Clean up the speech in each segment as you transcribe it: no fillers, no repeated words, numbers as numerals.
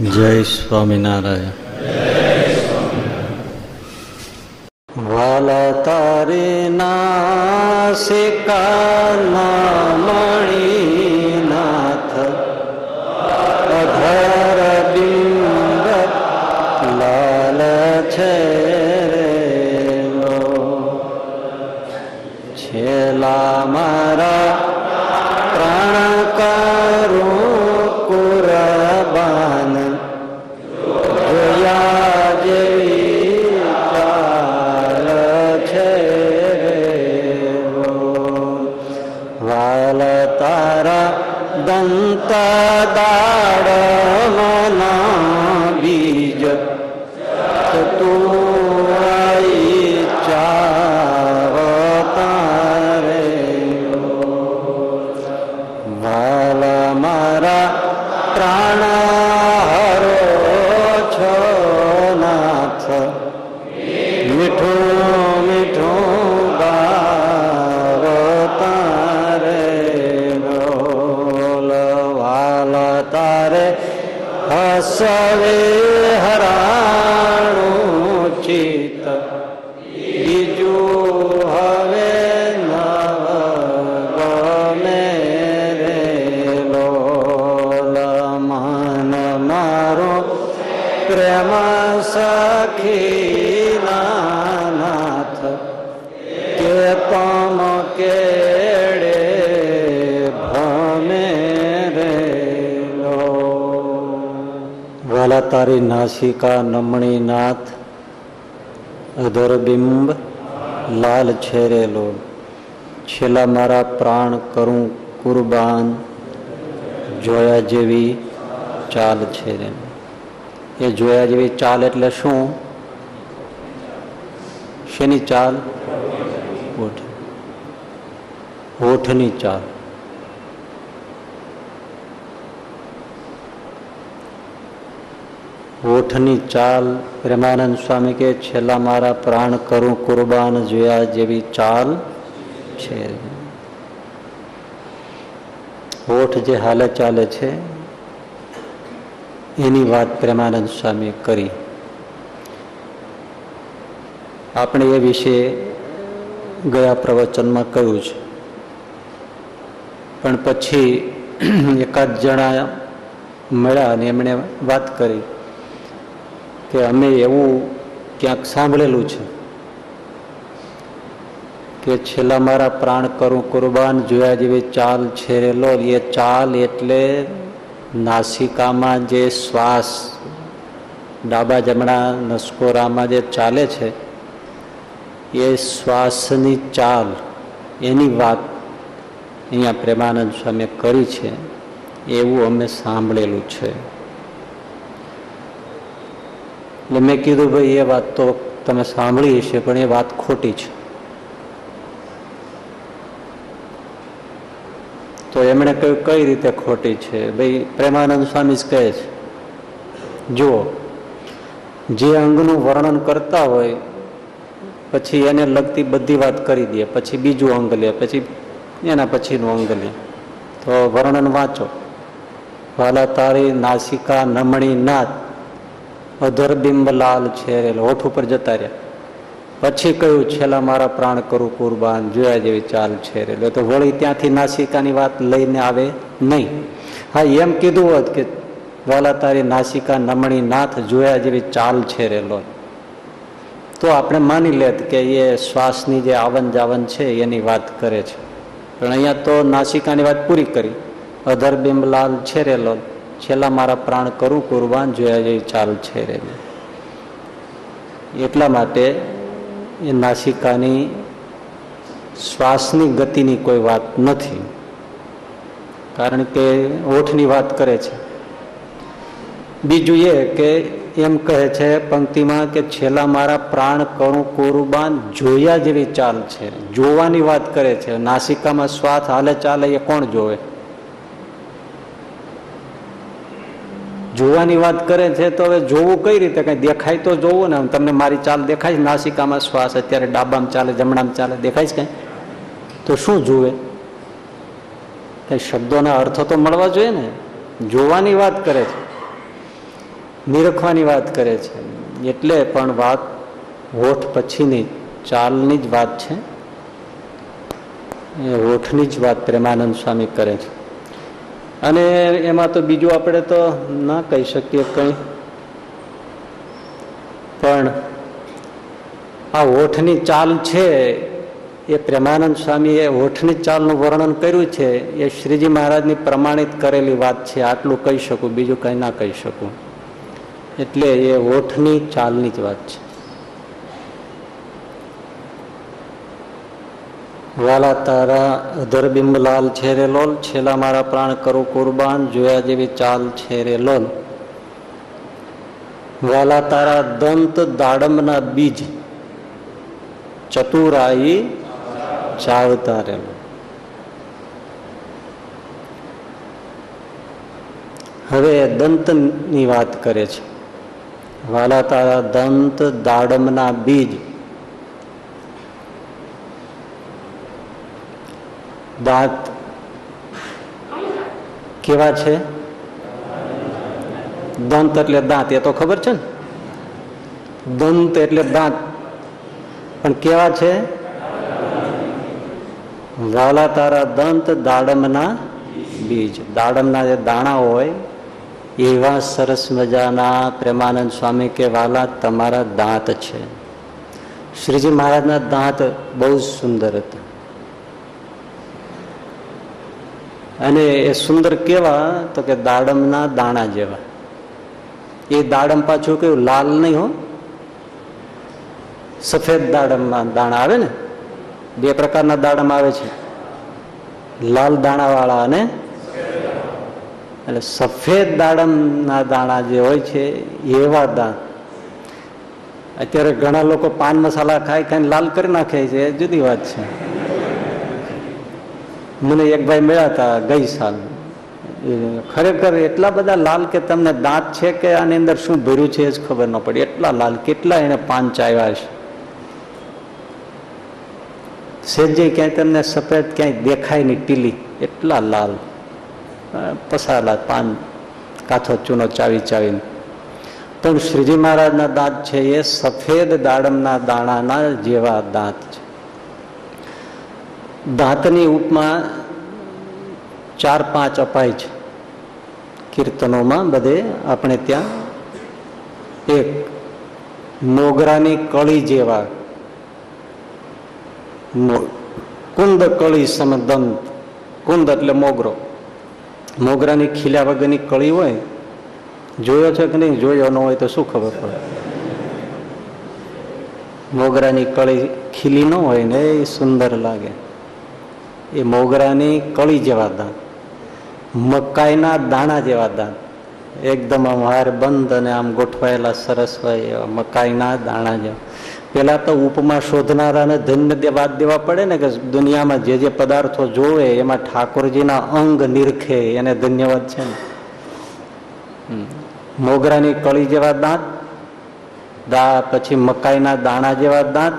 जय स्वामीनारायण। वाला तारे ना से काना मणिनाथ अधर बिंब लाल छे लो छेला मारा प्राण करो कुरबान दंत दाड़ मना बीज तू आई चावतारे वाल मारा प्राण हरो छो नाथ मिठो मिठो हसवे हराणो चित बीजो हवे नवे रे लोल मन मारो प्रेम सखी नाथ के तम के वाला तारी नासिका नमणी नाथ अधर बिंब लाल छेरेलो छेला मारा प्राण करूं कुर्बान जोया जेवी चाल छेरे। ये जोया जेवी चाल एटले शू? शेनी चाल? होठ, होठनी चाल। होठनी चाल। प्रेमानंद स्वामी के छेला मारा प्राण करूं कुर्बान जोया जेवी चाल छे। होठ जे हाले चाले छे एनी बात प्रेमानंद स्वामी करी। आपने ये विषय गया प्रवचन में कह्युं छे, पण पछी एकाद जना मळ्या अने एमणे वात करी कि अमे एवं क्या सांभळेलू छे कि छेला मारा प्राण करूं कुर्बान जोया जेवी चाल छेरेलो। ये चाल एटले नासिका में जे श्वास डाबा जमणा नसकोरा में जे चाले छे ये श्वासनी चाल एनी वात अहींया प्रेमानंद स्वामीए करी छे एवं अमे सांभळेलू छे। એટલે મેં કીધું ભાઈ એ વાત તો તમે સાંભળી હશે પણ એ વાત ખોટી છે। તો એમણે કહ્યું કઈ રીતે ખોટી છે? ભાઈ પ્રેમાનંદ સ્વામી જ કહે છે, જુઓ જે અંગનું વર્ણન કરતા હોય પછી એને લગતી બધી વાત કરી દે, પછી બીજું અંગ લે, પછી એના પછીનું અંગ લે। તો વર્ણન વાંચો, વાલા તારી નાસિકા નમણી નાથ अधर बिंब लाल छेरे होठ पर जता रहा। पछी कहू छेला मारा प्राण करू कुर्बान जोया जेवी चाल छेरे। तो वही त्यांथी नासिकानी वात लईने आवे नहीं। हाँ एम कीधुं होत के वाला तारी नासिका नमणी नाथ जोया जेवी चाल छेरेलो तो आपणे मानी लेत के ये श्वासनी जे आवन जावन छे एनी वात करे छे। पण अहींया तो नासिकानी वात पूरी करी। अधर बिंब लाल छेरेलो छेला मारा प्राण करूं कुर्बान जोया जेवी चाल छेरे। एटला माटे ए नासिकानी श्वासनी गतिनी कोई वात नथी, कारण के होठनी वात करे छे। बीजू ये के एम कहे छे पंक्ति में के छेला मारा प्राण करूं कुर्बान जोया जेवी चाल छेरे। जोवानी वात करे छे। नासिका में श्वास हाले चाले ये कोण जोवे? જોવાની વાત કરે છે। તો હવે જોવું કઈ રીતે? કંઈ દેખાય તો જોવું ને। તમને મારી ચાલ દેખાય? નાસિકામાં શ્વાસ અત્યારે ડાબામાં ચાલે જમણામાં ચાલે દેખાય છે કંઈ? તો શું જોવે? કંઈ શબ્દોના અર્થો તો મળવા જોઈએ ને। જોવાની વાત કરે છે। નિરખવાની વાત કરે છે. એટલે પણ વાત હોઠ પછીની ચાલની જ વાત છે, એ હોઠની જ વાત પ્રેમાનંદ સ્વામી કરે છે. અને એમાં તો બીજું આપણે તો ના કહી શકીએ કંઈ, પણ આ હોઠની ચાલ છે એ પ્રેમાનંદ સ્વામીએ હોઠની ચાલનું વર્ણન કર્યું છે. એ શ્રીજી મહારાજની પ્રમાણિત કરેલી વાત છે, આટલું કહી શકું, બીજું કંઈ ના કહી શકું. એટલે એ હોઠની ચાલની જ વાત છે. વાલા તારા અધર બિંબલાલ છે રે લોલ, છેલ્લા મારા પ્રાણ કરો કુરબાન, જોયા જેવી ચાલ છે રે લોલ. વાલા તારા દંત દાડમના બીજ, ચતુરાઈ ચાવતા રે. હવે દંતની વાત કરે છે. વાલા તારા દંત દાડમના બીજ, દાંત કેવા છે? દંત એટલે દાંત, એ તો ખબર છે ને, દંત એટલે દાંત, પણ કેવા છે? વાલા તારા દંત દાડમના બીજ, દાડમના જે દાણા હોય એવા સરસ મજાના. પ્રેમાનંદ સ્વામી કે વાલા તમારા દાંત છે. શ્રીજી મહારાજના દાંત બહુ સુંદર હતા, અને એ સુંદર કેવા તો કે દાડમના દાણા જેવા. એ દાડમ પાછું કેવું લાલ નહીં હો, સફેદ દાડમના દાણા આવે ને, બે પ્રકારના દાડમ આવે છે, લાલ દાણાવાળા અને એટલે સફેદ દાડમના દાણા જે હોય છે એવા દાંત. અત્યારે ઘણા લોકો પાન મસાલા ખાઈ ખાઈને લાલ કરી નાખે છે, એ જુદી વાત છે. મને એક ભાઈ મળ્યા હતા ગઈ સાલ, ખરેખર એટલા બધા લાલ કે તમને દાંત છે કે આની અંદર શું ભર્યું છે એ જ ખબર ન પડી, એટલા લાલ, કેટલા એને પાન ચાવ્યા છે. સેજે ક્યાંય તમને સફેદ ક્યાંય દેખાય નહીં, ટીલી, એટલા લાલ પસાલા પાન, કાથો ચૂનો ચાવી ચાવીને. પણ શ્રીજી મહારાજના દાંત છે એ સફેદ દાડમના દાણાના જેવા દાંત છે. દાંતની ઉપમાં 4-5 અપાય છે કીર્તનોમાં, બધે આપણે ત્યાં. એક મોગરાની કળી જેવા, કુંદ કળી સમદંત, કુંદ એટલે મોગરો, મોગરાની ખીલ્યા વગરની કળી હોય. જોયો છે કે નહીં? જોયો ન હોય તો શું ખબર પડે. મોગરાની કળી ખીલી ન હોય ને એ સુંદર લાગે, એ મોગરાની કળી જેવા દાંત. મકાઈના દાણા જેવા દાંત, એકદમ આમ હાર બંધ અને આમ ગોઠવાયેલા સરસ હોય એવા મકાઈના દાણા જેવા. પહેલાં તો ઉપમા શોધનારાને ધન્યવાદ દેવા પડે ને કે દુનિયામાં જે જે પદાર્થો જોવે એમાં ઠાકોરજીના અંગ નિરખે, એને ધન્યવાદ છે ને. મોગરાની કળી જેવા દાંત, પછી મકાઈના દાણા જેવા દાંત,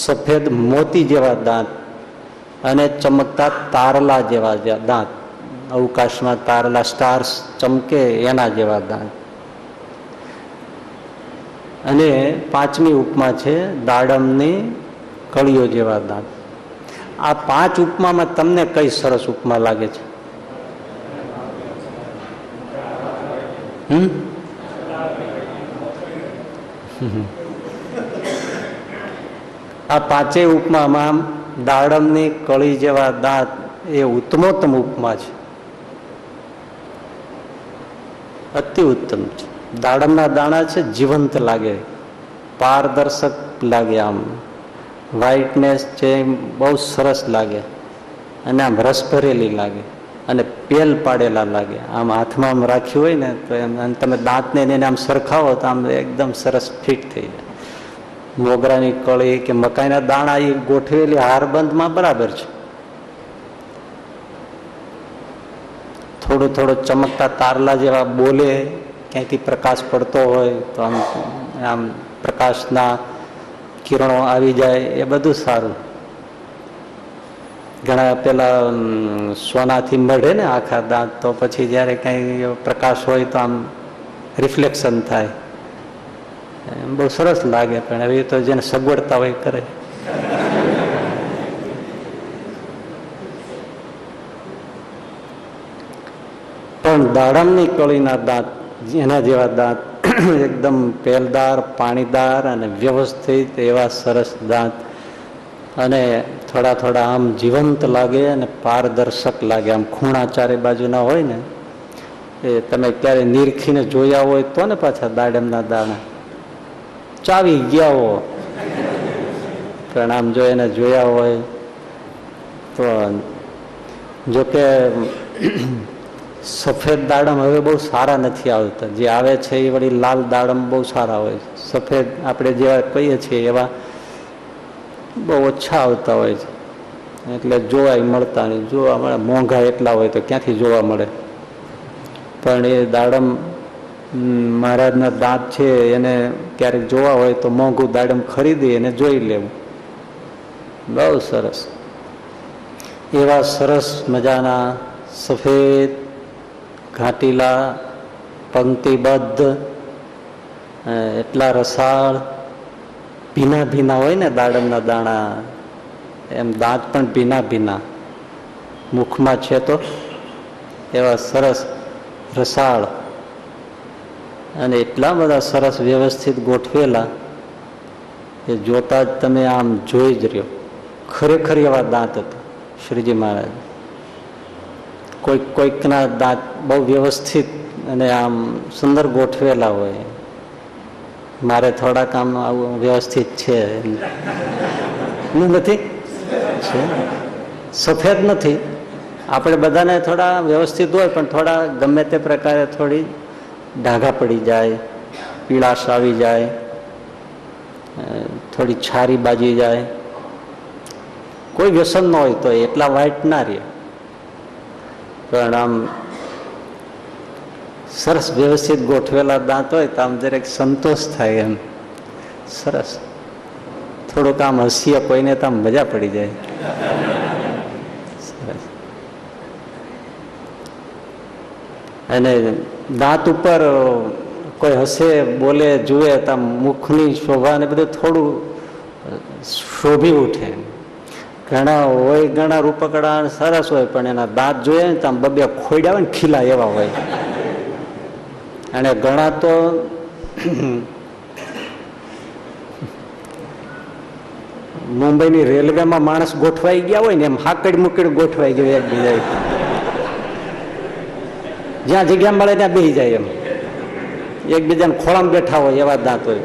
સફેદ મોતી જેવા દાંત, અને ચમકતા તારલા જેવા દાંત, અવકાશમાં તારલા સ્ટાર્સ ચમકે એના જેવા દાંત. અને 5મી ઉપમા છે દાડમની કળીઓ જેવા દાંત. આ 5 ઉપમામાં તમને કઈ સરસ ઉપમા લાગે છે? આ 5 ઉપમામાં દાડમની કળી જેવા દાંત એ ઉત્તમોત્તમ ઉપમા છે, અતિ ઉત્તમ છે. દાડમના દાણા છે, જીવંત લાગે, પારદર્શક લાગે, આમ વ્હાઇટનેસ છે બહુ સરસ લાગે, અને આમ રસભરેલી લાગે, અને પેલ પાડેલા લાગે. આમ હાથમાં આમ રાખ્યું હોય ને તો એમ તમે દાંતને એને આમ સરખાવો તો આમ એકદમ સરસ ફિટ થઈ જાય. મોગરાની કળી કે મકાઈના દાણા એ ગોઠવેલી હારબંધમાં બરાબર છે. થોડું થોડું ચમકતા તારલા જેવા, બોલે, ક્યાંથી પ્રકાશ પડતો હોય તો આમ આમ પ્રકાશના કિરણો આવી જાય, એ બધું સારું. ઘણા પેલા સોનાથી મઢે ને આખા દાંત, તો પછી જ્યારે કંઈ પ્રકાશ હોય તો આમ रिफ्लेक्शन थाय बहुत सरस लगे हवे तो जेने सगवड़ता होय करे। पण दाड़मनी कळीना दांत एना जेवा दांत एकदम पेलदार पाणीदार अने व्यवस्थित एवा सरस दांत अने थोड़ा थोड़ा आम जीवंत लगे अने पारदर्शक लगे आम खूणा चारे बाजू ना होय ने ए तमे क्यारे नीरखीने जोया होय तो ने पाछा दाड़मना दाणा चावी गया हो प्रणाम जो एने जोया होय तो जो के सफेद दाड़म हवे बहुत सारा नहीं आता जे आवे छे ए वड़ी लाल दाड़म बहुत सारा होय सफेद आपणे जेवा कहीए छे एवा बहुत ओछा आवता होय छे एटले जोवाय मळता नहीं जो हमारा मोंघा एटला होय तो क्यांथी जोवा मळे पण ए दाड़म महाराजना दांत छे एने क्यारेक जोवा होय तो मोंघू दाड़म खरीदी अने जोई लेवुं बहुत सरस एवा सरस मजाना सफेद घाटीला पंक्तिबद्ध एटला रसाळ भीना भीना होय ने दाड़मना दाणा एम दांत पण भीना भीना मुखमां छे तो एवा सरस रसाळ अने एटला बधा सरस व्यवस्थित गोठवेला के जोता ज तमे आम जोई ज रह्यो खरेखर एवा दांत हता श्रीजी महाराज। कोई कोईकना दांत बहु व्यवस्थित अने आम सुंदर गोठवेला होय मारे थोड़ा काम व्यवस्थित छे नहीं सफेद नहीं आपणे बधाने थोड़ा व्यवस्थित होय पण थोड़ा गमे ते प्रकारे थोड़ी ढागा पड़ी जाए पीड़ाश आवी जाए थोड़ी छारी बाजी जाए कोई व्यसन न होय तो एटला वाइट ना रहे पण आम सरस व्यवस्थित गोठवेला दांत होय तो आम जरेक संतोष थाय एम सरस थोड़ुंक आम हसीए कोईने तो आम मजा पड़ी जाए सरस। अने दांत उपर कोई हसे बोले जुए तो मुखनी शोभा ने बधुं थोड़ुं शोभी उठे घना होय घना रूपकड़ा सरस होय पण एना दांत जोए तो आम बब्या खोड्या होय ने खीला एवा होय अने घना तो मुंबई नी रेलवे में माणस गोठवाई गया होय ने एम हाकड़ मुकड़ गोठवाई गयो एक बीजा ज्यां जग्या मळे त्यां बेही जाय एम एकबीजा ने खोळामां बेठा होय एवा दांत होय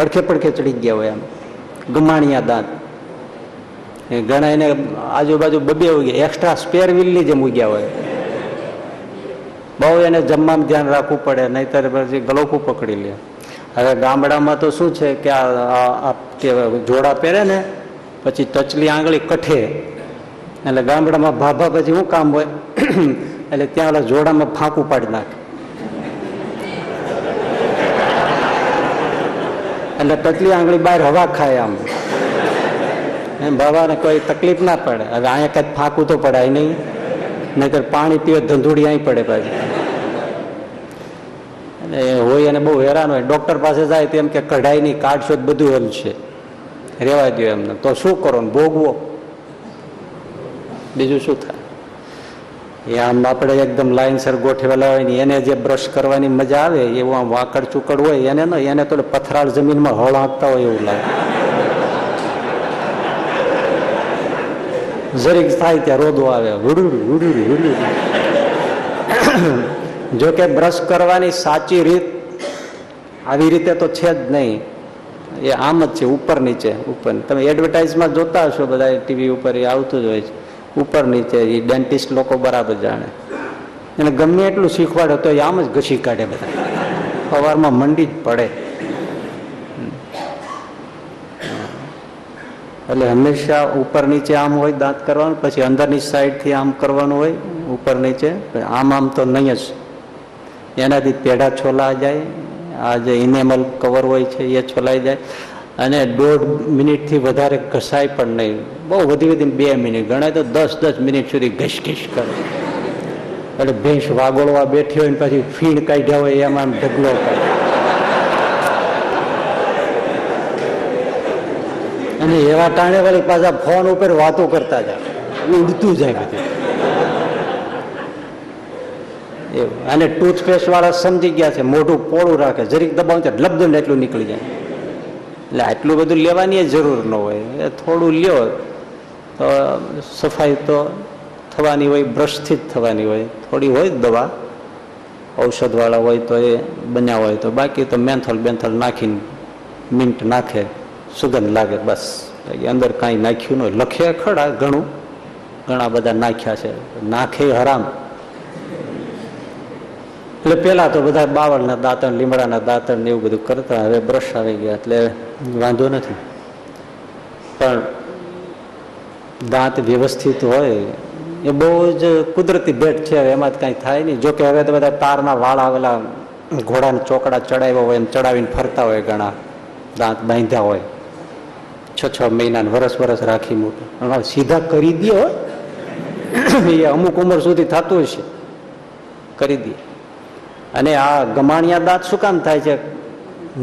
अड़खे पड़खे चढ़ी गया होय आम गमाणिया दांत घना एने आजूबाजू बबे उग्या एक्स्ट्रा स्पेर व्हीलनी जेम उग्या होय बहु एने जमवामां ध्यान राखવું પડે નહીંતર પછી ગલોકું પકડી લે। હવે ગામડામાં તો શું છે કે આ જોડા પહેરે ને પછી ટચલી આંગળી કઠે એટલે ગામડામાં ભાભા પછી શું કામ હોય એટલે ત્યાં ઓલા જોડામાં ફાંકું પાડી નાખે એટલે ટચલી આંગળી બહાર હવા ખાય આમ बाबा ने कोई तकलीफ ना पड़े। अब अँ कहीं फाकू तो पड़ा ही नहीं नहींतर पानी पीवे धंधूड़ी अँ पड़े पाजी होने बहुत हैरान हो डॉक्टर पास जाए तो एम के कढ़ाई नहीं काढ़शो तो बधुं हलशे रेवा दो एमने तो शू करो भोगवो बीजू शू थाय। आम आप एकदम लाइनसर गोठवेला होय एने जे ब्रश करवानी मजा आवे एवं आम वाकड़ चूकड़ होय एने न एने तो पथराळ जमीन में हळ हांकता होय एवुं लागे जरीक थाय त्या रोदो आवे हुडुडु हुडुडु हुडुडु। जो के ब्रश करवानी साची रीत आवी रीते तो छे ज नहीं ए आम ज छे ऊपर नीचे ऊपर तमे एडवर्टाइजमेंट जोता हशो बधा टीवी उपर ए आवतुं ज होय छे ऊपर नीचे ए डेंटिस्ट लोको बराबर जाणे एने गमे एटलुं शीखवाडो तो ए आम ज घसी काढे बधा पवारमां मंडी ज पड़े। એટલે હંમેશા ઉપર નીચે આમ હોય દાંત કરવાનું પછી અંદરની સાઈડથી આમ કરવાનું હોય ઉપર નીચે આમ આમ તો નહીં જ એનાથી પેઢા છોલા જાય આ જે ઇનેમલ કવર હોય છે એ છોલાઈ જાય અને 1.5 મિનિટથી વધારે ઘસાય પણ નહીં બહુ વધી વધીને 2 મિનિટ ગણાય તો 10-10 મિનિટ સુધી ઘસઘસ કરે એટલે ભેંસ વાગોળવા બેઠી હોય ને પછી ફીણ કાઢ્યા હોય એમાં ઢગલો કાઢે. અને એવા ટાણે વાળી પાછા ફોન ઉપર વાતો કરતા જાય, ઉડતું જાય બધું. અને ટૂથપેસ્ટ વાળા સમજી ગયા છે, મોઢું પોળું રાખે, જરીક દબાવશે લબદન એટલું નીકળી જાય. એટલે આટલું બધું લેવાની જરૂર ન હોય, થોડું લ્યો તો સફાઈ તો થવાની હોય, બ્રશથી જ થવાની હોય. થોડી હોય દવા ઔષધવાળા હોય તો એ બન્યા હોય તો, બાકી તો મેન્થોલ બેન્થોલ નાખીને મિન્ટ નાખે, સુગંધ લાગે બસ. અંદર કાંઈ નાખ્યું ન હોય, લખે ખરા ઘણું, ઘણા બધા નાખ્યા છે, નાખે હરામ. એટલે પહેલાં તો બધા બાવળના દાંતણ લીમડાના દાંતણ ને એવું બધું કરતા, હવે બ્રશ આવી ગયા એટલે વાંધો નથી. પણ દાંત વ્યવસ્થિત હોય એ બહુ જ કુદરતી ભેટ છે, એમાં જ કાંઈ થાય નહીં. જોકે હવે તો બધા તારના વાળ આવેલા ઘોડાને ચોકડા ચડાવ્યા હોય, એને ચડાવીને ફરતા હોય, ઘણા દાંત બાંધ્યા હોય 6 મહિના વરસ વરસ રાખી મૂકે. સીધા કરી દે હોય, એ અમુક ઉંમર સુધી થતું હશે, કરી દે. અને આ ગમાણિયા દાંત શું કામ થાય છે?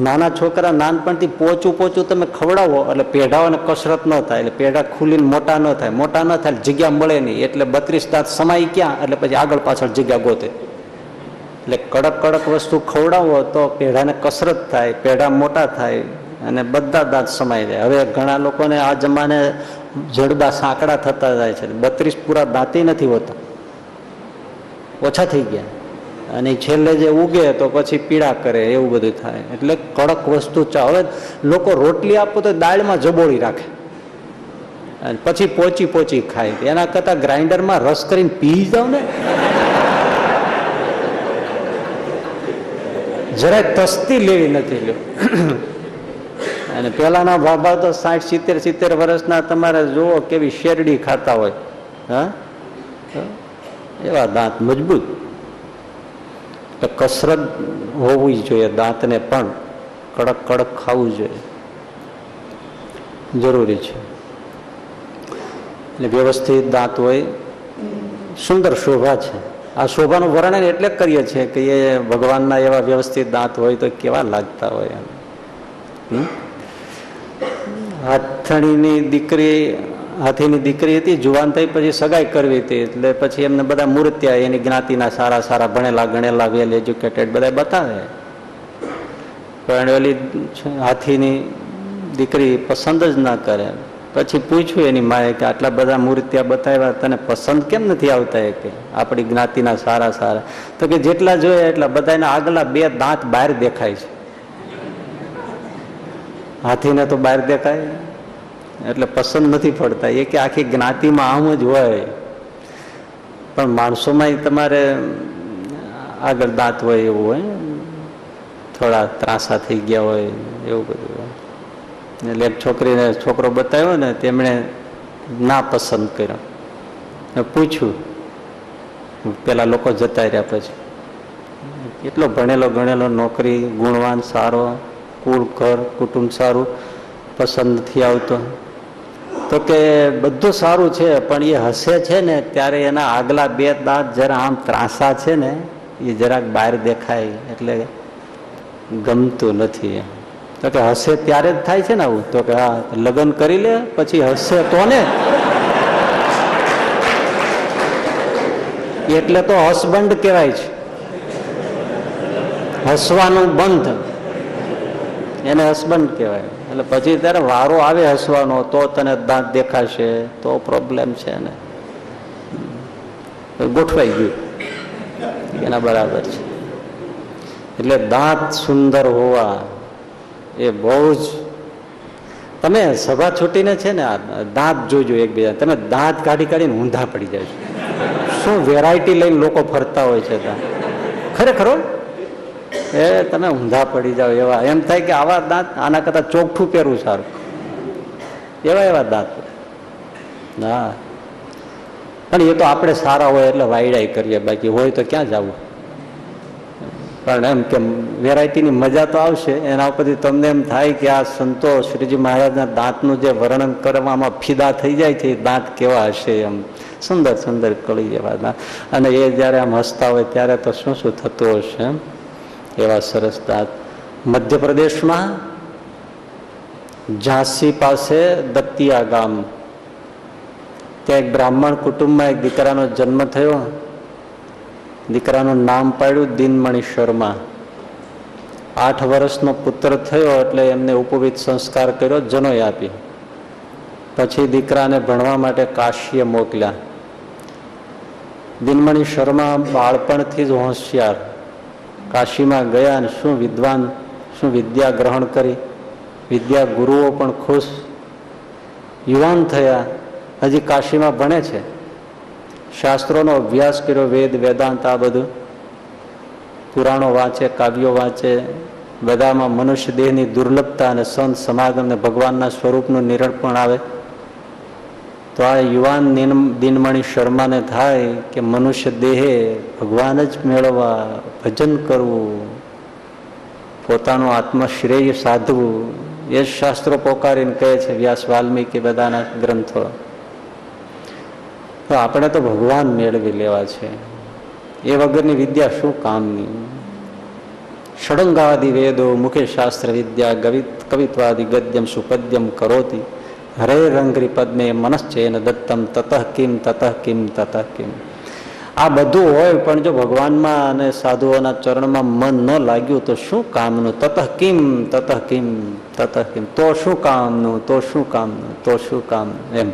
નાના છોકરા નાનપણથી પોચું પોચું તમે ખવડાવો એટલે પેઢાઓને કસરત ન થાય, એટલે પેઢા ખુલીને મોટા ન થાય, મોટા ન થાય જગ્યા મળે નહીં, એટલે 32 દાંત સમાઈ ક્યાં, એટલે પછી આગળ પાછળ જગ્યા ગોતે. એટલે કડક કડક વસ્તુ ખવડાવો તો પેઢાને કસરત થાય, પેઢા મોટા થાય અને બધા દાંત સમાઈ જાય. હવે ઘણા લોકોને આ જમાને જડબા સાંકડા થતા જાય છે, 32 પૂરા દાંતી નથી હોતા, ઓછા થઈ ગયા, અને છેલ્લે જે ઉગે તો પછી પીડા કરે, એવું બધું થાય. એટલે કડક વસ્તુ ચા. હવે લોકો રોટલી આપો તો દાળમાં જબોળી રાખે અને પછી પોચી પોચી ખાય, એના કરતાં ગ્રાઇન્ડરમાં રસ કરીને પી જાવ ને, જરાય તસ્તી લેવી નથી લ્યો. અને પહેલાના બાબા તો 60-70 વર્ષના તમારે જુઓ કેવી શેરડી ખાતા હોય, હા એવા દાંત મજબૂત. તો કસરત હોવી જોઈએ, દાંતને પણ કડક કડક ખાવું જોઈએ, જરૂરી છે. એટલે વ્યવસ્થિત દાંત હોય, સુંદર શોભા છે. આ શોભાનું વર્ણન એટલે કરીએ છીએ કે એ ભગવાનના એવા વ્યવસ્થિત દાંત હોય તો કેવા લાગતા હોય. હાથણીની દીકરી, હાથીની દીકરી હતી, જુવાન થઈ પછી સગાઈ કરવી હતી, એટલે પછી એમને બધા મૂર્ત્યા એની જ્ઞાતિના સારા સારા ભણેલા ગણેલા વેલ એજ્યુકેટેડ બધા બતાવે. પણ ઓલી હાથીની દીકરી પસંદ જ ના કરે. પછી પૂછ્યું એની માએ કે આટલા બધા મૂર્ત્યા બતાવ્યા, તને પસંદ કેમ નથી આવતા? એ કે આપણી જ્ઞાતિના સારા સારા. તો કે જેટલા જોઈએ એટલા, બધાના આગલા 2 દાંત બહાર દેખાય છે, હાથીને તો બહાર દેખાય, એટલે પસંદ નથી પડતા. એ કે આખી જ્ઞાતિમાં આમ જ હોય, પણ માણસોમાં તમારે આગળ દાંત હોય એવું હોય, થોડા ત્રાસા થઈ ગયા હોય એવું બધું હોય. એટલે એક છોકરીને છોકરો બતાવ્યો ને, તેમણે ના પસંદ કર્યો. પૂછ્યું પેલા લોકો જતા રહ્યા પછી, કેટલો ભણેલો ગણેલો, નોકરી, ગુણવાન, સારો કુળ, ઘર કુટુંબ સારું, પસંદ નથી આવતો. તો કે બધું સારું છે પણ એ હસે છે ને ત્યારે એના આગલા 2 દાંત જરા આમ ત્રાસા છે ને, એ જરાક બહાર દેખાય એટલે ગમતું નથી. તો કે હસે ત્યારે જ થાય છે ને આવું? તો કે હા, લગ્ન કરી લે પછી હસે તો ને. એટલે તો હસબન્ડ કહેવાય છે, હસવાનું બંધ એને હસબન્ડ કહેવાય. એટલે પછી ત્યારે વારો આવે હસવાનો તો તને દાંત દેખાશે, તો પ્રોબ્લેમ છે ને, ગોઠવાઈ ગયું એના બરાબર છે. એટલે દાંત સુંદર હોવા એ બહુ જ. તમે સભા છૂટીને છે ને દાંત જોજો એકબીજા, તમે દાંત કાઢી કાઢીને ઊંધા પડી જાય છે. શું વેરાયટી લઈને લોકો ફરતા હોય છે દાંત, ખરેખર એ તમે ઊંધા પડી જાઓ એવા. એમ થાય કે આવા દાંત, આના કરતાં ચોખ્ઠું પહેરવું સારું, એવા એવા દાંત. હા, પણ એ તો આપણે સારા હોય એટલે વાયડાઈ કરીએ, બાકી હોય તો ક્યાં જવું. પણ એમ કે વેરાયટીની મજા તો આવશે. એના ઉપરથી તમને એમ થાય કે આ સંતો શ્રીજી મહારાજના દાંતનું જે વર્ણન કરવામાં ફિદા થઈ જાય છે, દાંત કેવા હશે, એમ સુંદર સુંદર કળી જેવા દાંત. અને એ જ્યારે આમ હસતા હોય ત્યારે તો શું શું થતું હશે, એમ એવા સરસ દાંત. મધ્યપ્રદેશમાં ઝાંસી પાસે દત્તિયા ગામ, ત્યાં એક બ્રાહ્મણ કુટુંબમાં એક દીકરાનો જન્મ થયો. દીકરાનું નામ પાડ્યું દિનમણિ શર્મા. 8 વર્ષનો પુત્ર થયો એટલે એમને ઉપવિત સંસ્કાર કર્યો, જનોઈ આપી. પછી દીકરાને ભણવા માટે કાશીએ મોકલ્યા. દિનમણિ શર્મા બાળપણથી જ હોશિયાર, કાશીમાં ગયા અને શું વિદ્વાન, શું વિદ્યા ગ્રહણ કરી. વિદ્યા ગુરુઓ પણ ખુશ. યુવાન થયા, હજી કાશીમાં ભણે છે. શાસ્ત્રોનો અભ્યાસ કર્યો, વેદ વેદાંત આ બધું, પુરાણો વાંચે, કાવ્યો વાંચે, બધામાં મનુષ્ય દેહની દુર્લભતા અને સંત સમાગમને ભગવાનના સ્વરૂપનું નિરૂપણ આવે. તો આ યુવાન દિનમણિ શર્માને થાય કે મનુષ્ય દેહે ભગવાન જ મેળવવા, ભજન કરવું, પોતાનું આત્મશ્રેય સાધવું, એ જ શાસ્ત્રો પોકારીને કહે છે વ્યાસ વાલ્મીકી બધાના ગ્રંથો. તો આપણે તો ભગવાન મેળવી લેવા છે, એ વગરની વિદ્યા શું કામની. ષડંગાદિ વેદો મુખે શાસ્ત્ર વિદ્યા કવિત્વાદિ ગદ્યમ સુપદ્યમ કરોતિ હરે રંગરી પદ્મે મનશ્ચેન દત્તમ તતઃ કિમ તતઃ કિમ તતઃ કિમ. આ બધું હોય પણ જો ભગવાનમાં અને સાધુઓના ચરણમાં મન ન લાગ્યું તો શું કામનું. તતઃ કિમ તતઃ કિમ તતઃ કિમ, તો શું કામનું, તો શું કામનું, તો શું કામનું, એમ.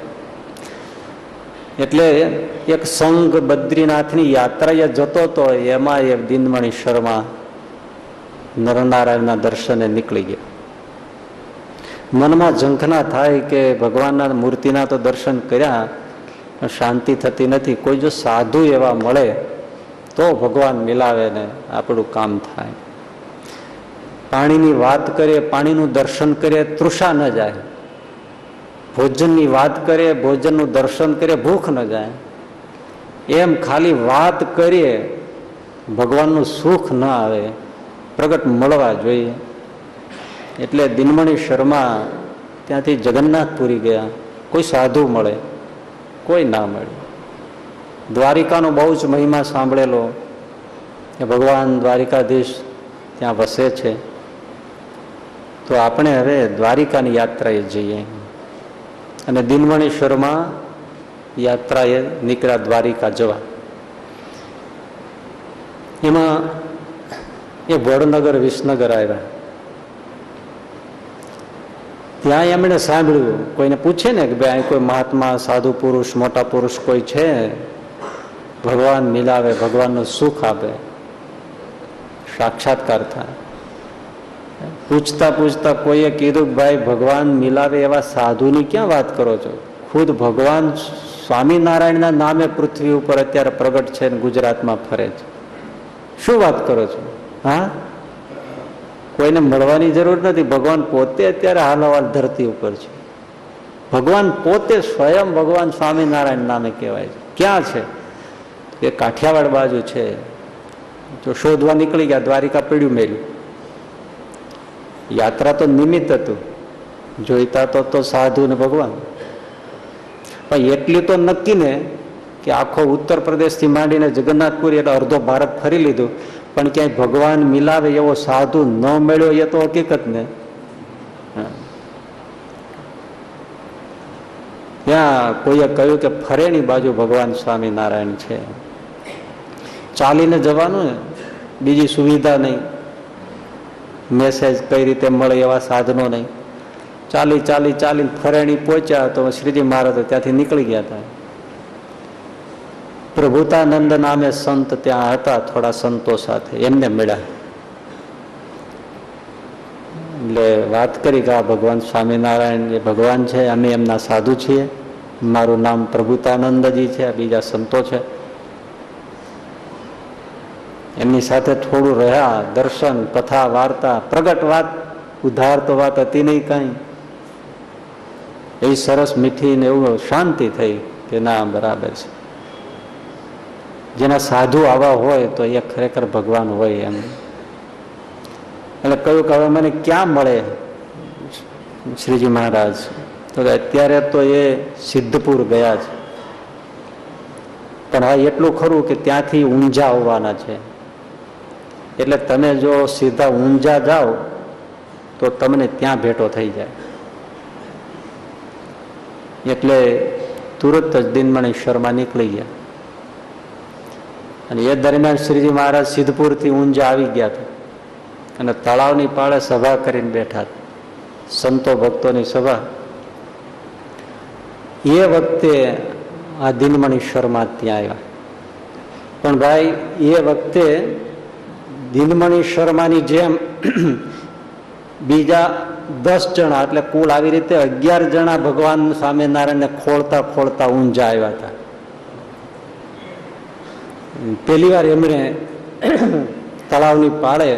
એટલે એક સંઘ બદ્રીનાથની યાત્રાએ જતો હતો, એમાં એક દિનમણિ શર્મા નરનારાયણના દર્શને નીકળી ગયા. મનમાં ઝંખના થાય કે ભગવાનના મૂર્તિના તો દર્શન કર્યા, શાંતિ થતી નથી. કોઈ જો સાધુ એવા મળે તો ભગવાન મિલાવે ને આપણું કામ થાય. પાણીની વાત કરીએ, પાણીનું દર્શન કરીએ, તૃષા ન જાય. ભોજનની વાત કરીએ, ભોજનનું દર્શન કરીએ, ભૂખ ન જાય. એમ ખાલી વાત કરીએ, ભગવાનનું સુખ ન આવે. પ્રગટ મળવા જોઈએ. એટલે દિનમણિ શર્મા ત્યાંથી જગન્નાથપુરી ગયા. કોઈ સાધુ મળે, કોઈ ના મળે. દ્વારિકાનો બહુ જ મહિમા સાંભળેલો કે ભગવાન દ્વારિકાધીશ ત્યાં વસે છે. તો આપણે હવે દ્વારિકાની યાત્રાએ જઈએ. અને દિનમણિ શર્મા યાત્રાએ નીકળ્યા દ્વારિકા જવા. એમાં એ વડનગર વિસનગર આવ્યા. ત્યાં એમણે સાંભળ્યું, કોઈને પૂછે ને કે ભાઈ અહીં કોઈ મહાત્મા, સાધુ પુરુષ, મોટા પુરુષ કોઈ છે, ભગવાન મિલાવે, ભગવાનનું સુખ આપે, સાક્ષાત્કાર થાય. પૂછતા પૂછતા કોઈએ કીધું, ભાઈ ભગવાન મિલાવે એવા સાધુની ક્યાં વાત કરો છો. ખુદ ભગવાન સ્વામિનારાયણના નામે પૃથ્વી ઉપર અત્યારે પ્રગટ છે અને ગુજરાતમાં ફરે છે, શું વાત કરો છો. હા, કોઈને મળવાની જરૂર નથી. ભગવાન પોતે અત્યારે હાલવાલ ધરતી ઉપર છે. ભગવાન પોતે સ્વયં ભગવાન સ્વામિનારાયણ નામે કહેવાય છે. ક્યાં છે એ કાઠિયાવાડ બાજુ છે. તો શોધવા નીકળી ગયા, દ્વારિકા પડ્યું મેલ્યું. યાત્રા તો નિમિત્ત હતું, જોઈતા તો સાધુ ને ભગવાન. પણ એટલું તો નક્કી ને કે આખો ઉત્તર પ્રદેશથી માંડીને જગન્નાથપુરી એટલે અડધો ભારત ફરી લીધું, પણ ક્યાંય ભગવાન મિલાવે એવો સાધુ ન મળ્યો. એ તો હકીકત ને. ત્યાં કોઈએ કહ્યું કે ફરેણી બાજુ ભગવાન સ્વામિનારાયણ છે, ચાલીને જવાનું ને, બીજી સુવિધા નહીં, મેસેજ કઈ રીતે મળે એવા સાધનો નહીં. ચાલી ચાલી ચાલીને ફરેણી પહોંચ્યા તો શ્રીજી મહારાજ ત્યાંથી નીકળી ગયા હતા. પ્રભુતાનંદ નામે સંત ત્યાં હતા, થોડા સંતો સાથે એમને મળ્યા. એટલે વાત કરી કે આ ભગવાન સ્વામિનારાયણ એ ભગવાન છે, અમે એમના સાધુ છીએ, મારું નામ પ્રભુતાનંદજી છે, આ બીજા સંતો છે. એમની સાથે થોડું રહ્યા, દર્શન, કથા, વાર્તા, પ્રગટ વાત, ઉધાર તો વાત હતી નહીં કાંઈ. એવી સરસ મીઠી ને એવું શાંતિ થઈ કે ના બરાબર છે. જેના સાધુ આવા હોય તો એ ખરેખર ભગવાન હોય એમ. એટલે કહ્યું કે હવે મને ક્યાં મળે શ્રીજી મહારાજ? તો અત્યારે તો એ સિદ્ધપુર ગયા છે, પણ હવે એટલું ખરું કે ત્યાંથી ઊંઝા આવવાના છે. એટલે તમે જો સીધા ઊંઝા જાઓ તો તમને ત્યાં ભેટો થઈ જાય. એટલે તુરત જ દિનમણી શર્મા નીકળી ગયા, અને એ દરમિયાન શ્રીજી મહારાજ સિદ્ધપુરથી ઊંઝા આવી ગયા હતા, અને તળાવની પાળે સભા કરીને બેઠા હતા, સંતો ભક્તોની સભા. એ વખતે આ દિનમણી શર્મા ત્યાં આવ્યા. પણ ભાઈ એ વખતે દિનમણી શર્માની જેમ બીજા 10 જણા, એટલે કુલ આવી રીતે 11 જણા ભગવાન સ્વામિનારાયણને ખોળતા ખોળતા ઊંઝા આવ્યા હતા. પહેલી વાર એમણે તળાવની પાળે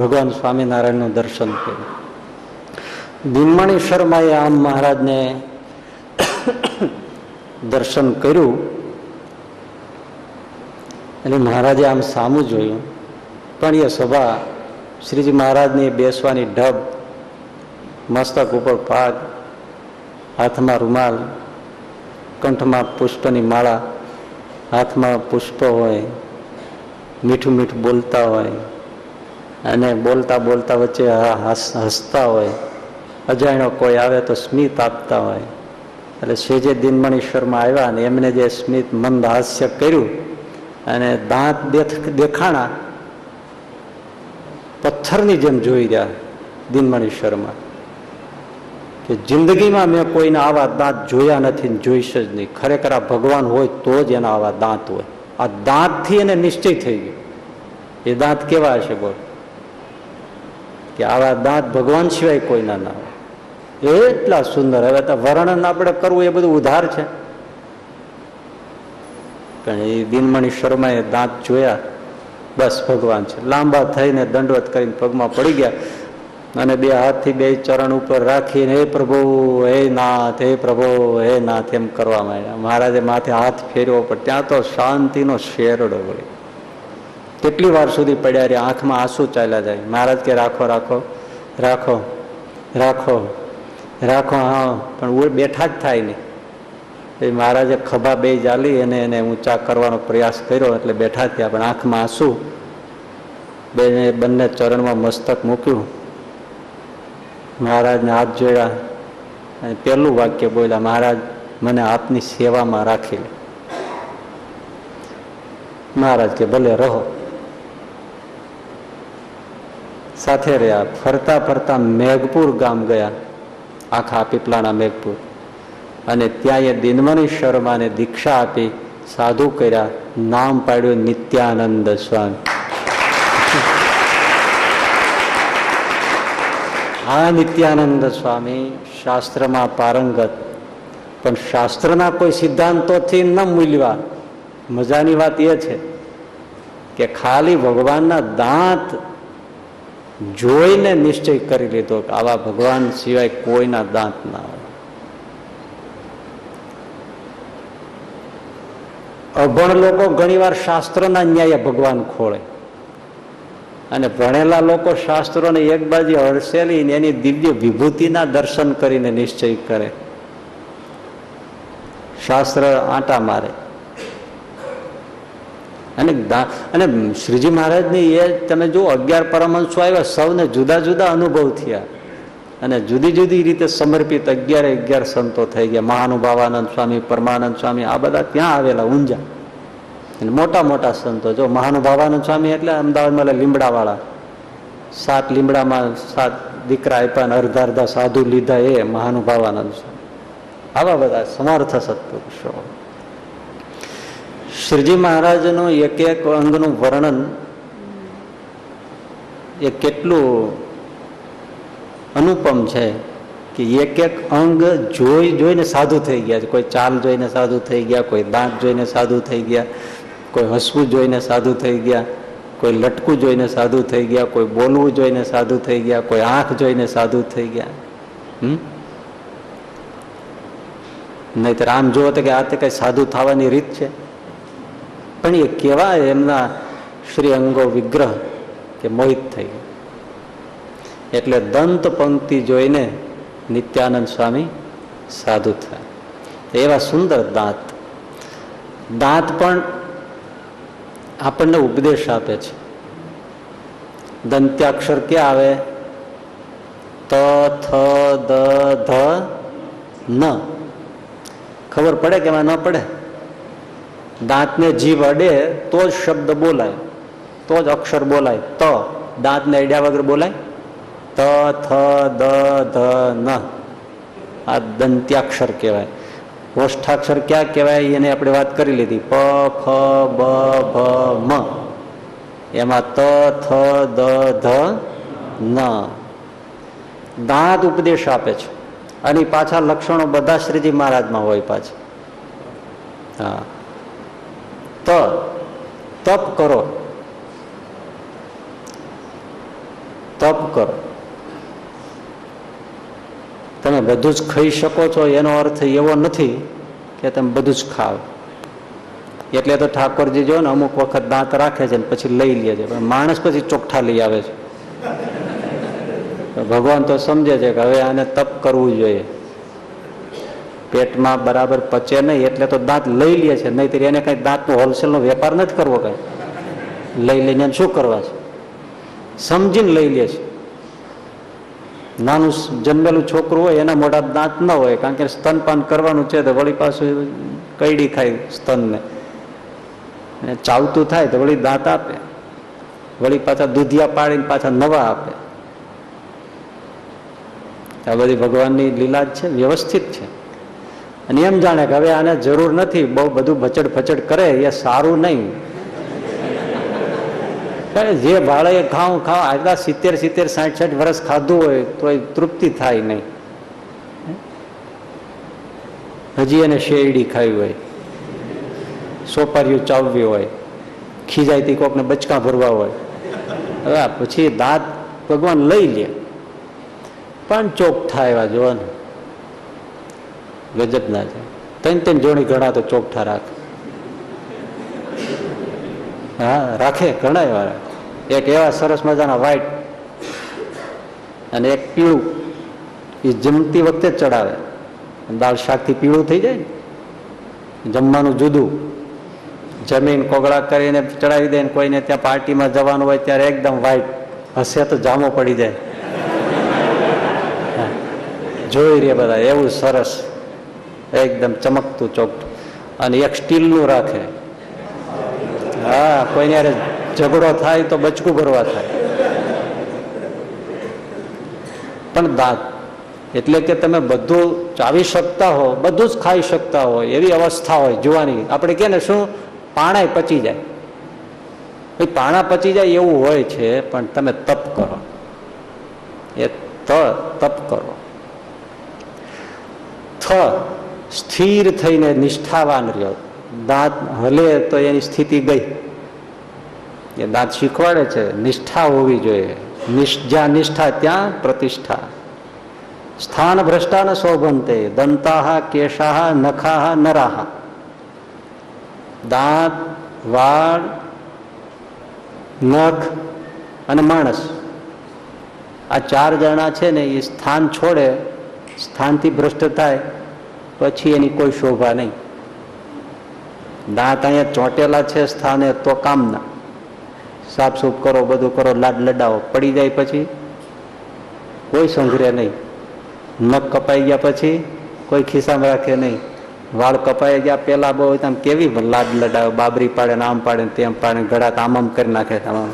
ભગવાન સ્વામિનારાયણનું દર્શન કર્યું. દિનમણી શર્માએ આમ મહારાજને દર્શન કર્યું, અને મહારાજે આમ સામું જોયું, પણ એ સભા શ્રીજી મહારાજની બેસવાની ઢબ, મસ્તક ઉપર પાગ, હાથમાં રૂમાલ, કંઠમાં પુષ્પની માળા, હાથમાં પુષ્પ હોય, મીઠું મીઠું બોલતા હોય, અને બોલતા બોલતા વચ્ચે હસતા હોય, અજાણ્યો કોઈ આવે તો સ્મિત આપતા હોય. એટલે સેજે દિનમણી શર્મા આવ્યા અને એમને જે સ્મિત મંદ હાસ્ય કર્યું, અને દાંત દેખાણા પથ્થરની જેમ જોઈ રહ્યા દિનમણી શર્મા, કે જિંદગીમાં મેં કોઈના આવા દાંત જોયા નથી, જોઈશે જ નહીં. ખરેખર આ ભગવાન હોય તો જ એના આવા દાંત હોય. આ દાંતથી એને નિશ્ચય થઈ ગયો, એ દાંત કેવા હશે બોલ, કે આવા દાંત ભગવાન સિવાય કોઈના ના હોય, એટલા સુંદર. હવે તો વર્ણન આપણે કરવું એ બધું ઉધાર છે, પણ એ દિનમણી શર્માએ દાંત જોયા, બસ ભગવાન છે. લાંબા થઈને દંડવત કરીને પગમાં પડી ગયા, અને બે હાથથી બે ચરણ ઉપર રાખીને હે પ્રભુ હે નાથ, હે પ્રભુ હે નાથ એમ કરવા માંડ્યા. મહારાજે માથે હાથ ફેરવો, પણ ત્યાં તો શાંતિનો શેરડો વળ્યો. કેટલી વાર સુધી પડ્યા રહ્યા, આંખમાં આંસુ ચાલ્યા જાય. મહારાજ કે રાખો રાખો રાખો રાખો રાખો, હા પણ હું બેઠા જ થાય નહીં. મહારાજે ખભા બે જાલી અને એને ઊંચા કરવાનો પ્રયાસ કર્યો, એટલે બેઠા થયા, પણ આંખમાં આંસુ. બંને ચરણમાં મસ્તક મૂક્યું, મહારાજને હાથ જોડ્યા, અને પહેલું વાક્ય બોલ્યા, મહારાજ મને આપની સેવામાં રાખી લે. મહારાજ કે ભલે રહો. સાથે રહ્યા. ફરતા ફરતા મેઘપુર ગામ ગયા, આખા પીપલાના મેઘપુર, અને ત્યાં એ દિનમણી શર્માને દીક્ષા આપી, સાધુ કર્યા, નામ પાડ્યું નિત્યાનંદ સ્વામી. આ નિત્યાનંદ સ્વામી શાસ્ત્રમાં પારંગત, પણ શાસ્ત્રના કોઈ સિદ્ધાંતોથી ન મૂલ્યવા. મજાની વાત એ છે કે ખાલી ભગવાનના દાંત જોઈને નિશ્ચય કરી લીધો કે આવા ભગવાન સિવાય કોઈના દાંત ના હોય. અભણ લોકો ઘણીવાર શાસ્ત્રના ન્યાયે ભગવાન ખોળે, અને ભણેલા લોકો શાસ્ત્રોને એક બાજુ હડસેલીને એની દિવ્ય વિભૂતિના દર્શન કરીને નિશ્ચય કરે, શાસ્ત્ર આંટા મારે. અને શ્રીજી મહારાજની એ તમે જુઓ, 11 પરમહંસો આવ્યા, સૌને જુદા જુદા અનુભવ થયા, અને જુદી જુદી રીતે સમર્પિત 11-11 સંતો થઈ ગયા. મહાનુભાવાનંદ સ્વામી, પરમાનંદ સ્વામી, આ બધા ત્યાં આવેલા ઊંઝા, અને મોટા મોટા સંતો. જો મહાનુભાવાનંદ સ્વામી એટલે અમદાવાદમાં લીમડાવાળા, 7 લીમડામાં 7 દીકરા આપ્યા, અને અર્ધા સાધુ લીધા, એ મહાનુભાવાનંદ સ્વામી. આવા બધા સમર્થ સત્પુરુષો. શ્રીજી મહારાજનું એક એક અંગનું વર્ણન એ કેટલું અનુપમ છે કે એક એક અંગ જોઈને સાધુ થઈ ગયા છે. કોઈ ચાલ જોઈને સાધુ થઈ ગયા, કોઈ દાંત જોઈને સાધુ થઈ ગયા, કોઈ હસવું જોઈને સાધુ થઈ ગયા, કોઈ લટકું જોઈને સાધુ થઈ ગયા, કોઈ બોલવું જોઈને સાધુ થઈ ગયા, કોઈ આંખ જોઈને સાધુ થઈ ગયા. નહીતર આમ જુઓ તો કે આ તે કઈ સાધુ થવાની રીત છે. પણ એ કેવા એમના શ્રી અંગો વિગ્રહ કે મોહિત થઈ ગયા. એટલે દંત પંક્તિ જોઈને નિત્યાનંદ સ્વામી સાધુ થયા. એવા સુંદર દાંત. દાંત પણ આપણને ઉપદેશ આપે છે. દંત્યાક્ષર ક્યાં આવે? ત થ દ ધ ન. ખબર પડે કે એમાં ન પડે? દાંતને જીભ અડે તો જ શબ્દ બોલાય, તો જ અક્ષર બોલાય. ત દાંતને અડ્યા વગર બોલાય? ત થ દ ધ ન. આ દંત્યાક્ષર કહેવાય. ઓષ્ઠાક્ષર ક્યાં કહેવાય એને આપણે વાત કરી લીધી. પ ફ બ ભ મ, એમાં ત થ દ ધ ન. દાંત ઉપદેશ આપે છે અને પાછા લક્ષણો બધા શ્રીજી મહારાજમાં હોય પાછા. હા, તપ કરો, તપ કરો. તમે બધું જ ખાઈ શકો છો એનો અર્થ એવો નથી કે તમે બધું જ ખાવ. એટલે તો ઠાકોરજી જો ને અમુક વખત દાંત રાખે છે ને પછી લઈ લે છે, પણ માણસ પછી ચોખ્ઠા લઈ આવે છે. ભગવાન તો સમજે છે કે હવે આને તપ કરવું જોઈએ, પેટમાં બરાબર પચે નહીં એટલે તો દાંત લઈ લે છે. નહીં તો એને કંઈ દાંતનો હોલસેલનો વેપાર નથી કરવો, કંઈ લઈ લઈને શું કરવા છે, સમજીને લઈ લે છે. નાનું જન્મેલું છોકરું હોય એના મોઢા દાંત ન હોય, કારણ કે સ્તનપાન કરવાનું છે તો વળી પાછું કઈડી ખાય સ્તનને, ચાવતું થાય તો વળી દાંત આપે, વળી પાછા દૂધિયા પાડીને પાછા નવા આપે. આ બધી ભગવાનની લીલા જ છે, વ્યવસ્થિત છે. અને એમ જાણે કે હવે આને જરૂર નથી, બહુ બધું ભચડ ભચડ કરે એ સારું નહીં. જે ભાળે ખાઉં ખાવ, આટલા 70-60 વર્ષ ખાધું હોય તો એ તૃપ્તિ થાય નહીં. હજી એને શેરડી ખાવી હોય, સોપારીઓ ચાવવી હોય, ખીજાયથી કોકને બચકા ભરવા હોય, હવે પછી દાંત ભગવાન લઈ લે. પણ ચોખ્ઠા એવા જોવાનું ગજબ ના છે. ત્રણ જોણી ઘણા તો ચોખ્ઠા રાખે. હા, રાખે ઘણા એવા. એક એવા સરસ મજાના વ્હાઈટ અને એક પીળું, એ જમતી વખતે ચડાવે. દાળ શાકથી પીળું થઈ જાય ને, જમવાનું જુદું જમીન કોગળા કરીને ચડાવી દે ને કોઈને ત્યાં પાર્ટીમાં જવાનું હોય ત્યારે એકદમ વ્હાઈટ, હશે તો જામો પડી જાય. જોઈ રહ્યા બધા એવું સરસ એકદમ ચમકતું ચોખ્ઠું. અને એક સ્ટીલનું રાખે. હા, કોઈને અરે ઝઘડો થાય તો બચકું ભરવા થાય. પણ દાંત એટલે કે તમે બધું ચાવી શકતા હો, બધું જ ખાઈ શકતા હોય એવી અવસ્થા હોય જુવાની. આપણે કહે ને શું, પાણાય પચી જાય. ભાઈ પાણા પચી જાય એવું હોય છે, પણ તમે તપ કરો. એ તપ કરો. સ્થિર થઈને નિષ્ઠાવાન રહ્યો. દાંત હલે તો એની સ્થિતિ ગઈ. એ દાંત શીખવાડે છે નિષ્ઠા હોવી જોઈએ. જ્યાં નિષ્ઠા ત્યાં પ્રતિષ્ઠા. સ્થાન ભ્રષ્ટાન શોભનતે દંતાહ કેશાહ નખાહ નરાહ. દાંત, વાળ, નખ અને માણસ, આ ચાર જણા છે ને એ સ્થાન છોડે, સ્થાનથી ભ્રષ્ટ થાય પછી એની કોઈ શોભા નહીં. દાંત અહીંયા ચોંટેલા છે સ્થાને તો કામના, સાફસૂફ કરો, બધું કરો, લાડ લડાવો, પડી જાય પછી કોઈ સંઘરે નહીં. નખ કપાઈ ગયા પછી કોઈ ખિસ્સામાં રાખે નહીં. વાળ કપાઈ ગયા પહેલા બહુ આમ કેવી લાડ લડાવે, બાબરી પાડે ને આમ પાડે ને તેમ પાડે, ગળાક આમ આમ કરી નાખે. તમામ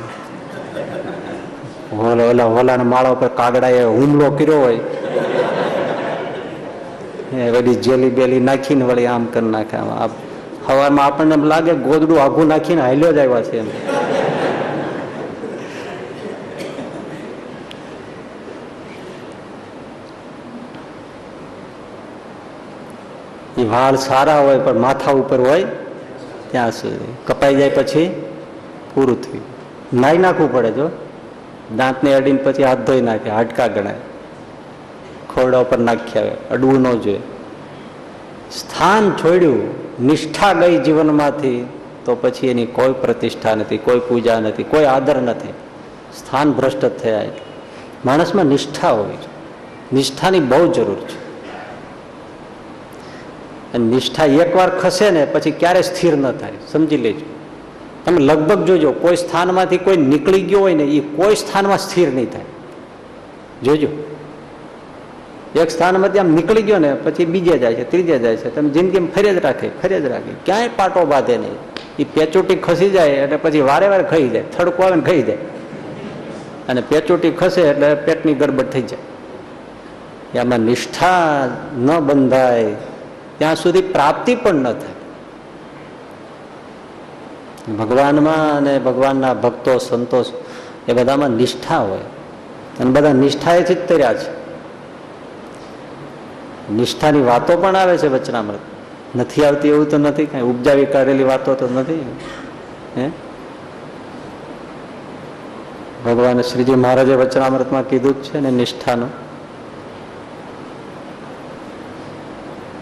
ઓલા હોલાના માળા ઉપર કાગડાએ હુમલો કર્યો હોય, વળી જેલી બેલી નાખીને વળી આમ કરી નાખે. આમ હવામાં આપણને એમ લાગે ગોદડું આઘું નાખીને હાલ્યો જ આવ્યા છે એમ. એ વાળ સારા હોય પણ માથા ઉપર હોય ત્યાં સુધી. કપાઈ જાય પછી પૂરું થયું. નાઈ નાખવું પડે. જો દાંતને અડીને પછી હાથ ધોઈ નાખે, હાડકા ગણાય, ખોરડા ઉપર નાખી આવે, અડવું ન જોઈએ. સ્થાન છોડ્યું, નિષ્ઠા ગઈ જીવનમાંથી તો પછી એની કોઈ પ્રતિષ્ઠા નથી, કોઈ પૂજા નથી, કોઈ આદર નથી. સ્થાન ભ્રષ્ટ થયા. માણસમાં નિષ્ઠા હોવી જોઈએ. નિષ્ઠાની બહુ જરૂર છે. અને નિષ્ઠા એકવાર ખસે ને પછી ક્યારેય સ્થિર ન થાય, સમજી લેજો. તમે લગભગ જોજો કોઈ સ્થાનમાંથી કોઈ નીકળી ગયો હોય ને એ કોઈ સ્થાનમાં સ્થિર નહીં થાય, જોજો. એક સ્થાનમાંથી આમ નીકળી ગયો ને પછી બીજે જાય છે, ત્રીજે જાય છે, તમે જિંદગીમાં ફર્યા જ રાખે, ક્યાંય પાટો બાંધે નહીં. એ પેચોટી ખસી જાય એટલે પછી વારે વારે ખાઈ જાય, થડકો આવે ને ખાઈ જાય, અને પેચોટી ખસે એટલે પેટની ગરબડ થઈ જાય. આમાં નિષ્ઠા ન બંધાય ત્યાં સુધી પ્રાપ્તિ પણ ન થાય. ભગવાનમાં અને ભગવાનના ભક્તો સંતો એ બધામાં નિષ્ઠા હોય, અને બધા નિષ્ઠા એથી જ તર્યા છે. નિષ્ઠાની વાતો પણ આવે છે વચનામૃત, નથી આવતી એવું તો નથી, કાંઈ ઉપજાવી કાઢેલી વાતો તો નથી. હે, ભગવાન શ્રીજી મહારાજે વચનામૃતમાં કીધું જ છે ને નિષ્ઠાનું.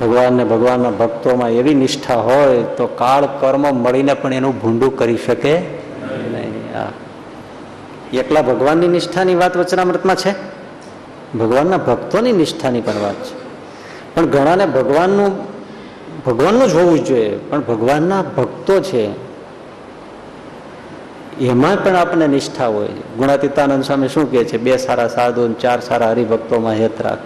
ભગવાનને ભગવાનના ભક્તોમાં એવી નિષ્ઠા હોય તો કાળ કર્મ મળીને પણ એનું ભૂંડું કરી શકે નહીં. એકલા ભગવાનની નિષ્ઠાની વાત વચનામૃતમાં છે, ભગવાનના ભક્તોની નિષ્ઠાની પણ વાત છે. પણ ઘણાને ભગવાનનું જ હોવું જોઈએ, પણ ભગવાનના ભક્તો છે એમાં પણ આપણને નિષ્ઠા હોય છે. ગુણાતીતાનંદ સ્વામી શું કહે છે? 2 સારા સાધુ, 4 સારા હરિભક્તોમાં હેત રાખ.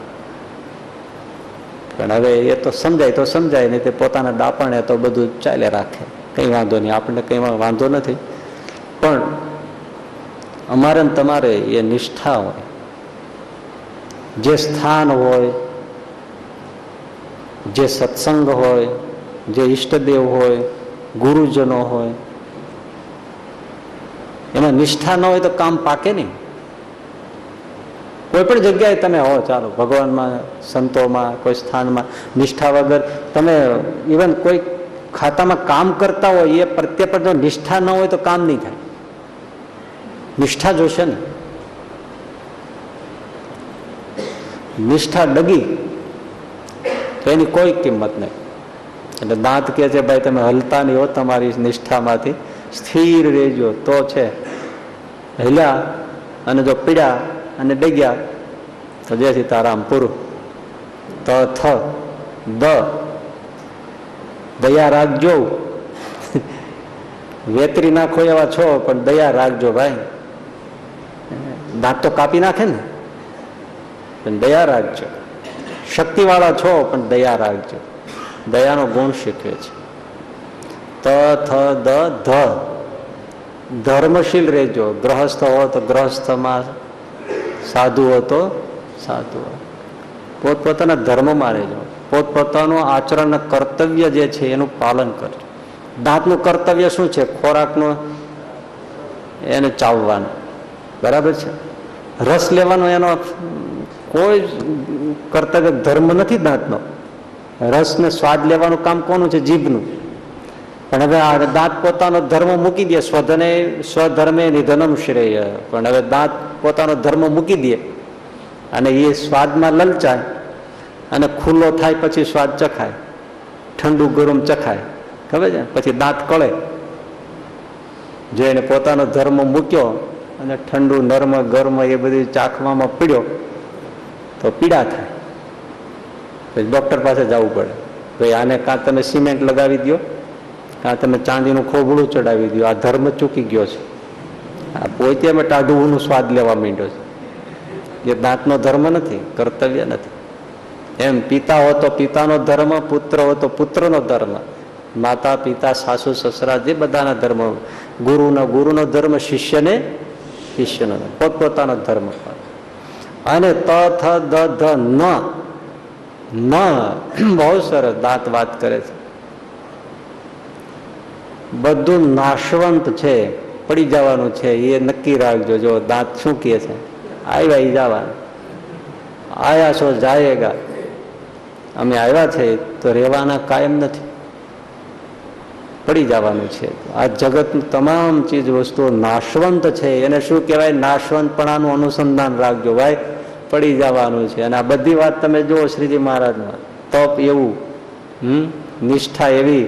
પણ હવે એ તો સમજાય તો સમજાય નહીં, તે પોતાના દાપણે તો બધું ચાલે રાખે, કંઈ વાંધો નહીં, આપણને કંઈ વાંધો નથી. પણ અમારે ને તમારે એ નિષ્ઠા હોય, જે સ્થાન હોય, જે સત્સંગ હોય, જે ઈષ્ટદેવ હોય, ગુરુજનો હોય, એમાં નિષ્ઠા ન હોય તો કામ પાકે નહીં. કોઈ પણ જગ્યાએ તમે હો, ચાલો ભગવાનમાં, સંતોમાં, કોઈ સ્થાનમાં નિષ્ઠા વગર તમે ઇવન કોઈ ખાતામાં કામ કરતા હોય, એ પ્રત્યે પર જો નિષ્ઠા ન હોય તો કામ નહીં થાય. નિષ્ઠા જોશે ને, નિષ્ઠા ડગી તો એની કોઈ કિંમત નહીં. એટલે દાંત કહે છે, ભાઈ તમે હલતા નહીં હો, તમારી નિષ્ઠામાંથી સ્થિર રહેજો તો છે. હેલા અને જો પીડા અને ડગ્યા તો જે સીતારામ પૂરું. દયા રાખજો, વેતરી નાખો એવા છો પણ દયા રાખજો ભાઈ. દાંત તો કાપી નાખે ને, પણ દયા રાખજો. શક્તિવાળા છો પણ દયા રાખજો, દયાનો ગુણ શીખવે છે. ધર્મશીલ રહેજો, ગ્રહસ્થ હો તો ગ્રહસ્થમાં, સાધુ હો તો સાધુ, પોતપોતાના ધર્મમાં રહેજો, પોતપોતાનું આચરણ કર્તવ્ય જે છે એનું પાલન કરજો. દાંતનું કર્તવ્ય શું છે? ખોરાકનો એને ચાવવાનો, બરાબર છે, રસ લેવાનો. એનો કોઈ કર્તવ્ય ધર્મ નથી દાંતનો. રસને સ્વાદ લેવાનું કામ કોનું છે? જીભનું. પણ હવે આ દાંત પોતાનો ધર્મ મૂકી દે, સ્વધને સ્વધર્મે નિધનમ શ્રેય. પણ હવે દાંત પોતાનો ધર્મ મૂકી દે અને એ સ્વાદમાં લલચાય, અને ખુલ્લો થાય પછી સ્વાદ ચખાય, ઠંડુ ગરમ ચખાય, ખબર છે, પછી દાંત કળે. જો એને પોતાનો ધર્મ મૂક્યો અને ઠંડુ નરમ ગરમ એ બધી ચાખવામાં પીડ્યો તો પીડા થાય, પછી ડૉક્ટર પાસે જવું પડે. ભાઈ આને કાં તમે સિમેન્ટ લગાવી દો, આ તમે ચાંદીનું ખોબળું ચડાવી દો, આ ધર્મ ચૂકી ગયો છે. આ પોતે અમે ટાઢુંનું સ્વાદ લેવા માંડ્યો છે. એ દાંતનો ધર્મ નથી, કર્તવ્ય નથી. એમ પિતા હો તો પિતાનો ધર્મ, પુત્ર હો તો પુત્રનો ધર્મ, માતા પિતા સાસુ સસરા જે બધાના ધર્મ, ગુરુનો ધર્મ, શિષ્યને શિષ્યનો ધર્મ, પોતપોતાનો ધર્મ. અને બહુ સરસ દાંત વાત કરે છે. બધું નાશવંત છે, પડી જવાનું છે એ નક્કી રાખજો. જો દાંત શું કહે છે? આવ્યા એ જવા, આયા છો જાયેગા. અમે આવ્યા છે તો રહેવાના કાયમ નથી, પડી જવાનું છે. આ જગતની તમામ ચીજ વસ્તુઓ નાશવંત છે, એને શું કહેવાય? નાશવંતપણાનું અનુસંધાન રાખજો, ભાઈ પડી જવાનું છે. અને આ બધી વાત તમે જુઓ શ્રીજી મહારાજમાં તપ એવું, નિષ્ઠા એવી,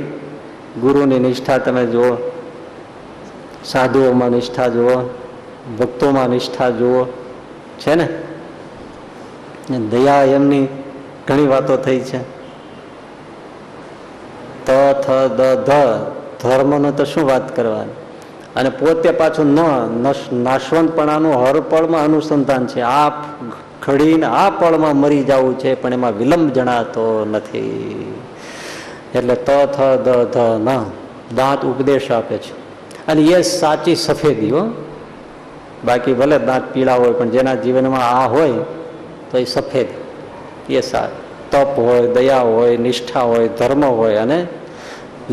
ગુરુની નિષ્ઠા તમે જુઓ, સાધુઓમાં નિષ્ઠા જુઓ, ભક્તોમાં નિષ્ઠા જુઓ, છે ને દયા એમની ઘણી વાતો થઈ છે. ત થ દ ધ ધર્મનો તો શું વાત કરવાની, અને પોતે પાછું નાશવંતપણાનું હર પળમાં અનુસંધાન છે. આ ખડીને આ પળમાં મરી જવું છે પણ એમાં વિલંબ જણાતો નથી. એટલે ત થ દ ધ ન દાંત ઉપદેશ આપે છે, અને એ સાચી સફેદી હો. બાકી ભલે દાંત પીળા હોય પણ જેના જીવનમાં આ હોય તો એ સફેદ એ તપ હોય, દયા હોય, નિષ્ઠા હોય, ધર્મ હોય અને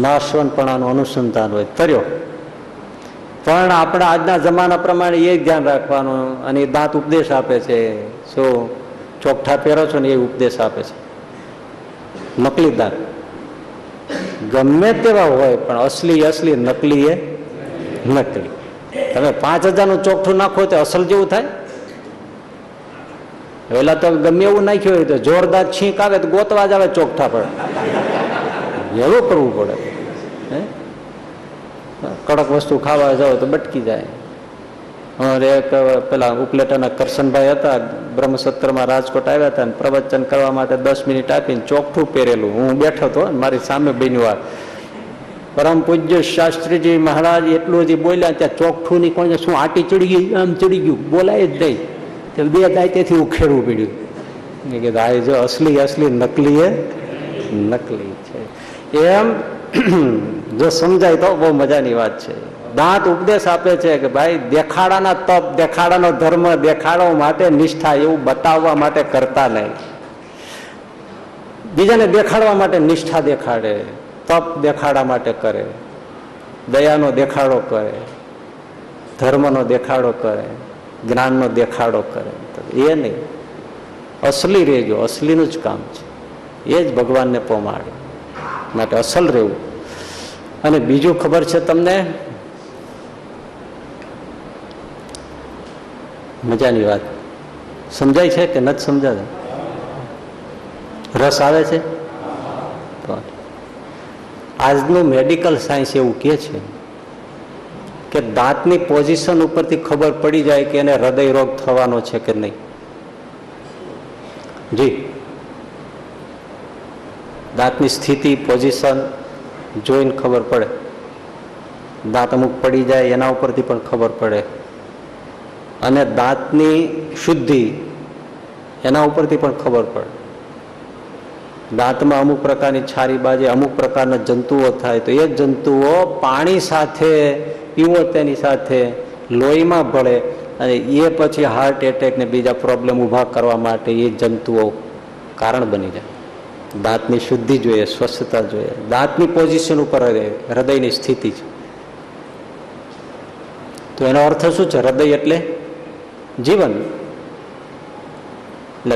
નાશવંતપણાનું અનુસંધાન હોય તર્યો. પણ આપણા આજના જમાના પ્રમાણે એ ધ્યાન રાખવાનું, અને એ દાંત ઉપદેશ આપે છે. શું ચોકઠા પહેરો છો ને એ ઉપદેશ આપે છે, નકલી દાંત ગમે તેવા હોય પણ અસલી અસલી, નકલી એ નકલી. તમે 5000નું ચોકઠું નાખો તો અસલ જેવું થાય? પહેલા તો ગમે એવું નાખ્યું હોય તો જોરદાર છીંક આવે તો ગોતવા જ આવે ચોકઠા પર, એવું કરવું પડે. કડક વસ્તુ ખાવા જાવ તો બટકી જાય. અમારે એક પેલા ઉપલેટાના કરશનભાઈ હતા, બ્રહ્મસત્રમાં રાજકોટ આવ્યા હતા અને પ્રવચન કરવા માટે 10 મિનિટ આપીને ચોકઠું પહેરેલું, હું બેઠો હતો મારી સામે બન્યું. પરમ પૂજ્ય શાસ્ત્રીજી મહારાજ એટલું જ બોલ્યા ત્યાં ચોકઠું ની કોઈને શું આટી ચડી ગઈ, આમ ચડી ગયું, બોલાય જ નહીં. બે દાયતેથી ઉખેડવું પડ્યું. એ કીધું આ જો અસલી અસલી, નકલી એ નકલી છે. એમ જો સમજાય તો બહુ મજાની વાત છે. દાંત ઉપદેશ આપે છે કે ભાઈ દેખાડાના તપ, દેખાડાનો ધર્મ, દેખાડો માટે નિષ્ઠા, એવું બતાવવા માટે કરતા નહીં. બીજાને દેખાડવા માટે નિષ્ઠા દેખાડે, તપ દેખાડા માટે કરે, દયાનો દેખાડો કરે, ધર્મનો દેખાડો કરે, જ્ઞાનનો દેખાડો કરે. એ નહીં, અસલી રહેજો, અસલીનું જ કામ છે. એ જ ભગવાનને પમાડે, માટે અસલ રહેવું. અને બીજું ખબર છે તમને મજાની વાત સમજાય છે કે નથી સમજાતો? રસ આવે છે? આજનું મેડિકલ સાયન્સ એવું કહે છે કે દાંતની પોઝિશન ઉપરથી ખબર પડી જાય કે એને હૃદય રોગ થવાનો છે કે નહીં. જી, દાંતની સ્થિતિ પોઝિશન જોઈને ખબર પડે. દાંત અમુક પડી જાય એના ઉપરથી પણ ખબર પડે, અને દાંતની શુદ્ધિ એના ઉપરથી પણ ખબર પડે. દાંતમાં અમુક પ્રકારની છારી બાજે અમુક પ્રકારના જંતુઓ થાય તો એ જંતુઓ પાણી સાથે પીવો, તેની સાથે લોહીમાં ભળે, અને એ પછી હાર્ટ એટેક ને બીજા પ્રોબ્લેમ ઊભા કરવા માટે એ જંતુઓ કારણ બની જાય. દાંતની શુદ્ધિ જોઈએ, સ્વચ્છતા જોઈએ, દાંતની પોઝિશન ઉપર હૃદયની સ્થિતિ છે. તો એનો અર્થ શું છે? હૃદય એટલે જીવન.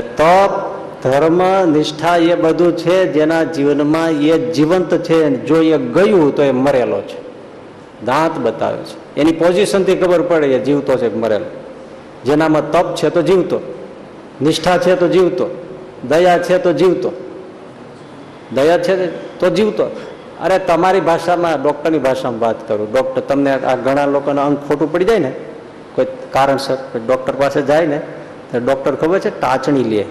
એટલે તપ, ધર્મ, નિષ્ઠા એ બધું છે જેના જીવનમાં એ જીવંત છે. જો એ ગયું તો એ મરેલો છે. દાંત બતાવે છે, એની પોઝિશનથી ખબર પડે એ જીવતો છે કે મરેલો. જેનામાં તપ છે તો જીવતો, નિષ્ઠા છે તો જીવતો, દયા છે તો જીવતો, દયા છે તો જીવતો. અરે તમારી ભાષામાં, ડૉક્ટરની ભાષામાં વાત કરું, ડૉક્ટર તમને આ ઘણા લોકોના અંગ ખોટું પડી જાય ને કોઈ કારણસર, ડૉક્ટર પાસે જાય ને તો ડૉક્ટર ખબર છે ટાંચણી લે,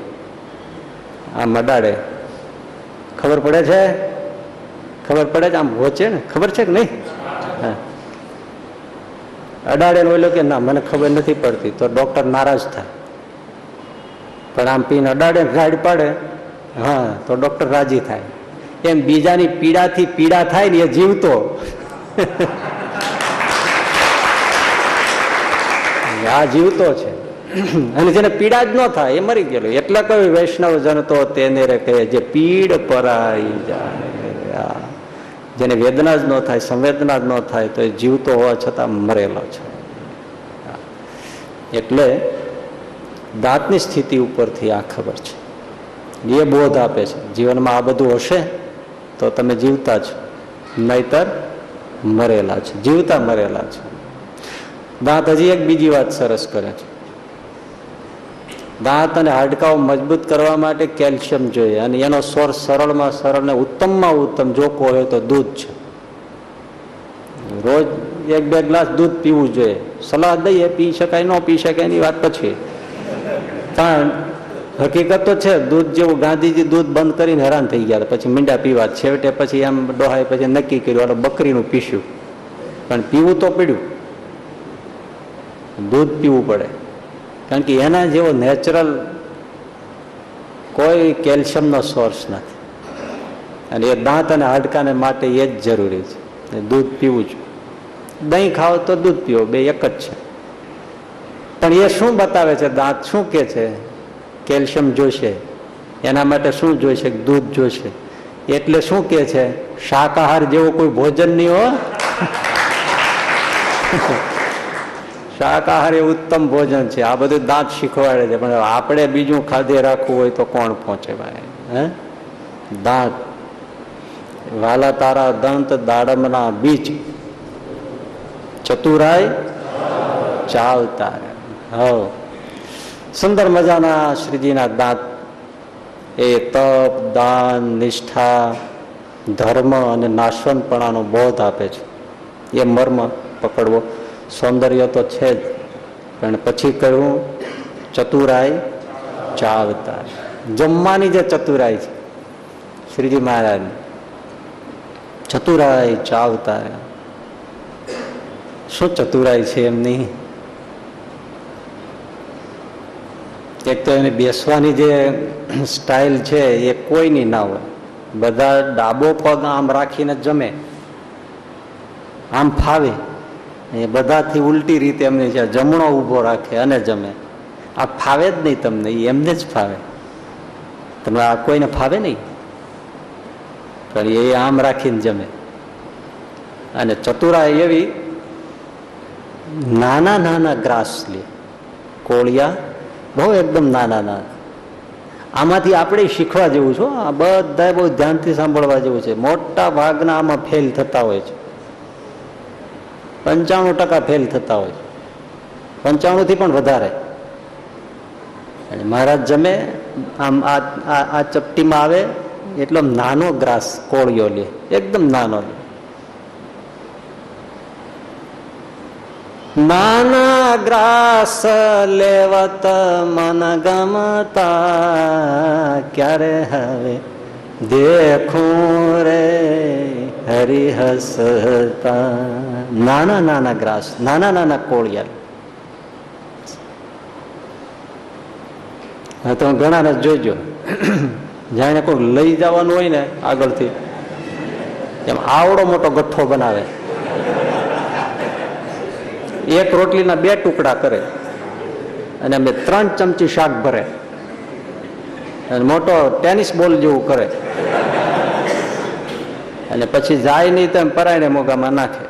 આમ મડાડે, ખબર પડે છે? ખબર પડે છે, આમ વોચે ને, ખબર છે કે નહીં? હા, અડાડે બોલ્યો કે ના મને ખબર નથી પડતી, તો ડૉક્ટર નારાજ થાય. પણ આમ પીને અડાડે ગાડ પાડે, હા, તો ડોક્ટર રાજી થાય. એમ બીજાની પીડાથી પીડા થાય ને એ જીવતો. આ જીવતો છે, અને જેને પીડા જ ન થાય એ મરી ગયેલો. એટલે કોઈ વૈષ્ણવ જનતો તેને રે કહે જે પીડ પરાઈ જાય, જેને વેદના જ ન થાય, સંવેદના જ ન થાય તો એ જીવતો હોવા છતાં મરેલો છે. એટલે દાંતની સ્થિતિ ઉપરથી આ ખબર છે, એ બોધ આપે છે. જીવનમાં આ બધું હશે તો તમે જીવતા છો, નહીતર મરેલા છે, જીવતા મરેલા છે. દાંત હજી એક બીજી વાત સરસ કરે છે. દાંત અને હાડકાઓ મજબૂત કરવા માટે કેલ્શિયમ જોઈએ, અને એનો સોર્સ સરળમાં સરળ ને ઉત્તમમાં ઉત્તમ જો કહો તો દૂધ છે. રોજ 1-2 ગ્લાસ દૂધ પીવું જોઈએ. સલાહ દઈએ, પી શકાય ન પી શકાય એની વાત પછી. પણ હકીકત તો છે દૂધ જેવું ગાંધીજી દૂધ બંધ કરીને હેરાન થઈ ગયા પછી મીંડા પીવા છેવટે પછી એમ ડોહાએ પછી નક્કી કર્યું આટલું બકરીનું પીશું પણ પીવું તો પડ્યું દૂધ પીવું પડે કારણ કે એના જેવો નેચરલ કોઈ કેલ્શિયમનો સોર્સ નથી અને એ દાંત અને હાડકાને માટે એ જ જરૂરી છે દૂધ પીવું જ દહીં ખાવ તો દૂધ પીવો બે એક જ છે પણ એ શું બતાવે છે દાંત શું કહે છે કેલ્શિયમ જોશે એના માટે શું જોઈશે દૂધ જોશે એટલે શું કહે છે શાકાહાર જેવો કોઈ ભોજન નહીં હો શાકાહાર એ ઉત્તમ ભોજન છે આ બધું દાંત શીખવાડે છે પણ આપણે બીજું ખાધે રાખવું હોય તો કોણ પહોંચે ભાઈ હે દાંત વાલા તારા દંત દાડમના બીજ ચતુરાય ચાલતા હવ સુંદર મજાના શ્રીજીના દાંત એ તપ દાન નિષ્ઠા ધર્મ અને નાશવંતપણાનો બોધ આપે છે એ મર્મ પકડવો સૌંદર્ય તો છે જ પણ પછી કહ્યું ચતુરાય ચાલતા જમવાની જે ચતુરાય છે શ્રીજી મહારાજની ચતુરાય ચાલતા શું ચતુરાય છે એમની એક તો એની બેસવાની જે સ્ટાઇલ છે એ કોઈની ના હોય બધા ડાબો પગ આમ રાખીને જમે આમ ફાવે એ બધાથી ઉલટી રીતે એમને છે જમણો ઊભો રાખે અને જમે આ ફાવે જ નહીં તમને એ એમને જ ફાવે તમને આ કોઈને ફાવે નહીં પણ એ આમ રાખીને જમે અને ચતુરાય એવી નાના નાના ગ્રાસ લે કોળિયા બહુ એકદમ નાના નાના આમાંથી આપણે શીખવા જેવું છે આ બધા બહુ ધ્યાનથી સાંભળવા જેવું છે મોટા ભાગના આમાં ફેલ થતા હોય છે 95% ફેલ થતા હોય છે 95થી પણ વધારે અને મહારાજ જમે આમ આ ચપટીમાં આવે એટલો નાનો ગ્રાસ કોળિયો લે એકદમ નાનો લે નાના ગ્રાસ લેવત મન ગમતા ક્યારે હવે દેખું રે હરિહસતા નાના નાના ગ્રાસ નાના નાના કોળિયા તો ઘણાને જોઈજો જાણે કોઈ લઈ જવાનું હોય ને આગળથી એમ આવડો મોટો ગઠ્ઠો બનાવે એક રોટલીના બે ટુકડા કરે અને અમે 3 ચમચી શાક ભરે અને મોટો ટેનિસ બોલ જેવું કરે અને પછી જાય નહીં તો એમ પરાયને મોગામાં નાખે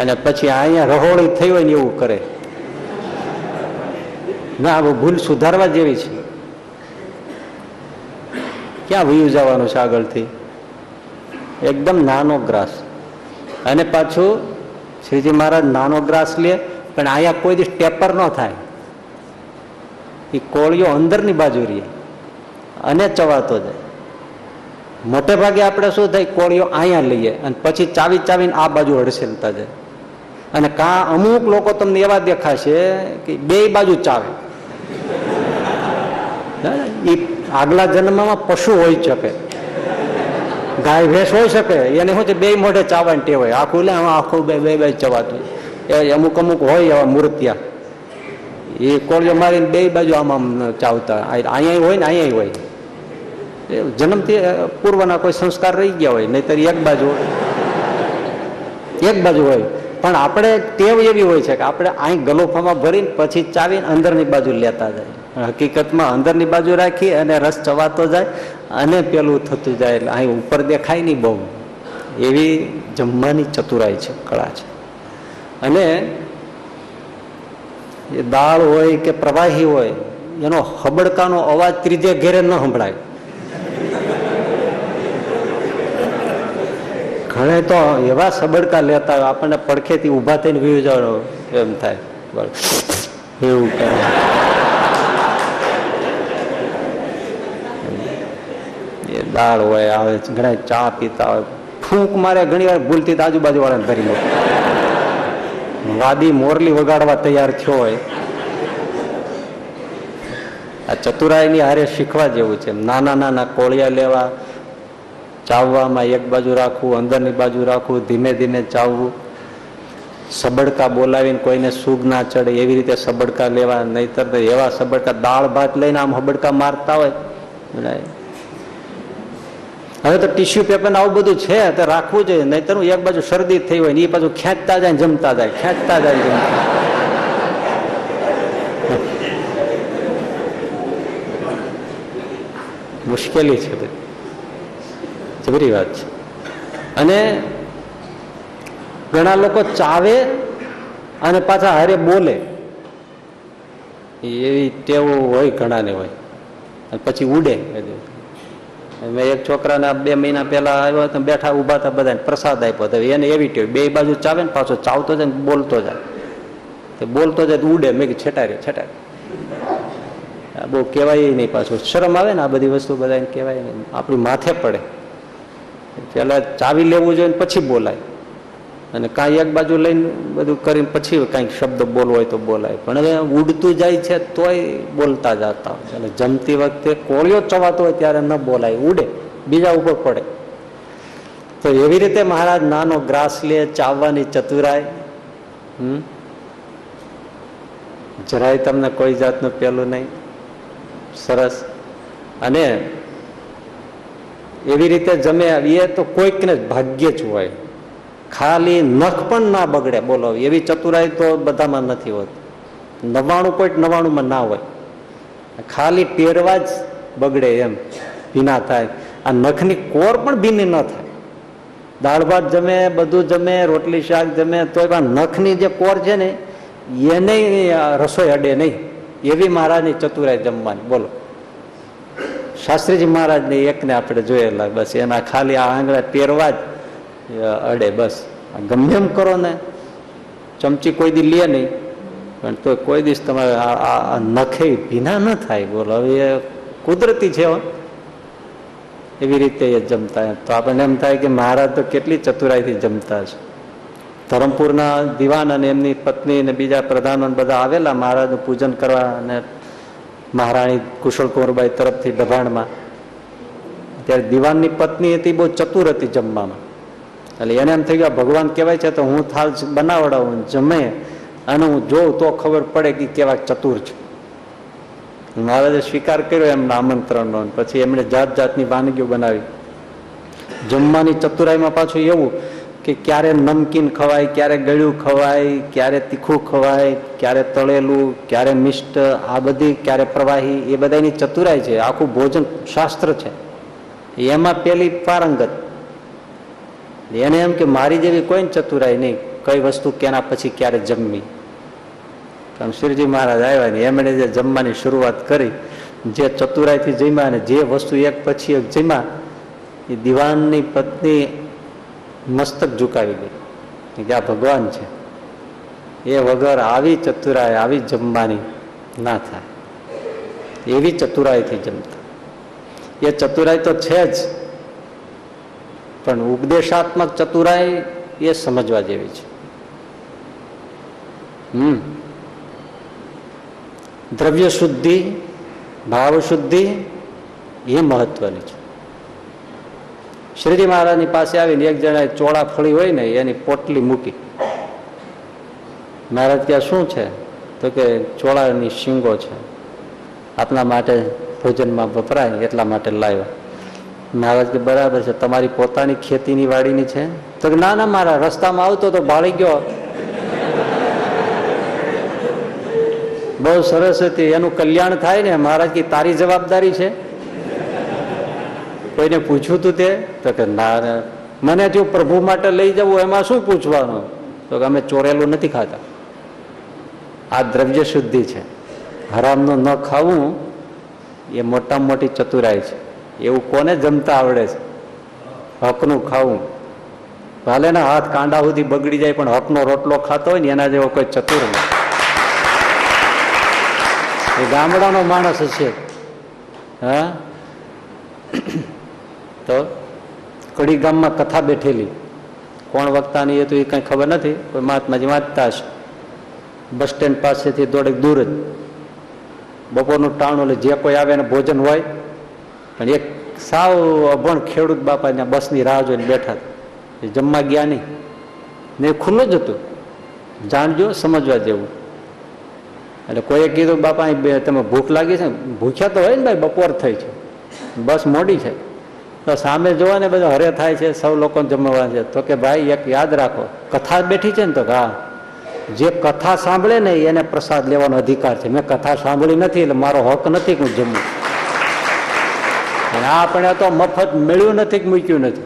અને પછી અહીંયા રહોળી થઈ હોય ને એવું કરે ના આ ભૂલ સુધારવા જેવી છે ક્યાં વયું જવાનું છે આગળથી એકદમ નાનો ગ્રાસ અને પાછું શ્રીજી મહારાજ નાનો ગ્રાસ લે પણ અહીંયા કોઈ દિવસ ટેપર ન થાય એ કોળિયો અંદરની બાજુ રહે અને ચવાતો જાય મોટે ભાગે આપણે શું થાય કોળિયો અહીંયા લઈએ અને પછી ચાવી ચાવીને આ બાજુ હડસેલતા જાય અને કા અમુક લોકો તમને એવા દેખાશે કે બે બાજુ ચાવે એ આગલા જન્મમાં પશુ હોઈ શકે ગાય ભેંસ હોઈ શકે એને શું છે બે મોઢે ચાવાની ટેવ હોય આખું લે આખું બે બે બે ચવાતું એ અમુક અમુક હોય એવા મૂર્તિયા એ કોળિયો મારીને બે બાજુ આમ આમ ચાવતા અહીંયા હોય ને અહીંયા હોય એ જન્મથી પૂર્વના કોઈ સંસ્કાર રહી ગયા હોય નહીતર એક બાજુ હોય પણ આપણે ટેવ એવી હોય છે કે આપણે અહીં ગલોફામાં ભરીને પછી ચાવીને અંદરની બાજુ લેતા જાય હકીકતમાં અંદરની બાજુ રાખી અને રસ ચવાતો જાય અને પેલું થતું જાય એટલે અહીં ઉપર દેખાય નહીં બહુ એવી જમવાની ચતુરાઈ છે કળા છે અને એ દાળ હોય કે પ્રવાહી હોય એનો હબડકાનો અવાજ ત્રીજે ઘેરે ન સંભળાય ઘણે તો એવા સબડકા લેતા હોય આપણને પડખેથી ઊભા થઈને વીજ જવાનું એમ થાય એવું કરે દાળ હોય આવે ઘણા ચા પીતા હોય ફૂંક મારે ઘણી વાર ભૂલતી આજુબાજુ વાળાને ધરી લો વાદી મોરલી વગાડવા તૈયાર થયો હોય આ ચતુરાઈની હારે શીખવા જેવું છે. નાના નાના કોળિયા લેવા, ચાવવામાં એક બાજુ રાખવું, અંદરની બાજુ રાખવું, ધીમે ધીમે ચાવવું, સબડકા બોલાવીને કોઈને સૂગ ના ચડે એવી રીતે સબડકા લેવા. નહીતર તો એવા સબડકા દાળ ભાત લઈને આમ હબડકા મારતા હોય. હવે તો ટીશ્યુ પેપર આવું બધું છે તો રાખવું જોઈએ. નહીતર હું એક બાજુ શરદી થઈ હોય ને એ બાજુ ખેંચતા જાય જમતા જાય, ખેંચતા જાય જમતા. મુશ્કેલી છે, જબરી વાત છે. અને ઘણા લોકો ચાવે અને પાછા હારે બોલે, એવી ટેવો હોય ઘણાને હોય અને પછી ઉડે. મેં એક છોકરાને 2 મહિના પહેલા આવ્યો હતો, બેઠા ઉભા હતા, બધાને પ્રસાદ આપ્યો હતો. એને એવી ટેવ, બે બાજુ ચાવે ને પાછો ચાવતો જાય ને બોલતો જાય, તે બોલતો જાય તો ઉડે. મેં છેટાડે છેટાડે બહુ કહેવાય નહીં, પાછું શરમ આવે ને. આ બધી વસ્તુ બધાને કહેવાય નહીં, આપણી માથે પડે. પહેલાં ચાવી લેવું જોઈએ ને પછી બોલાય, અને કાંઈ એક બાજુ લઈને બધું કરીને પછી કાંઈક શબ્દ બોલવો હોય તો બોલાય. પણ હવે ઉડતું જાય છે તોય બોલતા જતા હોય. એટલે જમતી વખતે કોળિયો ચવાતો હોય ત્યારે ન બોલાય, ઉડે, બીજા ઉપર પડે. તો એવી રીતે મહારાજ નાનો ગ્રાસ લે, ચાવવાની ચતુરાય. જરાય તમને કોઈ જાતનું પેલું નહીં, સરસ. અને એવી રીતે જમે એ તો કોઈકને ભાગ્યે જ હોય. ખાલી નખ પણ ના બગડે, બોલો, એવી ચતુરાઈ તો બધામાં નથી હોતી. 99.99% ના હોય, ખાલી પહેરવા જ બગડે એમ ભીના થાય. આ નખની કોર પણ ભીની ન થાય. દાળ ભાત જમે, બધું જમે, રોટલી શાક જમે, તો એવા નખની જે કોર છે ને એને રસોઈ અડે નહીં, એવી મહારાજની ચતુરાઈ જમવાની. બોલો, શાસ્ત્રીજી મહારાજને એકને આપણે જોયેલા, બસ એના ખાલી આ આંગળા પહેરવા જ અડે. બસ ગમે એમ કરો ને, ચમચી કોઈ દી લે નહીં, પણ તો કોઈ દિવસ તમારે આ નખે ભીના ન થાય. બોલો, હવે એ કુદરતી છે. એવી રીતે એ જમતા. તો આપણને એમ થાય કે મહારાજ તો કેટલી ચતુરાઈથી જમતા છે. ધરમપુરના દિવાન અને એમની પત્ની અને બીજા પ્રધાનો બધા આવેલા મહારાજનું પૂજન કરવા. અને મહારાણી કુશળ કુંવરબાઈ તરફથી દભાણમાં ત્યારે દિવાનની પત્ની હતી, બહુ ચતુર હતી જમવામાં. એટલે એને એમ થઈ ગયા ભગવાન કહેવાય છે તો હું થાળ બનાવડાવું, જમે અને હું જોઉં તો ખબર પડે કે કેવા ચતુર છે. મહારાજે સ્વીકાર કર્યો એમના આમંત્રણનો. પછી એમણે જાત જાતની વાનગીઓ બનાવી. જમવાની ચતુરાઈમાં પાછું એવું કે ક્યારે નમકીન ખવાય, ક્યારે ગળ્યું ખવાય, ક્યારે તીખું ખવાય, ક્યારે તળેલું, ક્યારે મિષ્ટ, આ બધી, ક્યારે પ્રવાહી, એ બધાની ચતુરાઈ છે. આખું ભોજન શાસ્ત્ર છે. એમાં પેલી પારંગત, એને એમ કે મારી જેવી કોઈ ચતુરાઈ નહીં, કઈ વસ્તુ કેના પછી ક્યારે જમવી. પણ શ્રીજી મહારાજ આવ્યા ને એમણે જે જમવાની શરૂઆત કરી, જે ચતુરાઈથી જમ્યા અને જે વસ્તુ એક પછી એક જમ્યા, એ દિવાનની પત્ની મસ્તક ઝુકાવી ગઈ કે આ ભગવાન છે. એ વગર આવી ચતુરાઈ, આવી જમવાની ના થાય, એવી ચતુરાઈથી જમતા. એ ચતુરાઈ તો છે જ, પણ ઉપદેશાત્મક ચતુરાઈ એ સમજવા જેવી છે. દ્રવ્ય શુદ્ધિ, ભાવ શુદ્ધિ એ મહત્વની છે. શ્રીજી મહારાજની પાસે આવીને એક જણાએ ચોળા ફળી હોય ને એની પોટલી મૂકી. મહારાજ ત્યાં શું છે? તો કે ચોળાની શીંગો છે, આપના માટે ભોજનમાં વપરાય એટલા માટે લાવ્યા. મહારાજ કે બરાબર છે, તમારી પોતાની ખેતીની વાડીની છે? તો કે ના ના, મારા રસ્તામાં આવતો તો ભાળી ગયો, બહુ સરસ હતી, એનું કલ્યાણ થાય ને. મહારાજ કે તારી જવાબદારી છે? કોઈને પૂછ્યું તું તે? તો કે ના, મને જો પ્રભુ માટે લઈ જવું એમાં શું પૂછવાનું? તો કે અમે ચોરેલું નથી ખાતા. આ દ્રવ્ય શુદ્ધિ છે. હરામનું ન ખાવું એ મોટામાં મોટી ચતુરાઈ છે. એવું કોને જમતા આવડે છે? હકનું ખાવું, ભલે ને હાથ કાંડા સુધી બગડી જાય, પણ હકનો રોટલો ખાતો હોય ને એના જેવો કોઈ ચતુર નથી. એ ગામડાનો માણસ છે. હા, તો કડી ગામમાં કથા બેઠેલી, કોણ વક્તાની એ તો એ કંઈ ખબર નથી, કોઈ મહાત્માજી વાંચતા હશે. બસ સ્ટેન્ડ પાસેથી થોડેક દૂર જ બપોરનું ટાણું એટલે જે કોઈ આવે એને ભોજન હોય, પણ એક સાવ અભણ ખેડૂત બાપા ત્યાં બસની રાહ જોઈને બેઠા હતા, જમવા ગયા નહીં ને, ખુલ્લું જ હતું, જાણજો સમજવા જેવું. એટલે કોઈએ કીધું બાપા તમે ભૂખ લાગી છે? ભૂખ્યા તો હોય ને ભાઈ, બપોર થઈ છે, બસ મોડી છે. તો સામે જોવા ને બધા હરે થાય છે, સૌ લોકો જમવા છે. તો કે ભાઈ એક યાદ રાખો, કથા બેઠી છે ને, તો હા જે કથા સાંભળે ને એને પ્રસાદ લેવાનો અધિકાર છે. મેં કથા સાંભળી નથી એટલે મારો હક નથી કે હું જમું. આ આપણે તો મફત મેળ્યું નથી કે મૂક્યું નથી,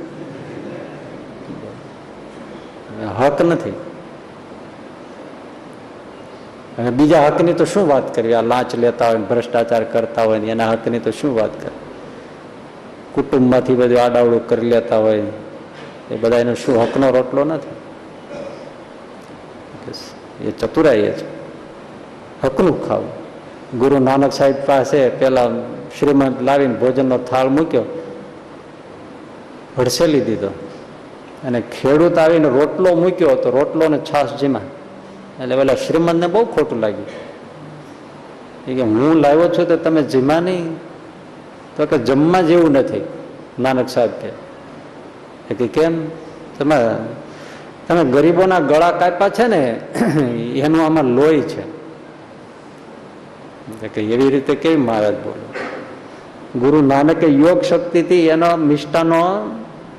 હક નથી. અને બીજા હકની તો શું વાત કરવી? આ લાંચ લેતા હોય, ભ્રષ્ટાચાર કરતા હોય ને, એના હકની તો શું વાત કરવી? કુટુંબમાંથી બધું આડાવડું કરી લેતા હોય, એ બધા એનો શું હકનો રોટલો નથી? એ ચતુરાઈ છે હકનું ખાવું. ગુરુ નાનક સાહેબ પાસે પેલા શ્રીમંત લાવીને ભોજનનો થાળ મૂક્યો, ભડસેલી દીધો, અને ખેડૂત આવીને રોટલો મૂક્યો તો રોટલો ને છાશ જીમા. એટલે પેલા શ્રીમંતને બહુ ખોટું લાગ્યું કે હું લાવ્યો છું તો તમે જીમા નહીં. તો કે જમવા જેવું નથી. નાનક સાહેબ કે કેમ? તમે ગરીબોના ગળા કાપ્યા છે ને, એનું આમાં લોહી છે. એવી રીતે કેમ મહારાજ બોલો? ગુરુ નાનકે યોગ શક્તિથી એનો મિષ્ટાનો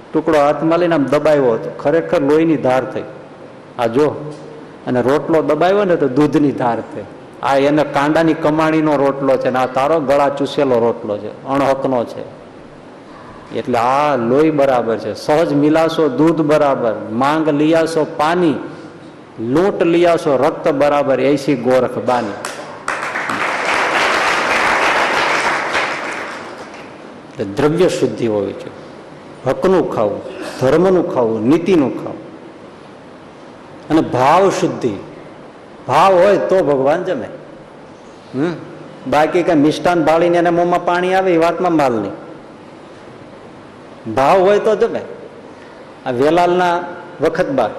ટુકડો હાથમાં લઈને આમ દબાવ્યો હતો, ખરેખર લોહીની ધાર થઈ. આ જો, અને રોટલો દબાવ્યો ને તો દૂધની ધાર થઈ. આ એને કાંડાની કમાણીનો રોટલો છે ને આ તારો ગળા ચૂસેલો રોટલો છે, અણહકનો છે. એટલે આ લોહી બરાબર છે. સહજ મિલાસો દૂધ બરાબર, માંગ લિયાસો પાણી, લૂંટ લિયાસો રક્ત બરાબર, એસી ગોરખ બાની. એટલે દ્રવ્ય શુદ્ધિ હોય છે, હકનું ખાવું, ધર્મનું ખાવું, નીતિનું ખાવું, અને ભાવ શુદ્ધિ. ભાવ હોય તો ભગવાન જમે, બાકી કઈ મિષ્ટાન ભાળીને એને મોંમાં પાણી આવે એ વાતમાં માલ નહીં. ભાવ હોય તો જમે. આ વેલાલના વખત બાગ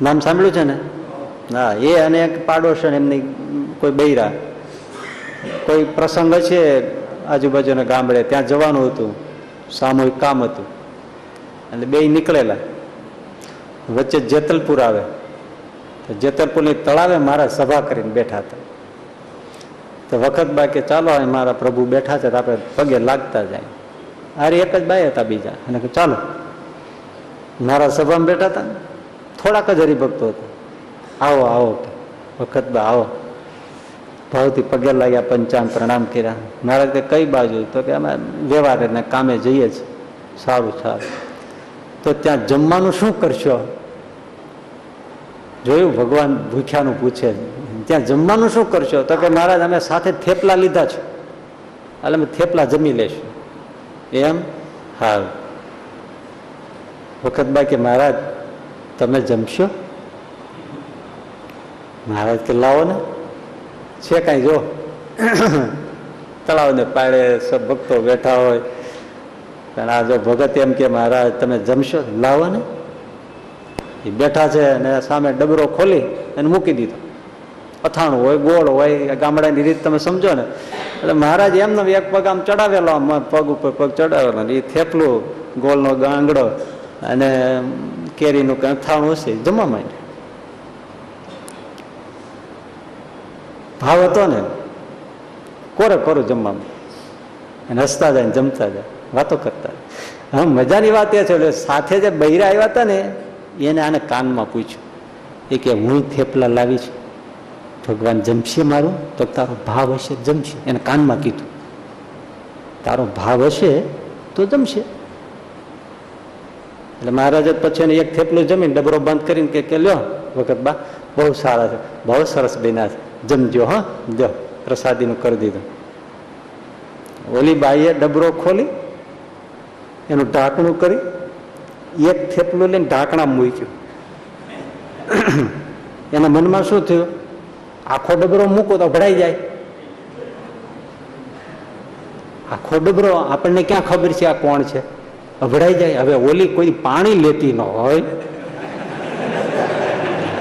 નામ સાંભળ્યું છે ને? હા, એ અને એક પાડોશ, એમની કોઈ બૈરા, કોઈ પ્રસંગ છે આજુબાજુના ગામડે, ત્યાં જવાનું હતું, સામૂહિક કામ હતું, એટલે બે નીકળેલા. વચ્ચે જેતલપુર આવે, જેતલપુરની તળાવે મારા સભા કરીને બેઠા હતા. તો વખત બા કે ચાલો મારા પ્રભુ બેઠા છે, આપણે પગે લાગતા જાય. અરે એક જ બાઈ હતા બીજા, અને ચાલો મારા સભામાં બેઠા હતા, થોડાક જ હરિભક્તો હતા. આવો આવો વખત બા આવો, ભાવથી પગે લાગ્યા, પંચાંગ પ્રણામ કર્યા. મારા કે કઈ બાજુ? તો કે અમે વ્યવહાર ને કામે જઈએ છીએ. સારું સારું. તો ત્યાં જમવાનું શું કરશો? જોયું ભગવાન ભૂખ્યાનું પૂછે, ત્યાં જમવાનું શું કરશો? તો કે મહારાજ અમે સાથે થેપલા લીધા છે, એટલે અમે થેપલા જમી લેશું. એમ? હા. વખતબા કે મહારાજ તમે જમશો? મહારાજ કે લાવો ને, છે કાંઈ જો. તળાવને પાડે સબ ભક્તો બેઠા હોય, પણ આ જો ભગત એમ કે મહારાજ તમે જમશો? લાવો ને. બેઠા છે અને સામે ડબરો ખોલી અને મૂકી દીધો. અથાણું હોય, ગોળ હોય, ગામડાની રીત તમે સમજો ને. એટલે મહારાજ એમનો એક પગ આમ ચડાવેલો, પગ ઉપર પગ ચડાવેલો, એ થેપલું, ગોળનો ગાંગડો અને કેરીનું કંઈ અથાણું હશે, જમવા માંડ્યું. ભાવ હતો ને, કોરે કોરું જમવામાં, અને હસતા જાય ને જમતા જાય, વાતો કરતા. હા, મજાની વાત એ છે, સાથે જે બૈરા આવ્યા હતા ને એને આને કાનમાં પૂછ્યું, એ કે હું થેપલા લાવી છું, ભગવાન જમશે મારું? તો તારો ભાવ હશે જમશે. એને કાનમાં કીધું, તારો ભાવ હશે તો જમશે. એટલે મહારાજ પછી એક થેપલું જમીને ડબરો બંધ કરીને કે લ્યો વખત બા, બહુ સારા છે, બહુ સરસ બેના છે, જમજો. હા, જો પ્રસાદીનું કરી દીધું. ઓલી બાઈએ ડબરો ખોલી, એનું ઢાંકણું કરી, એક થેપલું લઈને ઢાંકણા મૂક્યું. એના મનમાં શું થયું? આખો ડબરો મૂકો તો ભરાઈ જાય. આખો ડબરો, આપણને ક્યાં ખબર છે આ કોણ છે, અભરાઈ જાય. હવે ઓલી કોઈ પાણી લેતી ન હોય.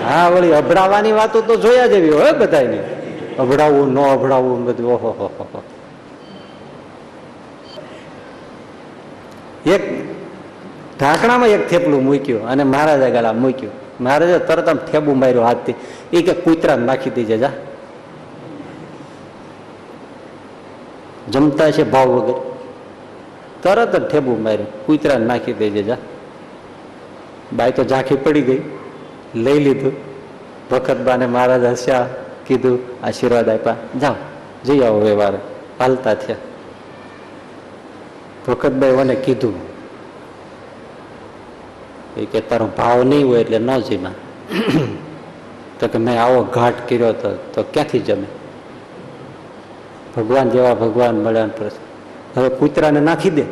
હા, વળી અભરાવાની વાતો તો જોયા જેવી હોય બધાની. અભડાવવું ન અભડાવવું બધું ઓહો હો. એક ઢાંકણામાં એક થેપલું મૂક્યું અને મહારાજા ગળા મૂક્યું. મહારાજે તરત આમ થેબું માર્યું હાથથી. એ કે કૂતરા નાખી દેજે જા, જમતા છે ભાવ વગર. તરત જ થેબું માર્યું, કૂતરા નાખી દેજે જા. બાઈ તો ઝાંખી પડી ગઈ, લઈ લીધું. વખતબાને મહારાજ હસ્યા, કીધું આશીર્વાદ આપ્યા, જાઓ જઈ આવો વ્યવહાર. હાલતા થયા. વખતબાઈ મને કીધું એ કે તારો ભાવ નહીં હોય એટલે ન જમા. તો કે મેં આવો ઘાટ કર્યો હતો તો ક્યાંથી જમે? ભગવાન જેવા ભગવાન મળ્યા પ્રશ્ન. હવે કૂતરાને નાખી દે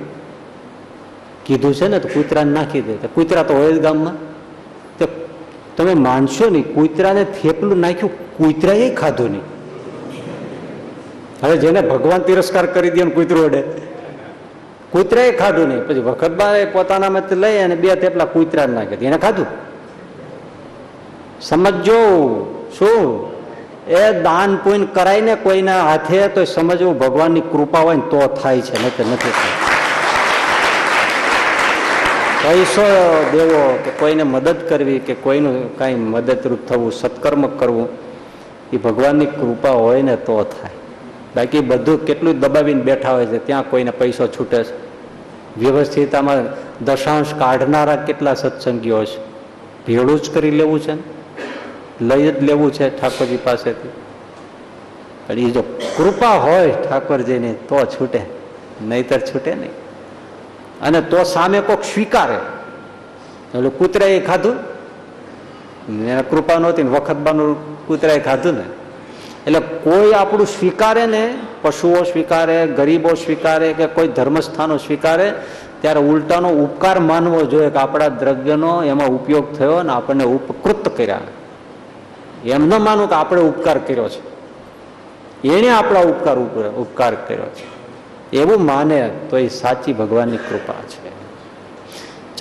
કીધું છે ને, તો કૂતરાને નાખી દે. તો કૂતરા તો હોય જ ગામમાં. તો તમે માનશો નહીં, કૂતરાને થેપલું નાખ્યું, કૂતરાએ ખાધું નહીં. હવે જેને ભગવાન તિરસ્કાર કરી દે ને કૂતરો અડે, કૂતરાએ ખાધું નહીં. પછી વખતબાએ પોતાનામાંથી લઈ અને બે થેપલા કૂતરાને નાખી દીધા, એને ખાધું. સમજો શું એ દાન પુણ્ય કરાય ને કોઈના હાથે તો સમજવું ભગવાનની કૃપા હોય ને તો થાય છે, નહીં તો નથી થતું. પૈસો દેવો કે કોઈને મદદ કરવી કે કોઈનું કાંઈ મદદરૂપ થવું, સત્કર્મ કરવું, એ ભગવાનની કૃપા હોય ને તો થાય. બાકી બધું કેટલું દબાવીને બેઠા હોય છે, ત્યાં કોઈને પૈસો છૂટે છે. વ્યવસ્થિતતામાં દશાંશ કાઢનારા કેટલા સત્સંગીઓ છે. ભેળું જ કરી લેવું છે, લઈ જ લેવું છે ઠાકોરજી પાસેથી. પણ એ જો કૃપા હોય ઠાકોરજીની તો છૂટે, નહીતર છૂટે નહીં. અને તો સામે કોઈક સ્વીકારે. એટલે કૂતરાએ ખાધું, એને કૃપા નહોતી ને વખતબાનું કૂતરાએ ખાધું ને. એટલે કોઈ આપણું સ્વીકારે ને, પશુઓ સ્વીકારે, ગરીબો સ્વીકારે કે કોઈ ધર્મસ્થાનો સ્વીકારે, ત્યારે ઉલટાનો ઉપકાર માનવો જોઈએ કે આપણા દ્રવ્યનો એમાં ઉપયોગ થયો ને આપણને ઉપકૃત કર્યા. એમ ન માનવું કે આપણે ઉપકાર કર્યો છે, એણે આપણા ઉપકાર કર્યો છે, એવું માને તો એ સાચી ભગવાનની કૃપા છે.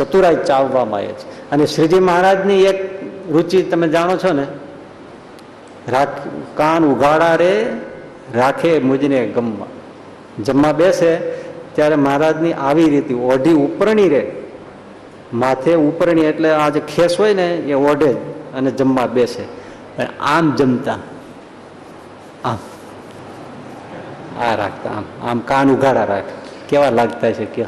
ચતુરાઈ ચાવવામાં આવે છે. અને શ્રીજી મહારાજની એક રુચિ તમે જાણો છો ને, રાખ કાન ઉઘાડા રે રાખે મુજને ગમવા. જમવા બેસે ત્યારે મહારાજની આવી રીતે ઓઢી ઉપરણી રે, માથે ઉપરણી એટલે આ જે ખેસ હોય ને એ ઓઢે અને જમવા બેસે. પણ આમ જમતા આમ આ રાખતા, આમ આમ કાન ઉઘાડા રાખે. કેવા લાગતા છે કે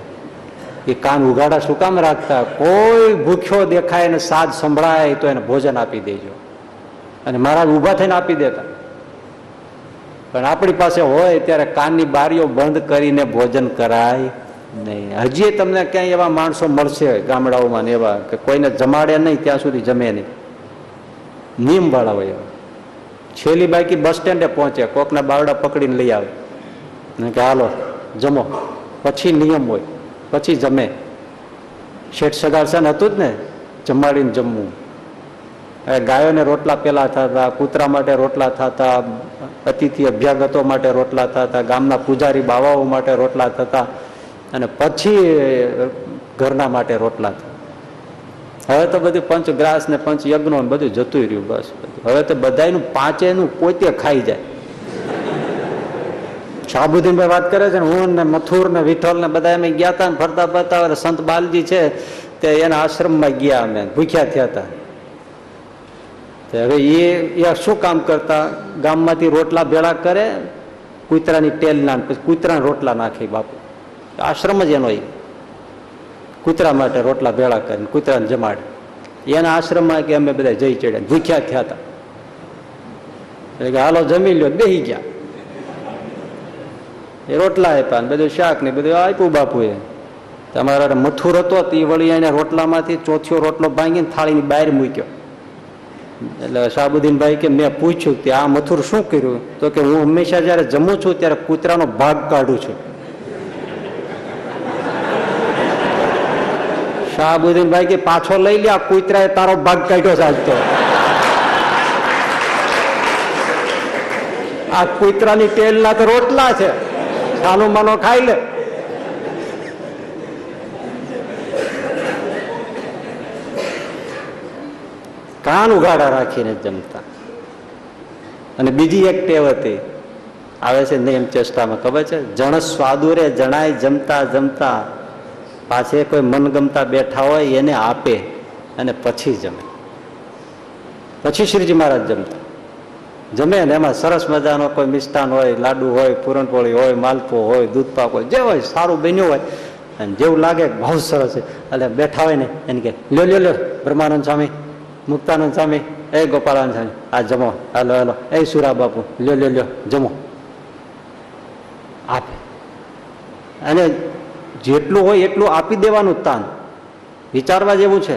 એ કાન ઉઘાડા શું કામ રાખતા? કોઈ ભૂખ્યો દેખાય અને સાદ સંભળાય તો એને ભોજન આપી દેજો. અને મહારાજ ઊભા થઈને આપી દેતા. પણ આપણી પાસે હોય ત્યારે કાનની બારીઓ બંધ કરીને ભોજન કરાય નહીં. હજી તમને ક્યાંય એવા માણસો મળશે ગામડાઓમાં ને એવા કે કોઈને જમાડે નહીં ત્યાં સુધી જમે નહીં, નિયમવાળા હોય એવા. છેલ્લી બાકી બસ સ્ટેન્ડે પહોંચે, કોકના બાવડા પકડીને લઈ આવે ને કે હાલો જમો, પછી નિયમ હોય પછી જમે. શેઠ સગારસાન હતું જ ને જમાડીને જમવું. ગાયોને રોટલા પેલા થતા, કૂતરા માટે રોટલા થતા, અતિથિ અભ્યાગતો માટે રોટલા થતા, ગામના પૂજારી બાવાઓ માટે રોટલા થતા, અને પછી ઘરના માટે રોટલા થતા. હવે તો બધું પંચગ્રાસ ને પંચયજ્ઞો બધું જતું રહ્યું. બસ હવે તો બધાનું પાંચેનું પોતે ખાઈ જાય. શાહબુદ્દીનભાઈ વાત કરે છે ને, હું ને મથુર ને વિઠ્ઠલ ને બધા અમે ગયા હતા ને ફરતા ફરતા. સંત બાલજી છે તે એના આશ્રમમાં ગયા, અમે ભૂખ્યા થયા હતા. હવે એ શું કામ કરતા? ગામમાંથી રોટલા ભેળા કરે, કૂતરાની ટેલ ના, પછી કૂતરાને રોટલા નાખે. બાપુ આશ્રમ જ એનો, એ કૂતરા માટે રોટલા ભેળા કરીને કૂતરાને જમાડે. એના આશ્રમમાં કે અમે બધા જઈ ચડ્યા, ભૂખ્યા થયા હતા. એટલે કે હાલો જમી લ્યો, બેસી ગયા. એ રોટલા આપ્યા, બધું શાક ને બધું આપ્યું બાપુએ. તમારા મથુર હતો તે વળી એને રોટલામાંથી ચોથિયો રોટલો ભાંગીને થાળીની બહાર મૂક્યો. એટલે શાહબુદ્દીનભાઈ કે મેં પૂછ્યું કે આ મથુર શું કર્યું? તો કે હું હંમેશા જયારે જમું છું ત્યારે કૂતરાનો ભાગ કાઢું છું. શાહબુદ્દીનભાઈ કે પાછો લઈ લે, આ કૂતરાએ તારો ભાગ કાઢ્યો છે. આજ તો આ કૂતરાની ટેલના તો રોટલા છે, સાનો માનો ખાઈ લે. કાન ઉઘાડા રાખીને જમતા. અને બીજી એક ટેવ હતી, આવે છે નહીં એમ ચેષ્ટામાં, ખબર છે, જણ સ્વાદુરે જણાય જમતા જમતા, પાછે કોઈ મનગમતા બેઠા હોય એને આપે અને પછી જમે, પછી શ્રીજી મહારાજ જમતા જમે ને એમાં સરસ મજાનો કોઈ મિષ્ટાન હોય, લાડુ હોય, પૂરણપોળી હોય, માલપો હોય, દૂધપાક હોય, જે હોય સારું બન્યું હોય અને જેવું લાગે બહુ સરસ છે એટલે બેઠા હોય ને એને કે લ્યો લ્યો લ્યો બ્રહ્માનંદ સ્વામી, મુક્તાનંદ સ્વામી, એ ગોપાલન સ્વામી, આ જમો, હાલો હાલો, એ સુરા બાપુ, લ્યો લ્યો લ્યો જમો, આપે. અને જેટલું હોય એટલું આપી દેવાનું તાન, વિચારવા જેવું છે.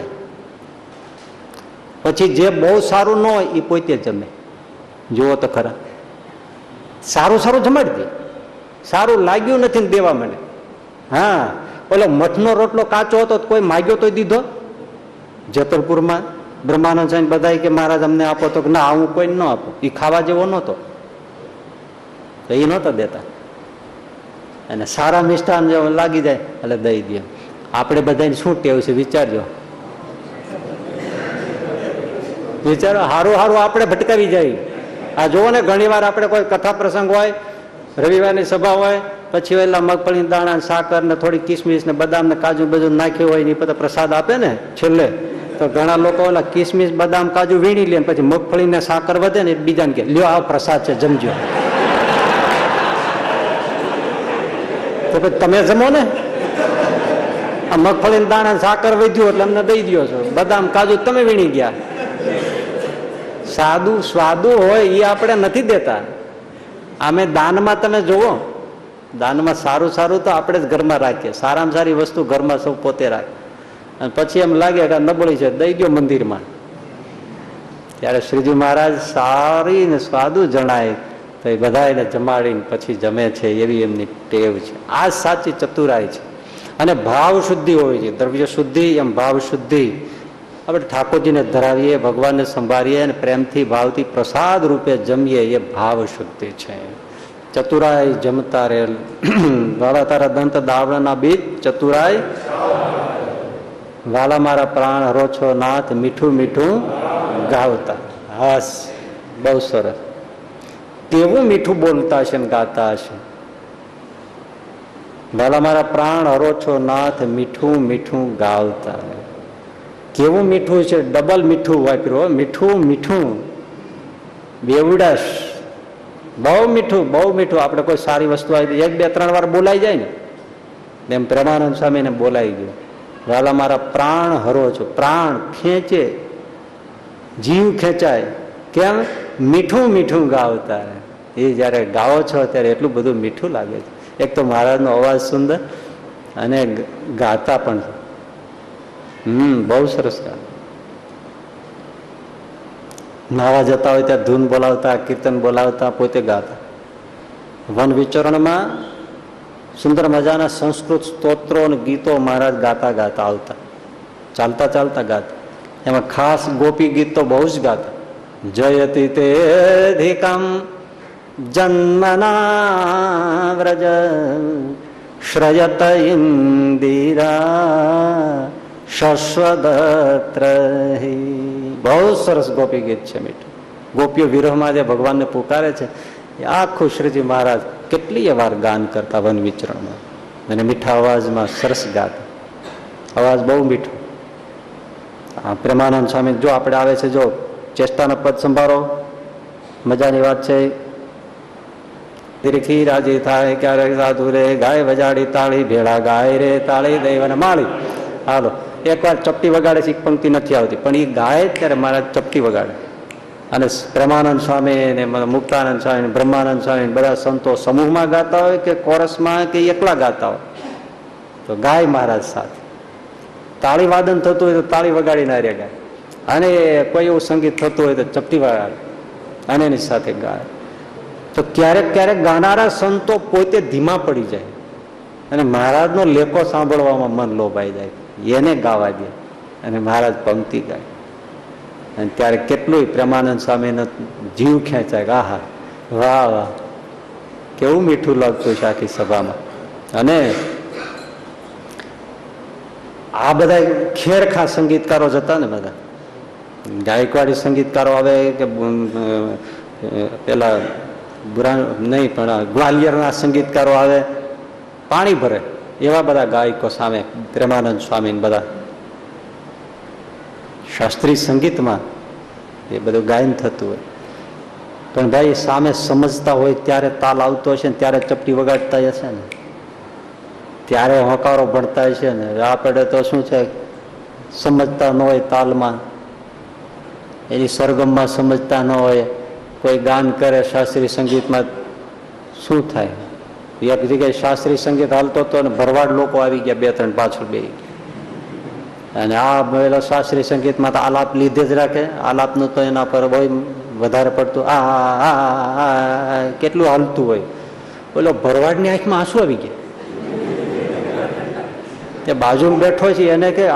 પછી જે બહુ સારું ન હોય એ પોતે જમે. જુઓ તો ખરા, સારું સારું જમાડી દે, સારું લાગ્યું નથી ને દેવા મને. હા, ઓલો મઠનો રોટલો કાચો હતો, કોઈ માગ્યો તો દીધો? જેતલપુરમાં બ્રહ્માનંદ સ્વામી બધા કે મહારાજ અમને આપો, તો ના હું કોઈ ન આપો, એ ખાવા જેવો નહોતો તો એ નહોતો દેતા. અને સારા મિષ્ટાન જો લાગી જાય એટલે દઈ દે. આપણે બધાને શું ટેવ છે વિચારજો, વિચારો. હારું હારું આપણે ભટકાવી જાય. આ જુઓ ને, ઘણી વાર આપણે કોઈ કથા પ્રસંગ હોય, રવિવારની સભા હોય, પછી વહેલા મગફળીના દાણા, સાકર ને થોડી કિસમિસ ને બદામ ને કાજુ બધું નાખ્યું હોય ને એ બધા પ્રસાદ આપે ને છેલ્લે, તો ઘણા લોકો ઓલા કિસમિસ બદામ કાજુ વીણી લે, પછી મગફળી ને સાકર વધે ને બીજાને કે લ્યો આ પ્રસાદ છે જમજો. તો પછી તમે જમો ને, આ મગફળીના દાણા સાકર વધ્યું એટલે અમને દઈ દો છો, બદામ કાજુ તમે વીણી ગયા. સાદું સ્વાદું હોય એ આપણે નથી દેતા. અમે દાનમાં તમે જુઓ, દાનમાં સારું સારું તો આપણે જ ઘરમાં રાખીએ, સારામાં સારી વસ્તુ ઘરમાં સૌ પોતે રાખે, અને પછી એમ લાગે કે નબળી છે દઈ ગયો મંદિરમાં. ત્યારે શ્રીજી મહારાજ સારી ને સ્વાદું જણાય તો એ બધાને જમાડીને પછી જમે છે. એવી એમની ટેવ છે. આ સાચી ચતુરાઈ છે. અને ભાવ શુદ્ધિ હોય છે, દ્રવ્ય શુદ્ધિ એમ ભાવ શુદ્ધિ. આપણે ઠાકોરજીને ધરાવીએ, ભગવાનને સંભાળીએ અને પ્રેમથી ભાવથી પ્રસાદ રૂપે જમીએ, એ ભાવ શુદ્ધિ છે. ચતુરાઈ જમતા રેલ વાળા તારા દંત દાવડાના બીજ, ચતુરાઈ વાલા મારા પ્રાણ હરો છો નાથ, મીઠું મીઠું ગાવતા. હાસ, બહુ સરસ. કેવું મીઠું બોલતા હશે ને ગાતા હશે. વાલા મારા પ્રાણ હરો છો નાથ, મીઠું મીઠું ગાવતા. કેવું મીઠું છે, ડબલ મીઠું વાપર્યું, મીઠું મીઠું બેવડસ, બહુ મીઠું બહુ મીઠું. આપણે કોઈ સારી વસ્તુ આવી એક બે ત્રણ વાર બોલાઈ જાય ને એમ પ્રેમાનંદ સ્વામીને બોલાઈ ગયું, વાલા મારા પ્રાણ હરો છો. પ્રાણ ખેંચે, જીવ ખેંચાય, કેમ? મીઠું મીઠું ગાવતા. એ જ્યારે ગાવો છો ત્યારે એટલું બધું મીઠું લાગે છે. એક તો મહારાજનો અવાજ સુંદર અને ગાતા પણ બહુ સરસ. નાવા જતા હોય ત્યાં ધૂન બોલાવતા, કીર્તન બોલાવતા, પોતે ગાતા. વન વિચરણમાં સુંદર મજાના સંસ્કૃત સ્તોત્રો અને ગીતો મહારાજ ગાતા ગાતા આવતા, ચાલતા ચાલતા ગાતા. એમાં ખાસ ગોપી ગીત તો બહુ જ ગાતા. જયતિ તે અધિકમ જન્મના વ્રજ શ્રયત ઇન્દિરા શશ્વદત્ર. બહુ સરસ ગોપી ગીત છે, મીઠું. ગોપીઓ વિરહમાં જે ભગવાનને પુકારે છે એ આખું શ્રીજી મહારાજ કેટલીય વાર ગાન કરતા વન વિચરણમાં, અને મીઠા અવાજમાં સરસ ગાતા. અવાજ બહુ મીઠો. આ પ્રેમાનંદ સ્વામી જો આપણે આવે છે, જો ચેષ્ટાના પદ સંભાળો, મજાની વાત છે. તિરખી રાજી થાય ક્યારેક સાધુ રે, ગાય વજાડી તાળી, ભેળા ગાય રે તાળી દૈવને માળી. હાલો, એક વાર ચપટી વગાડે છે, એક પંક્તિ નથી આવતી, પણ એ ગાય ત્યારે મારા ચપટી વગાડે. અને પ્રેમાનંદ સ્વામી ને મુક્તાનંદ સ્વામી, બ્રહ્માનંદ સ્વામી બધા સંતો સમૂહમાં ગાતા હોય કે કોરસમાં કે એકલા ગાતા હોય, તો ગાય મહારાજ સાથે તાળી વાદન થતું હોય તો તાળી વગાડી ના રે ગાય, અને કોઈ એવું સંગીત થતું હોય તો ચપટી વગાડે અને એની સાથે ગાય. તો ક્યારેક ક્યારેક ગાનારા સંતો પોતે ધીમા પડી જાય અને મહારાજનો લેખો સાંભળવામાં મન લોભાઈ જાય, એને ગાવા દે અને મહારાજ પંક્તિ ગાય. અને ત્યારે કેટલું પ્રેમાનંદ સ્વામીનો જીવ ખેંચાય. આહા, વાહ વાહ, કેવું મીઠું લાગતું છે આખી સભામાં. અને આ બધા ખેરખા સંગીતકારો જતા ને, બધા ગાયકવાડી સંગીતકારો આવે કે पेला बुरा नहीं पण ग्वालियरना संगीतकारो आवे पाणी भरे एवा बधा गायको सामे प्रेमानंद स्वामी बधा शास्त्रीय संगीत में ये बधुं गायन थतुं होय पण भाई सामे समजता होय त्यारे ताल आवतो हशे ने त्यारे चपटी वगाड़ता हशे ने त्यारे होकारो भणता हशे ने आपणे तो शुं छे समझता न होय ताल में एनी सरगम में समझता न होय कोई गान करे शास्त्रीय संगीत में शू थाय एक जगह शास्त्रीय संगीत हालतो तो ने भरवाड़ लोग आ गया बे त्रण पाछळ बेही अने आ मेला शास्त्रीय संगीत में तो आलाप लीधे ज राखे आलाप नो तो एना पर बहुत वधारे पड़तुं आ केटलुं हालतुं होय बोलो भरवाड़नी आँख में आंसू आवी गया बाजू में बैठो छे एने के आ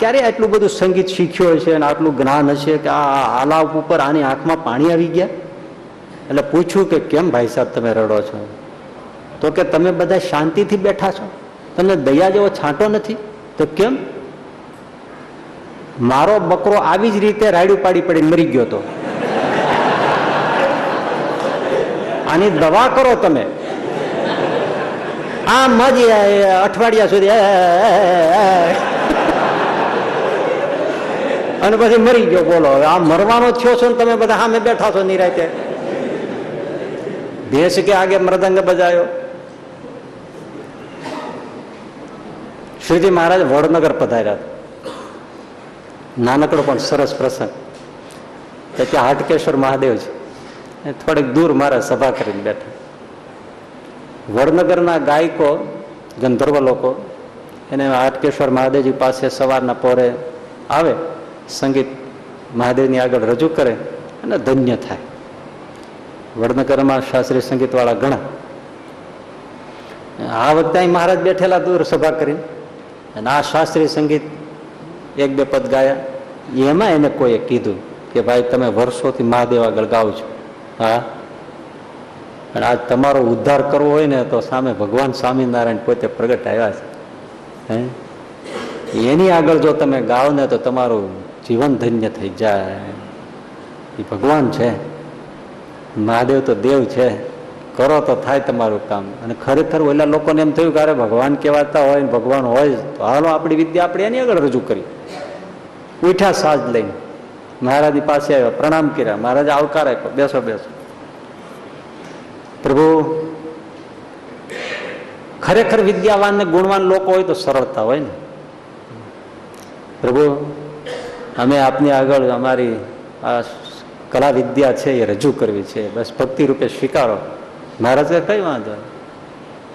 क्यारे आटलुं बधुं संगीत शीख्यो हशे अने आटलुं ज्ञान हशे कि आ आलाप उपर आनी आँख में पाणी आवी गया एटले पूछ्युं के केम भाई साहब तमे रड़ो छो तो के तमे बधा शांतिथी बैठा छो तमने दया जेवो छांटो नथी तो केम मारो बकरो आवी ज रीते रायडू पाड़ी पड़ी मरी गयो तो आनी दवा करो तमे आम मज अठवाडिया सुधी अने पछी मरी गयो बोलो आ मरवानो थयो छो तमे बधा सामे बैठा छो निराते भैंस के आगे मृदंग बजायो। श्रीजी महाराज वडनगर पधार्या नानकड़ो पण सरस प्रसंग तो त्या हटकेश्वर महादेव जी थोड़े दूर मारा सभा करीने बैठा वडनगरना गायको गंधर्व लोको एने हटकेश्वर महादेव जी पास सवारना पोरे आवे संगीत महादेवनी आगळ रजू करे अने धन्य थाय। वडनगर में शास्त्रीय संगीत वाला घणा आ वखते महाराज बैठेला दूर सभा करीने अने आ शास्त्रीय संगीत एक बे पद गाया एम एने कोई कीधु कि भाई तमे वर्षो थी महादेव आगळ गाओ छो हाँ पण आज तमारो उद्धार करवो होय ने तो सामे भगवान स्वामीनारायण पोते प्रगट आव्या छे एनी आगळ जो तमे गाओ ने तो तमारो जीवन धन्य थई जाय। ई भगवान छे महादेव तो देव छे करो तो थाय तमारुं काम। अने खरेखर ओला लोकोने एम थयुं कि भगवान कहेवाता होय भगवान होय तो हालो आपणी विद्या आपणे एनी आगळ रजू करी उठा साज लईने महाराज पासे आव्या प्रणाम कर्या महाराज आवकार आप्यो बेसो बेसो। प्रभु खरेखर विद्यावान ने गुणवान लोको होय तो सरळता होय ने प्रभु अमे आपनी आगळ अमारी आ कला विद्या छे ये रजू करवी छे बस भक्ति रूपे स्वीकारो। महाराज कई वांधो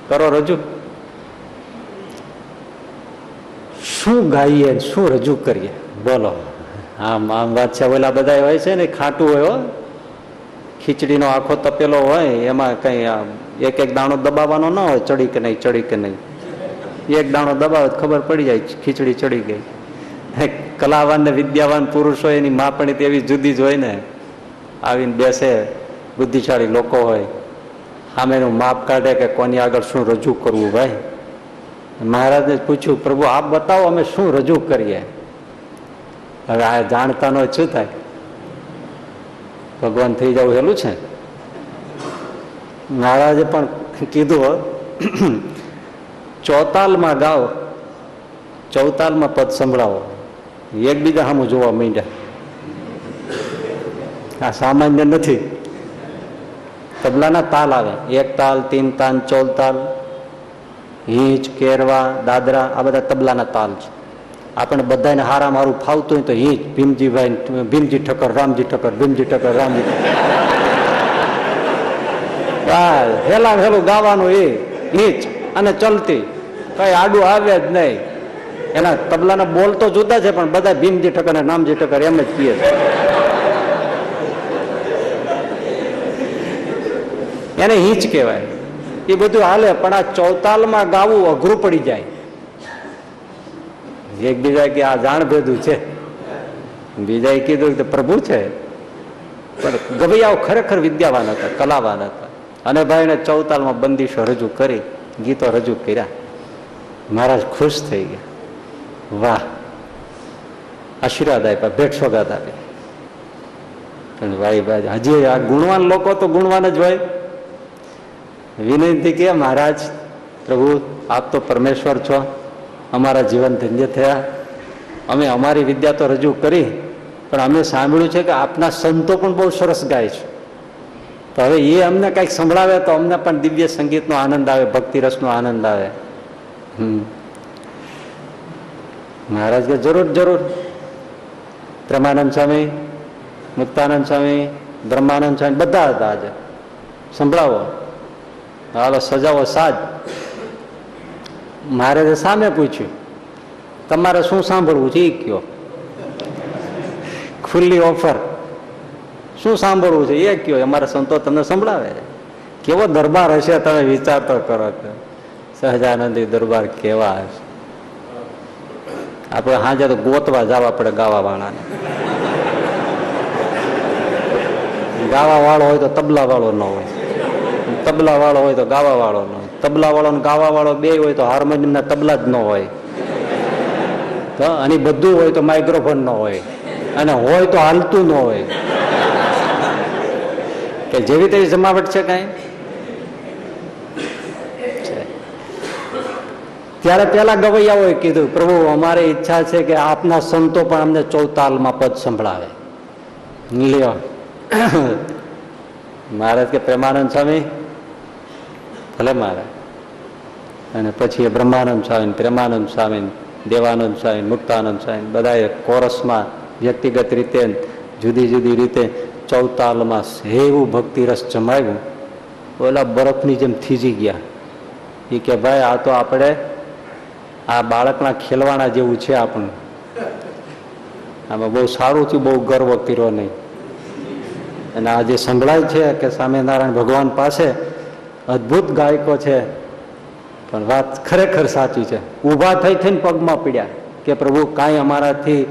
करो रजू शू गाइए शू रजू करिए बोलो आम आम बात छे ओला बधाय होय छे ने खाटू होय खीचड़ी नो आखो तपेलो होय एमां कई एक एक दाणो दबाववानो न होय चढ़ी के नहीं एक दाणो दबावे तो खबर पड़ी जाए खीचड़ी चढ़ी गई। कलावान ने विद्यावान पुरुष होय एनी मापणी तेवी जुदी ज होय ने आवीने बेसे बुद्धिशाળી लोको होय सामेनुं माप काढे के कोनी आगळ शुं रजू करवुं। भाई महाराजे पूछ्युं प्रभु आप बताओ अमे शुं रजू करीए हवे आ जाणतानो शुं थाय भगवान थई जावुं हेलुं छे। महाराजे पण कीधुं चौतालमां गाओ चौतालमां पद संभळावो एकबीजा सामु जोवा માંડ્યા आ सामान्य नहीं तबलाना ताल आवे एक ताल तीन ताल चौल ताल हींच केरवा दादरा आ बधा तबलाना ताल छे। आपणे बधाने हारा मारू फावतुं तो हींच भीमजी भाई भीमजी ठक्कर रामजी ठक्कर भीमजी ठक्कर रामजी बस हेला हेलू गावानुं ए हींच अने चलती कई आडू आवे ज नहीं एना तबलाना बोल तो जुदा छे पण बधा भीमजी ठक्कर ने रामजी ठक्कर एम ज कहे छे एने हीच कहेवाय। ये बधुं हाले पण आ चौताल में गावुं अघरू पड़ी जाए एक बीजा के आ जाण भेदू छे बीजाए कीधुं के प्रभु छे पण गवैयाओ खरेखर विद्यावान हता कलावान हता अने भाईने चौताल में बंदिशो रजू करी गीतों रजू कर्या। महाराज खुश थई गया वाह आशीर्वाद आप्या भेट सोगात आपी પણ ભાઈ ભાઈ હજી આ ગુણવાન લોકો તો ગુણવાન જ હોય. વિનંતી કે મહારાજ પ્રભુ આપ તો પરમેશ્વર છો, અમારા જીવન ધન્ય થયા, અમે અમારી વિદ્યા તો રજૂ કરી પણ અમે સાંભળ્યું છે કે આપના સંતો પણ બહુ સરસ ગાય છે, તો હવે એ અમને કંઈક સંભળાવે તો અમને પણ દિવ્ય સંગીતનો આનંદ આવે, ભક્તિરસનો આનંદ આવે. મહારાજ કે જરૂર જરૂર. પ્રેમાનંદ સ્વામી, મુક્તાનંદ સ્વામી, બ્રહ્માનંદ સ્વામી બધા હતા. આજે સંભળાવો, હાલો સજાવો સાજ. મહારાજે સામે પૂછ્યું તમારે શું સાંભળવું છે એ કયો, ખુલ્લી ઓફર, શું સાંભળવું છે એ કયો, અમારા સંતો તમને સંભળાવે. કેવો દરબાર હશે તમે વિચાર તો કરો, સહજાનંદી દરબાર કેવા હશે. આપણે હાજે તો ગોતવા જવા પડે ગાવા વાળાને, ગાવા વાળો હોય તો તબલા વાળો ન હોય, તબલા વાળો હોય તો ગાવા વાળો ન હોય, તબલા વાળો ને ગાવા વાળો બે હોય તો હાર્મોનિયમના તબલા જ ન હોય, તો અને બધું હોય તો માઇક્રોફોન ન હોય, અને હોય તો હાલતું ન હોય, કે જેવી તેવી જમાવટ છે કાંઈ. ત્યારે પેલા ગવૈયાઓએ કીધું પ્રભુ અમારે ઈચ્છા છે કે આપના સંતો પણ અમને ચૌતાલમાં પદ સંભળાવે. લ્યો મહારાજ કે પ્રેમાનંદ સ્વામી ભલે મારા, અને પછી બ્રહ્માનંદ સ્વામી, પ્રેમાનંદ સ્વામી, દેવાનંદ સ્વામી, મુક્તાનંદ સ્વામી બધાએ કોરસમાં વ્યક્તિગત રીતે જુદી જુદી રીતે ચૌતાલમાં એવું ભક્તિરસ જમાવ્યું. ઓલા બરફની જેમ થીજી ગયા. એ કે ભાઈ આ તો આપણે આ બાળકના ખેલવાના જેવું છે આપણું, આમાં બહુ સારું થયું, બહુ ગર્વ કર્યો નહીં. અને આ જે સંભળાય છે કે સ્વામિનારાયણ ભગવાન પાસે અદ્ભુત ગાયકો છે, પણ વાત ખરેખર સાચી છે. ઊભા થઈ થઈને પગમાં પડ્યા કે પ્રભુ કાંઈ અમારાથી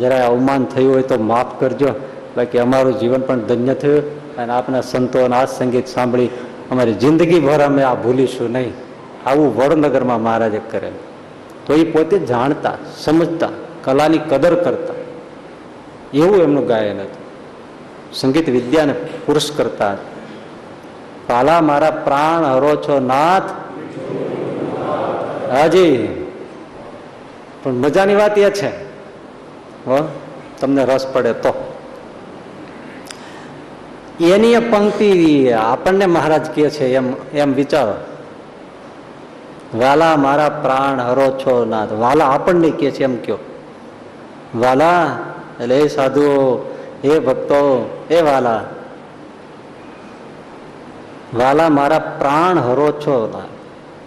જરાય અવમાન થયું હોય તો માફ કરજો, બાકી અમારું જીવન પણ ધન્ય થયું, અને આપના સંતોને આ સંગીત સાંભળી અમારી જિંદગીભર અમે આ ભૂલીશું નહીં. આવું વડનગરમાં મહારાજે કરેલું. તો એ પોતે જાણતા, સમજતા, કલાની કદર કરતા, એવું એમનું ગાયન હતું. સંગીત વિદ્યાને પુરસ્કર્તા. પાલા મારા પ્રાણ હરો છો નાથ. હાજી, પણ મજાની વાત એ છે, તમને રસ પડે તો એની એ પંક્તિ આપણને મહારાજ કહે છે એમ એમ વિચારો. વાલા મારા પ્રાણ હરો છો નાથ. વાલા આપણને કહે છે એમ કયો. વાલા એટલે એ સાધુઓ, એ ભક્તો, એ વાલા. વાલા મારા પ્રાણ હરો છો નાથ.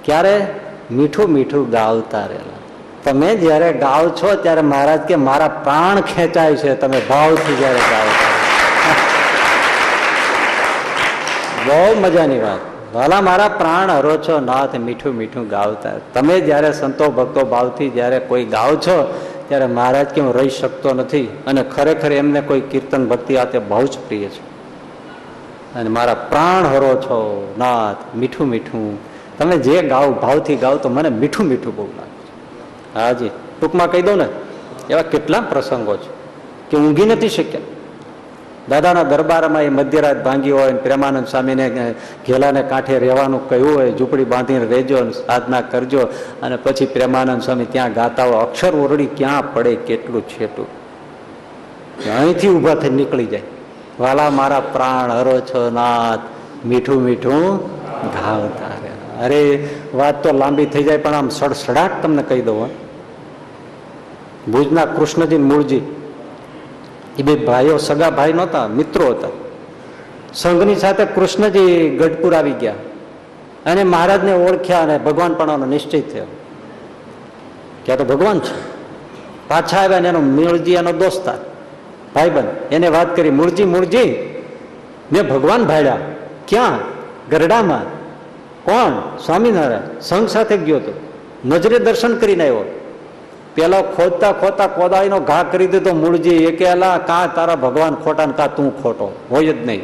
ક્યારે? મીઠું મીઠું ગાવતા રહેલા. તમે જ્યારે ગાવ છો ત્યારે મહારાજ કે મારા પ્રાણ ખેંચાય છે તમે ભાવથી જ્યારે ગાવ છો. બહુ મજાની વાત. ભલા મારા પ્રાણ હરો છો નાથ, મીઠું મીઠું ગાવતા. તમે જ્યારે સંતો ભક્તો ભાવથી જ્યારે કોઈ ગાવ છો ત્યારે મહારાજ કે હું રહી શકતો નથી, અને ખરેખર એમને કોઈ કીર્તન ભક્તિ આતે બહુ જ પ્રિય છે. અને મારા પ્રાણ હરો છો નાથ, મીઠું મીઠું તમે જે ગાવ ભાવથી ગાવ તો મને મીઠું મીઠું બહુ લાગે. હાજી, ટૂંકમાં કહી દઉં ને એવા કેટલા પ્રસંગો છે કે ઊંઘી નથી શક્યા. દાદાના દરબારમાં એ મધ્યરાત ભાંગી હોય, પ્રેમાનંદ સ્વામીને ઘેલાને કાંઠે રહેવાનું કહ્યું હોય, ઝૂંપડી બાંધીને રહેજો, સાધના કરજો, અને પછી પ્રેમાનંદ સ્વામી ત્યાં ગાતા હોય. અક્ષર ઓરડી ક્યાં પડે, કેટલું છેટું, અહીંથી ઊભા થઈ નીકળી જાય. વાલા મારા પ્રાણ હરો છો નાથ, મીઠું મીઠું ગાવતા. અરે વાત તો લાંબી થઈ જાય, પણ આમ સડસડાટ તમને કહી દઉં. ભુજના કૃષ્ણજી ને મૂળજી એ બે ભાઈઓ સગા ભાઈ નહોતા, મિત્રો હતા. સંઘની સાથે કૃષ્ણજી ગઢપુર આવી ગયા અને મહારાજને ઓળખ્યા અને ભગવાન પણનો નિશ્ચય થયો કે આ તો ભગવાન છે. પાછા આવ્યા ને એનો મૂળજી એનો દોસ્તાર ભાઈબંધ એને વાત કરી, મૂળજી મૂળજી મેં ભગવાન ભાળ્યા. ક્યાં? ગરડામાં. કોણ? સ્વામિનારાયણ. સંઘ સાથે ગયો હતો, નજરે દર્શન કરીને આવ્યો. પેલો ખોદતા ખોદતા કોદાળીનો ઘા કરી દીધો. મૂળજી એકેલા કાં તારા ભગવાન ખોટા ને કાં તું ખોટો, હોય જ નહીં.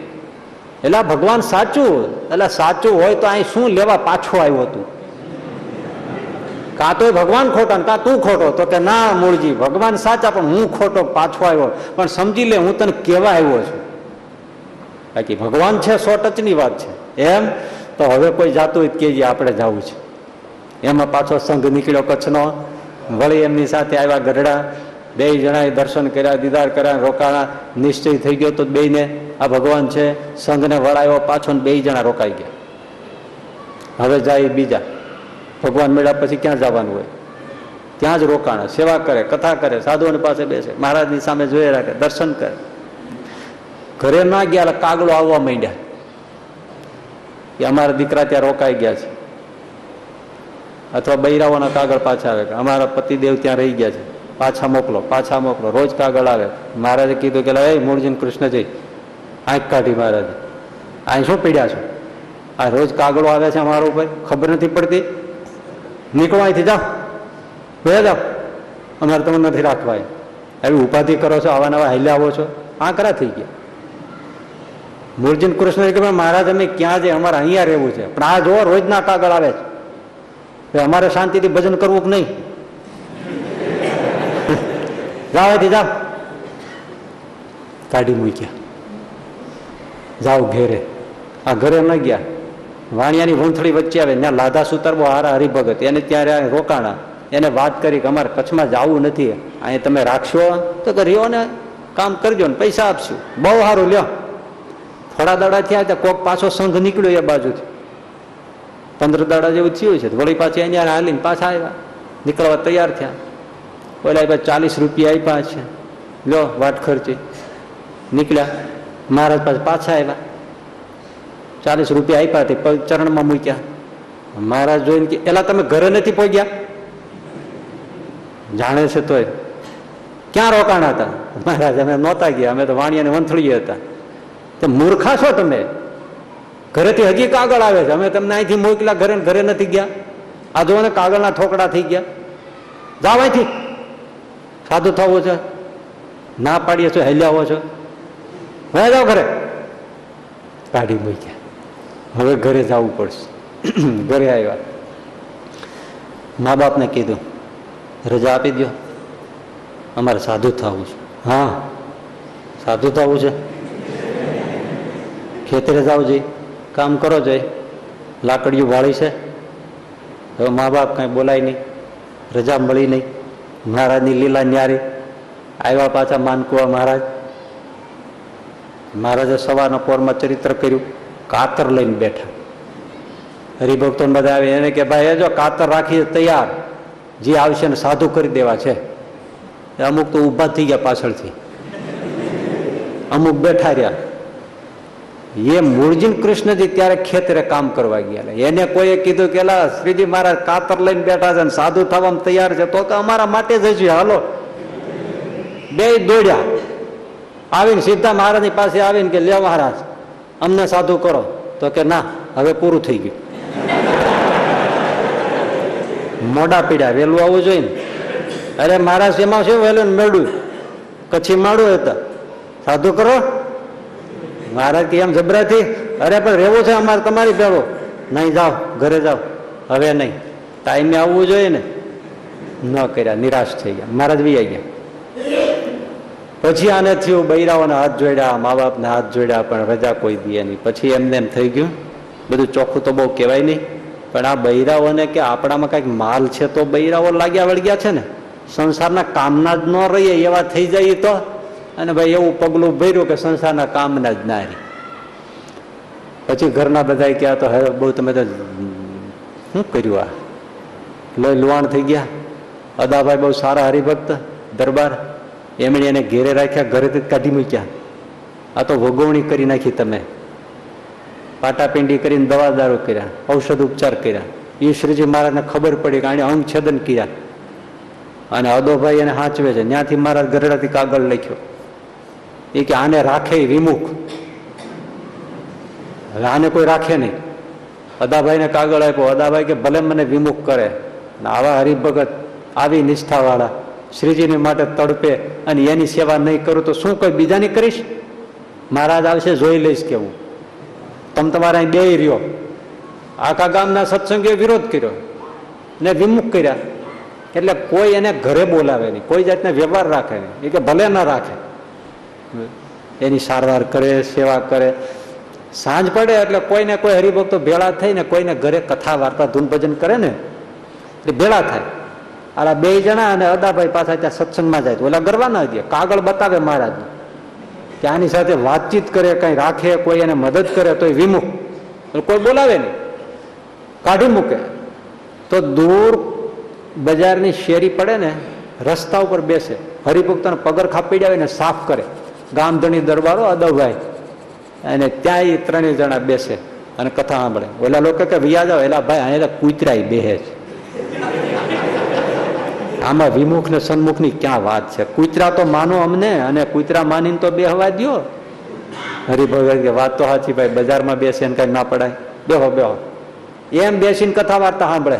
એટલે ભગવાન સાચું, એટલે સાચું હોય તો અહીં શું લેવા પાછો આવ્યો તું? કાં તો ભગવાન ખોટા ને કાં તું ખોટો. તો કે ના મૂળજી, ભગવાન સાચા પણ હું ખોટો પાછો આવ્યો, પણ સમજી લે હું તને કેવા આવ્યો છું. बाकी भगवान है 100% बात है। एम तो हमें कोई जातु के આપણે જવું છે। એમાં પાછો સંઘ નીકળ્યો કચ્છનો, વળી એમની સાથે આવ્યા ગઢડા, બે જણાએ દર્શન કર્યા, દીદાર કર્યા, રોકાણા, નિશ્ચય થઈ ગયો તો બેને આ ભગવાન છે, સંઘને વળાયો પાછો, બે જણા રોકાઈ ગયા। હવે જાય બીજા, ભગવાન મળ્યા પછી ક્યાં જવાનું હોય, ત્યાં જ રોકાણા, સેવા કરે, કથા કરે, સાધુઓની પાસે બેસે, મહારાજની સામે જોઈ રાખે, દર્શન કરે। ઘરે ના ગયા કાગળો આવવા માંડ્યા કે અમારા દીકરા ત્યાં રોકાઈ ગયા છે, अथवा बैरावाना कागळ पाछा आवे, अमारा पतिदेव त्यां रही गया छे, पाछा मोकलो, पाछा मोकलो, रोज कागळ आवे। महाराजे कीधुं के ए मूलजी कृष्णजी आँख काढी, महाराज आ शू पीड्या छो, आ रोज कागळो आवे छे अमारा उपर, खबर नथी पडती, नीकळो अहींथी, जाओ वया जाओ, अमारे तमने नथी राखवाय, एवी उपाधि करो छो, आवा नवा हाल्या आवो छो, आ करा थई गया। मूलजी कृष्णजी के महाराज अमे क्यां जे, अमारे अहींया रहेवुं छे, पण आ जो रोजना कागळ आवे छे, हमारे शांति थी भजन करवू नहीं, जाओ थी जाओ, काढ़ी मूक्या, जाओ घेरे। आ घरे न गया, वाणियानी भूंथड़ी वच्चे आवे, त्यां लाधा सुतरबो हारा हरिभगत एने त्यां रोकाणा, एने बात करी कि अमारे कच्छ में जावू नथी, अहीं तमे राखशो तो रियो ने काम करजो ने पैसा आपशो, बहु सारू ल्यो। थोड़ा दाड़ा थया तो कोक पाछो संघ निकळ्यो ए बाजुथी, 15 दाड़ा जेवुं थयुं छे, वळी पाछा अहींया हालीने पाछा आव्या, निकळवा तैयार थया। ओला भाई 40 रूपिया आप्या छे, लो वाट खर्ची, निकळ्या, महाराज पास पाछा आव्या, 40 रूपिया आप्या ते चरणमां मूक्या। महाराज जोईने के एला तमे घरे नथी पहोंच्या, जाणे छे तोय क्यां रोकाणा हता? महाराज अमे नोता गया, अमे तो वाणियाने वंथळीए हता। तो मूर्खा छो तमे, घरे थी हजी कागळ आवे छे, अमे तमने अहींथी मोकला, घरे घरे नथी गया, आ जोने कागळना ठोकड़ा थी गया, जाओ अहींथी, साधु थवो छे, ना पाडीए छो, हेल्या आવો छो, वया जाओ घरे, काढी मूक्या। हवे घरे जावू पड़शे। घरे आव्या, माँ बापने कीधुं रजा आपी द्यो, अमारे साधु थवू छे। हाँ साधु थवू छे, खेतरे जाओ जी, काम करो जी, लाकड़ियों वाली से। तो माँ बाप कहीं बोलाय नहीं, रजा मिली नहीं, महाराज की लीला न्यारी। आया पाचा मानकुआ महाराज, महाराजे सवारना पोरमा चरित्र कर्यु, कातर लईने बैठा। हरिभक्तों बधा आवे एने के भाई जो कातर राखी तैयार, जी आवशे ने साधु करी देवा छे। अमुक तो ऊभा थी गया पाछळथी, अमुक बैठा रह्या। ये मूलजी कृष्णजी त्यारे खेतरे काम करवा गया, एने कोई कीधुं के ला श्रीजी महाराज कातर लईने बैठा छे, साधु थवामां तैयार छे, तो अमारा माटे जजो, हालो। बेय दौड्या, आवीने सीधा महाराजनी पासे आवीने के ले महाराज अमने साधु करो, तो के ना हवे पूरुं थई गयुं। मोडा पीड्या, वेलुं आवुं जोईए ने। अरे महाराज एमां शुं वेलुं मेळ्युं, कच्छी माडुं हता, साधु करो। महाराज के एम जबरा थी, अरे पर रेवो छे अमारे तमारी भेळो, नहीं जाओ घरे जाओ, हवे नहीं, टाइम में आववुं जोईए ने। न कर्या, निराश थई गया, महाराज भी आई गया। पछी आने थयुं बैराओने हाथ जोड्या, माँ बापने हाथ जोड्या, पण रजा कोई दिए नहीं। पछी एमने एम थई गयुं, बधुं चोख्खुं तो बहु कहेवाय नहीं, पण आ बैराओने के आपणामां कंईक माल छे, तो बैराओ लाग्या वळग्या छे ने, संसारना कामना ज न रहीए एवा थई जाईए तो। अने भाई एवं पगलू भर्यु कि संसारना कामना ज ना रही। पछी घरना बधाए क्या तो हे बहु तमे तो शुं कर्युं, आ लोय लुवाण थई गया। अदाभाई बहु सारा हरिभक्त दरबार, एमणे एने घेरे राख्या, घरेथी काढी मूक्या। आ तो वगोवणी करी नाखी तमे, पाटापींडी करीने दवा दारू कर्या, औषध उपचार कर्या। ई श्रीजी महाराजने खबर पड़ी कि आणे अंगछेदन कर्या, अने अदाभाई एने हांचवे छे। त्यांथी महाराज गढडाथी कागळ लख्यो कि आने राखे विमुख, आने कोई राखे नहीं। अदाभाई ने कागळ आप्यो, अदाभाई के भले मने विमुख करे, आवा हरिभगत आवी निष्ठावाळा श्रीजीने माटे तड़पे अने एनी सेवा नहीं करूँ तो शू कोई बीजानी करीश? महाराज आवशे जोई लईश केवुं, तम तमारा अहीं बेही रह्यो। आखा गामना सत्संगीए विरोध कर्यो ने विमुख कर्या, एटले कोई एने घरे बोलावे नहीं, कोई जातने व्यवहार राखे नहीं। ए के भले न राखे, एनी सारवार करे, सेवा करे। સાંજ પડે એટલે કોઈને કોઈ હરિભક્તો ભેળા થઈને કોઈને ઘરે કથા વાર્તા ધૂન ભજન કરે ને એટલે ભેળા થાય. આલા બે જણા અને અદાભાઈ પાછા ત્યાં સત્સંગમાં જાય તો ઓલા ગરવા ના દે, કાગળ બતાવે મહારાજ કે આની સાથે વાતચીત કરે, કંઈ રાખે, કોઈ એને મદદ કરે તો એ વિમુખ, કોઈ બોલાવે નહીં, કાઢી મૂકે. તો દૂર બજારની શેરી પડે ને રસ્તા ઉપર બેસે, હરિભક્તોને પગર ખાપીડાવીને સાફ કરે, ગામધણી દરબારો અદાભાઈ, અને ત્યાં એ ત્રણેય જણા બેસે અને કથા સાંભળે. ઓલા લોકો કે વ્યાજ આવે, એલા ભાઈ અહીંયા કૂતરાય બેહે છે. આમાં વિમુખ ને સન્મુખ ની ક્યાં વાત છે? કૂતરા તો માનો અમને, અને કૂતરા માનીને તો બેહવા દો. હરિભગત કે વાત તો સાચી ભાઈ, બજારમાં બેસે ને કઈ ના પડાય, બેહો બેહો. એમ બેસીને કથા વાર્તા સાંભળે.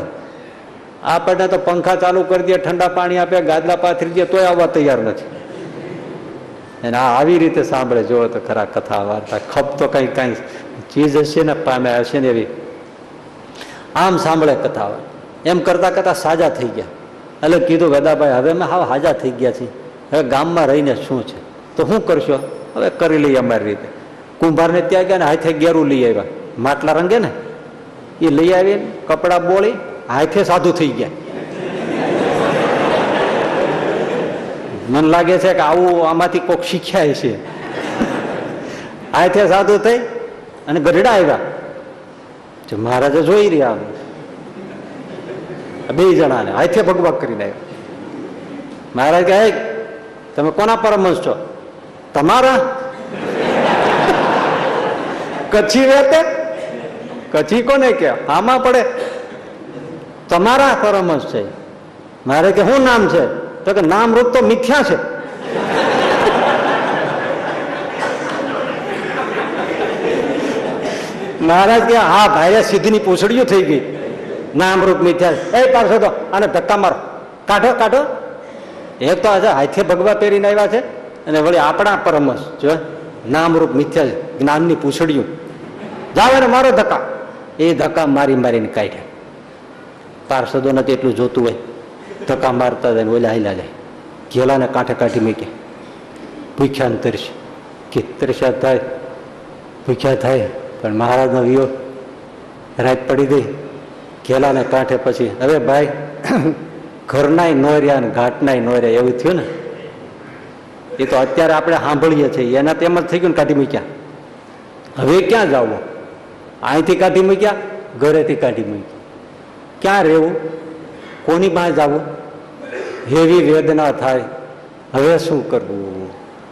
આપણને તો પંખા ચાલુ કરી દે, ઠંડા પાણી આપે, ગાદલા પાથરી દે તોય આવવા તૈયાર નથી. અને આ આવી રીતે સાંભળે, જોવો તો ખરા કથા વાર્તા. ખપ તો કઈ કઈ ચીજ હશે ને, પામે હશે ને એવી. આમ સાંભળે કથા, એમ કરતા કરતા સાજા થઈ ગયા. એટલે કીધું ગદાભાઈ હવે અમે હાવ હાજા થઈ ગયા છીએ, હવે ગામમાં રહીને શું છે, તો શું કરશો? હવે કરી લઈએ અમારી રીતે. કુંભારને ત્યાં ગયા ને હાથે ગેરું લઈ આવ્યા, માટલા રંગે ને એ લઈ આવી, કપડાં બોળી, હાથે સાધુ થઈ ગયા. મને લાગે છે કે આવું આમાંથી કોક શીખ્યા છે. હાથે સાધુ થઈ અને ગઢડા આવ્યા. મહારાજે જોઈ રહ્યા બે જણાને હાથે ભગવાક કરીને આવ્યા. મહારાજ કહે તમે કોના પરમહંસ છો? તમારા કચ્છી વેતે. કચ્છી કોને કે? આમાં પડે. તમારા પરમહંસ છે. મહારાજ કે શું નામ છે? તો કે નામ રૂપ તો મિથ્યા છે. મહારાજ કે હા ભાઈ, સિદ્ધની પૂછડીયું થઈ ગઈ, નામ રૂપ મિથ્યા. એ પાછો તો આને ધક્કા મારો, કાઢો કાઢો. એક તો આજે હાથે ભગવા પહેરીને આવ્યા છે, અને વળી આપણા પરમસ જો નામ રૂપ મિથ્યા છે, જ્ઞાનની પૂછડીયું. જાવ એને મારો ધક્કા. એ ધક્કા મારી મારીને કાઢ્યા. પાર્ષદો નથી એટલું જોતું હોય, ધક્કા મારતા જાય ને ઓલા હિલા જાય, ઘેલાને કાંઠે કાઢી મૂકે. ભૂખ્યા ને તરશે કે તરસ્યા થાય, ભૂખ્યા થાય, પણ મહારાજનો વિયોગ, રાત પડી ગઈ, ઘેલાને કાંઠે. પછી હવે ભાઈ ઘરનાય નો રહ્યા ને ઘાટનાય નો રહ્યા એવું થયું ને. એ તો અત્યારે આપણે સાંભળીએ છીએ, એના તેમ જ થઈ ગયું ને, કાઢી મૂક્યા. હવે ક્યાં જવું? અહીંથી કાઢી મૂક્યા, ઘરેથી કાઢી મૂક્યા. ક્યાં રહેવું? કોની પાસે જવું? હેવી વેદના થાય, હવે શું કરવું?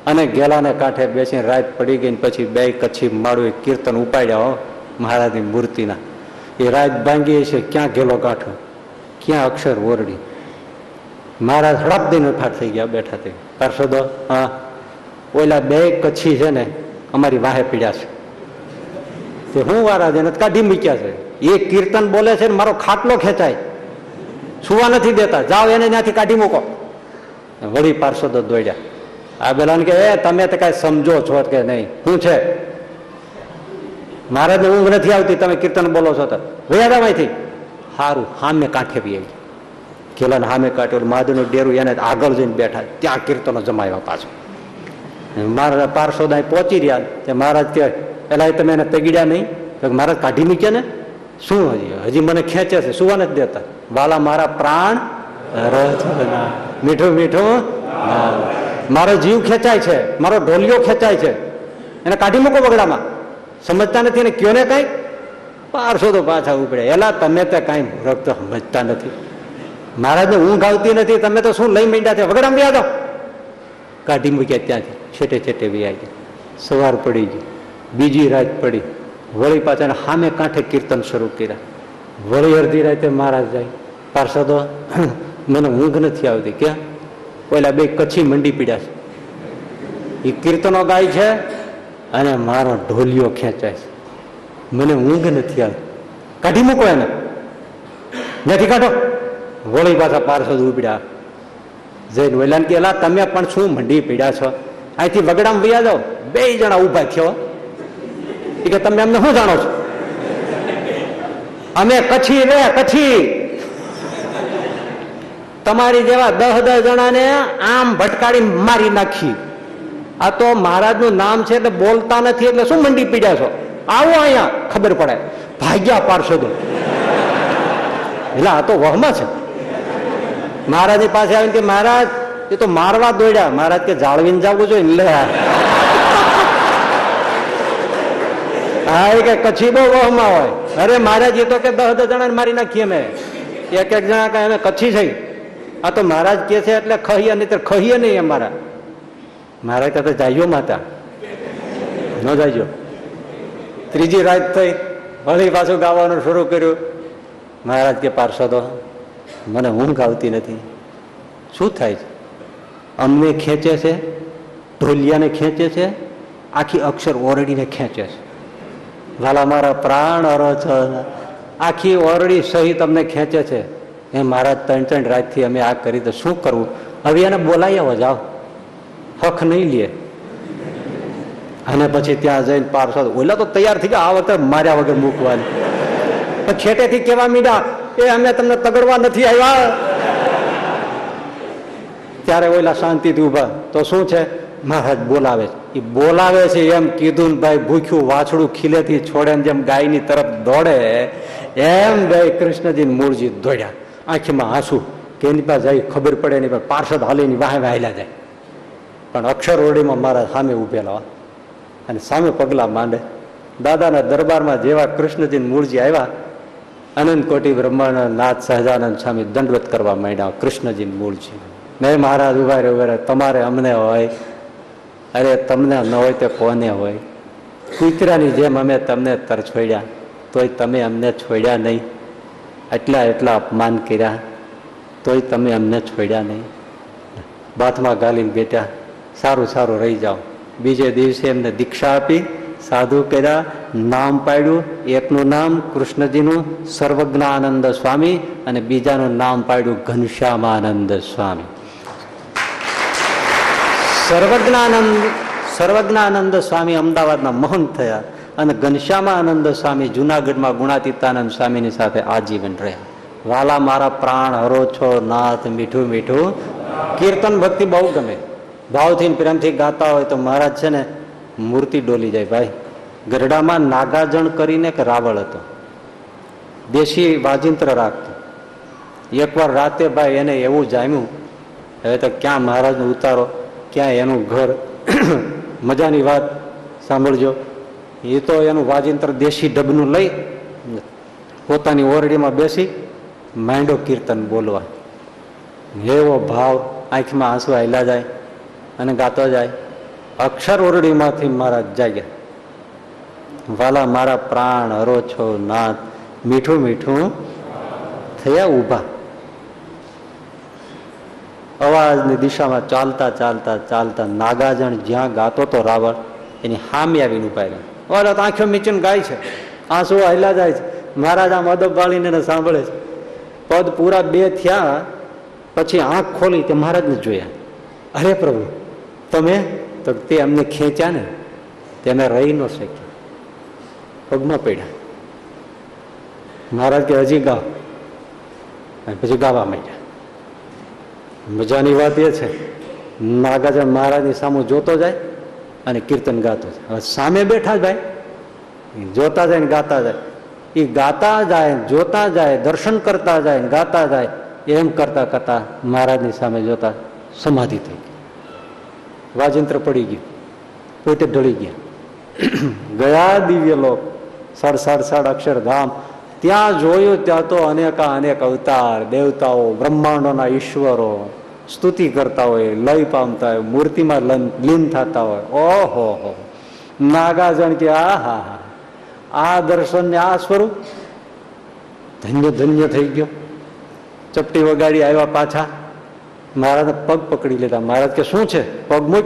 અને ગેલાને કાંઠે બેસીને રાત પડી ગઈ ને પછી બે કચ્છી માળું કીર્તન ઉપાડ્યા મહારાજની મૂર્તિના. એ રાત ભાંગી છે, ક્યાં ગેલો કાંઠો, ક્યાં અક્ષર ઓરડી. મહારાજ હડપ દઈને ફાટ થઈ ગયા, બેઠા થઈ. પાર્ષદો હા ઓલા બે કચ્છી છે ને અમારી વાહે પીડ્યા છે, તે હું મહારાજ એને કાઢી મૂક્યા છે. એ કીર્તન બોલે છે ને મારો ખાટલો ખેંચાય, સુવા નથી દેતા, જાઓ એને ત્યાંથી કાઢી મૂકો. વળી પાર્ષદો દોડ્યા. આ બેલાને કે એ તમે તો કાંઈ સમજો છો કે નહીં? શું છે મહારાજને ઊંઘ નથી આવતી, તમે કીર્તન બોલો છો તો વૈયામાંથી. સારું, હામે કાંઠે બી આવી કેલાને હામે કાંઠે મહાદેવનું ડેરું, એને આગળ જઈને બેઠા, ત્યાં કીર્તનો જમાવ્યા. પાછું મહારાજ પાર્ષદ અહીં પહોંચી રહ્યા તે મહારાજ કહે એલા તમે એને તગડ્યા નહીં? તો મહારાજ કાઢી મૂક્યા ને, શું હજી હજી મને ખેંચે છે, સુવા નથી દેતા. વાલા મારા પ્રાણ મીઠું મીઠું, મારો જીવ ખેંચાય છે, મારો ઢોલિયો ખેંચાય છે, એને કાઢી મૂકો બગડામાં. સમજતા નથી એને કયો ને કઈ. પાર્ષદો પાછા ઉપડે એલા તમે તો કઈ ભૂરક તો સમજતા નથી, મહારાજને ઊંઘ આવતી નથી, તમે તો શું લઈ મીંડ્યા છે, વગડામાં બી આવો. કાઢી મૂક્યા ત્યાંથી, છેટે છેટે બી આવી ગયા. સવાર પડી ગઈ, બીજી રાત પડી, વળી પાછા સામે કાંઠે કીર્તન શરૂ કર્યા. વળી અડધી રાતે મહારાજ જાય, પાર્ષદો મને ઊંઘ નથી આવતી, ક્યાં ઓલા બે કચ્છી મંડી પીડ્યા છે, એ કીર્તનો ગાય છે અને મારો ઢોલિયો ખેંચાય છે, મને ઊંઘ નથી આવતી, કાઢી મૂકો એને, નથી કાઢો. વળી પાછા પાર્ષદ ઉપડ્યા જઈને વહેલાને કે એલા તમે પણ શું મંડી પીડ્યા છો, અહીંથી વગડામાં વયા જાઓ. બે જણા ઊભા થયો કે તમે અમને શું જાણો છો? અમે કચ્છી રે કચ્છી, તમારી જેવા 10-10 જણાને આમ ભટકાડી મારી નાખી. આ તો મહારાજનું નામ છે એટલે બોલતા નથી, એટલે શું મંડી પીડ્યા છો? आओ अहिया खबर पड़े भाग्या पार्षदो एटले तो वहमा छे। महाराज पास आवीने के महाराज ये तो मारवा दौड़ा। महाराज के जाळवीने जावू जोईए ले आए के कच्छी बो वहमा होय। अरे महाराज ये तो के 10-10 जणाने मारी नाखीए मे एक एक जना कहे कच्छी छे। आ तो महाराज के छे एटले खहीए नहीतर खहीए नहीं अमारा। महाराज कहते जाइयो माता न जाइयो। तीजी रात थी वही पाछुं गावानुं शुरू कर्युं। महाराज के पार्षदो मने ऊँघ आवती नहीं शू थाय छे अमने खेंचे छे ढोलियाने खेंचे छे आखी अक्षर ओरडीने खेंचे छे। वाला मारा प्राण अरो छो आखी ओरडी सहित अमने खेंचे छे। ए महाराज 3-3 रात थी अमे आ करी तो शू करवुं। हवे एने बोलाव्या हो जाओ हक नहीं लिए। पी त्या पार्षद ओला तो तैयार थी आ वक्त मार्या वगर मूकवा छेटे थी केवा मीडा ए अमे तमने तगड़वा नथी आव्या। त्यारे ओला शांति थी उभा तो शू छे महाराज बोलावे ई बोलावे छे एम कीधुं भाई भूख्यू वाछडू खीले थी छोड़े जेम गाय नी तरफ दौड़े एम भाई कृष्णजी मूलजी दौड़्या। आँखी में आंसू केनी पास जाई खबर पड़े नहीं पार्षद हाली नी वाहे वाहेला जाए। पण अक्षर ओरडी में महाराज सामे उभेला અને સામે પગલાં માંડે। દાદાના દરબારમાં જેવા કૃષ્ણજી મૂળજી આવ્યા અનંત કોટી બ્રહ્માનંદ નાથ સહજાનંદ સ્વામી દંડવત કરવા માંડ્યા કૃષ્ણજી મૂળજી મેં મહારાજ ઉભા ઉભા તમારે અમને હોય અરે તમને ન હોય તે કોને હોય કૂતરાની જેમ અમે તમને તરછોડ્યા તોય તમે અમને છોડ્યા નહીં એટલા અપમાન કર્યા તોય તમે અમને છોડ્યા નહીં બાથમાં ગાલીને બેટા સારું સારું રહી જાઓ। बीजे दिवसे एमने दीक्षा आपी साधु कर्या नाम पाड्यु एकनु नाम कृष्णजीनु सर्वज्ञानंद स्वामी अने बीजानु नाम पाड्यु घनश्यामानंद स्वामी। सर्वज्ञानंद स्वामी अमदावादना महंत थया अने घनश्यामानंद स्वामी जूनागढ़मां गुणातीतानंद स्वामीनी साथे आजीवन रह्या। वाला मारा प्राण हरो छो नाथ मीठू मीठू कीर्तन भक्ति बहु गमे भाव थी प्रेम थी गाता हो तो महाराज है ने मूर्ति डोली जाए। भाई गरडा में नागाजन करीने एक रावल हतो देशी वाजिंत्र राखतो। एक बार राते भाई एने एवं जाम्यू हवे तो क्या महाराज ने उतारो क्या एनु घर मजानी बात सांभळजो ये तो एनु वाजिंत्र देशी डबनु लई पोतानी ओरडी में बेसी मांडो कीर्तन बोलवा एवो भाव आँख में आंसू आयला जाए अने गाता जाए। अक्षर ओरडी मांथी महाराज जाग्या। वाला मारा प्राण हरो छो नाथ मीठू मीठू थया उभा। अवाजनी दिशामां चालता चालता चालता नागाजन ज्यां गातो तो रावळ एनी हामे आवीने ऊभा रह्या। वाला तो आंखो मीचीने गाय छे आंसू हल्ला जाय छे। महाराज आम अदब वाळीने एने सांभळे छे। पद पूरा बे थया पछी आँख खोली ते महाराजने जोया। अरे प्रभु तमे तो ते अमने खेंच्या ने तेने रही न शक्या पगमां पड्या। महाराज के हजी गाओ अने पछी गावा मांड्या। मजानी वात ए छे नागाजन महाराजनी सामु जोतो जाय अने कीर्तन गातो जाय। हवे सामे बेठा भाई जोता जाय ने गाता जाय ई गाता जाय जोता जाय दर्शन करता जाय ने गाता जाय एम करता करता महाराजनी सामे जोता समाधि थी गई। वाजिंत्र पड़ी गयु पोते ढली गया गया दिव्य लोक सड़ अक्षर धाम। त्या जोयो त्या तो अनेक अवतार देवताओं ब्रह्मांडोना ईश्वरों स्तुति करता होय लय पामता होय मूर्ति में लीन थता होय। ओहो नागाजन के आहा आ दर्शन ने आ स्वरूप धन्य धन्य थई गयो। चपटी वगाड़ी आव्या पाछा महाराज पग पकड़ी लेता। महाराज के शू है पग मूक।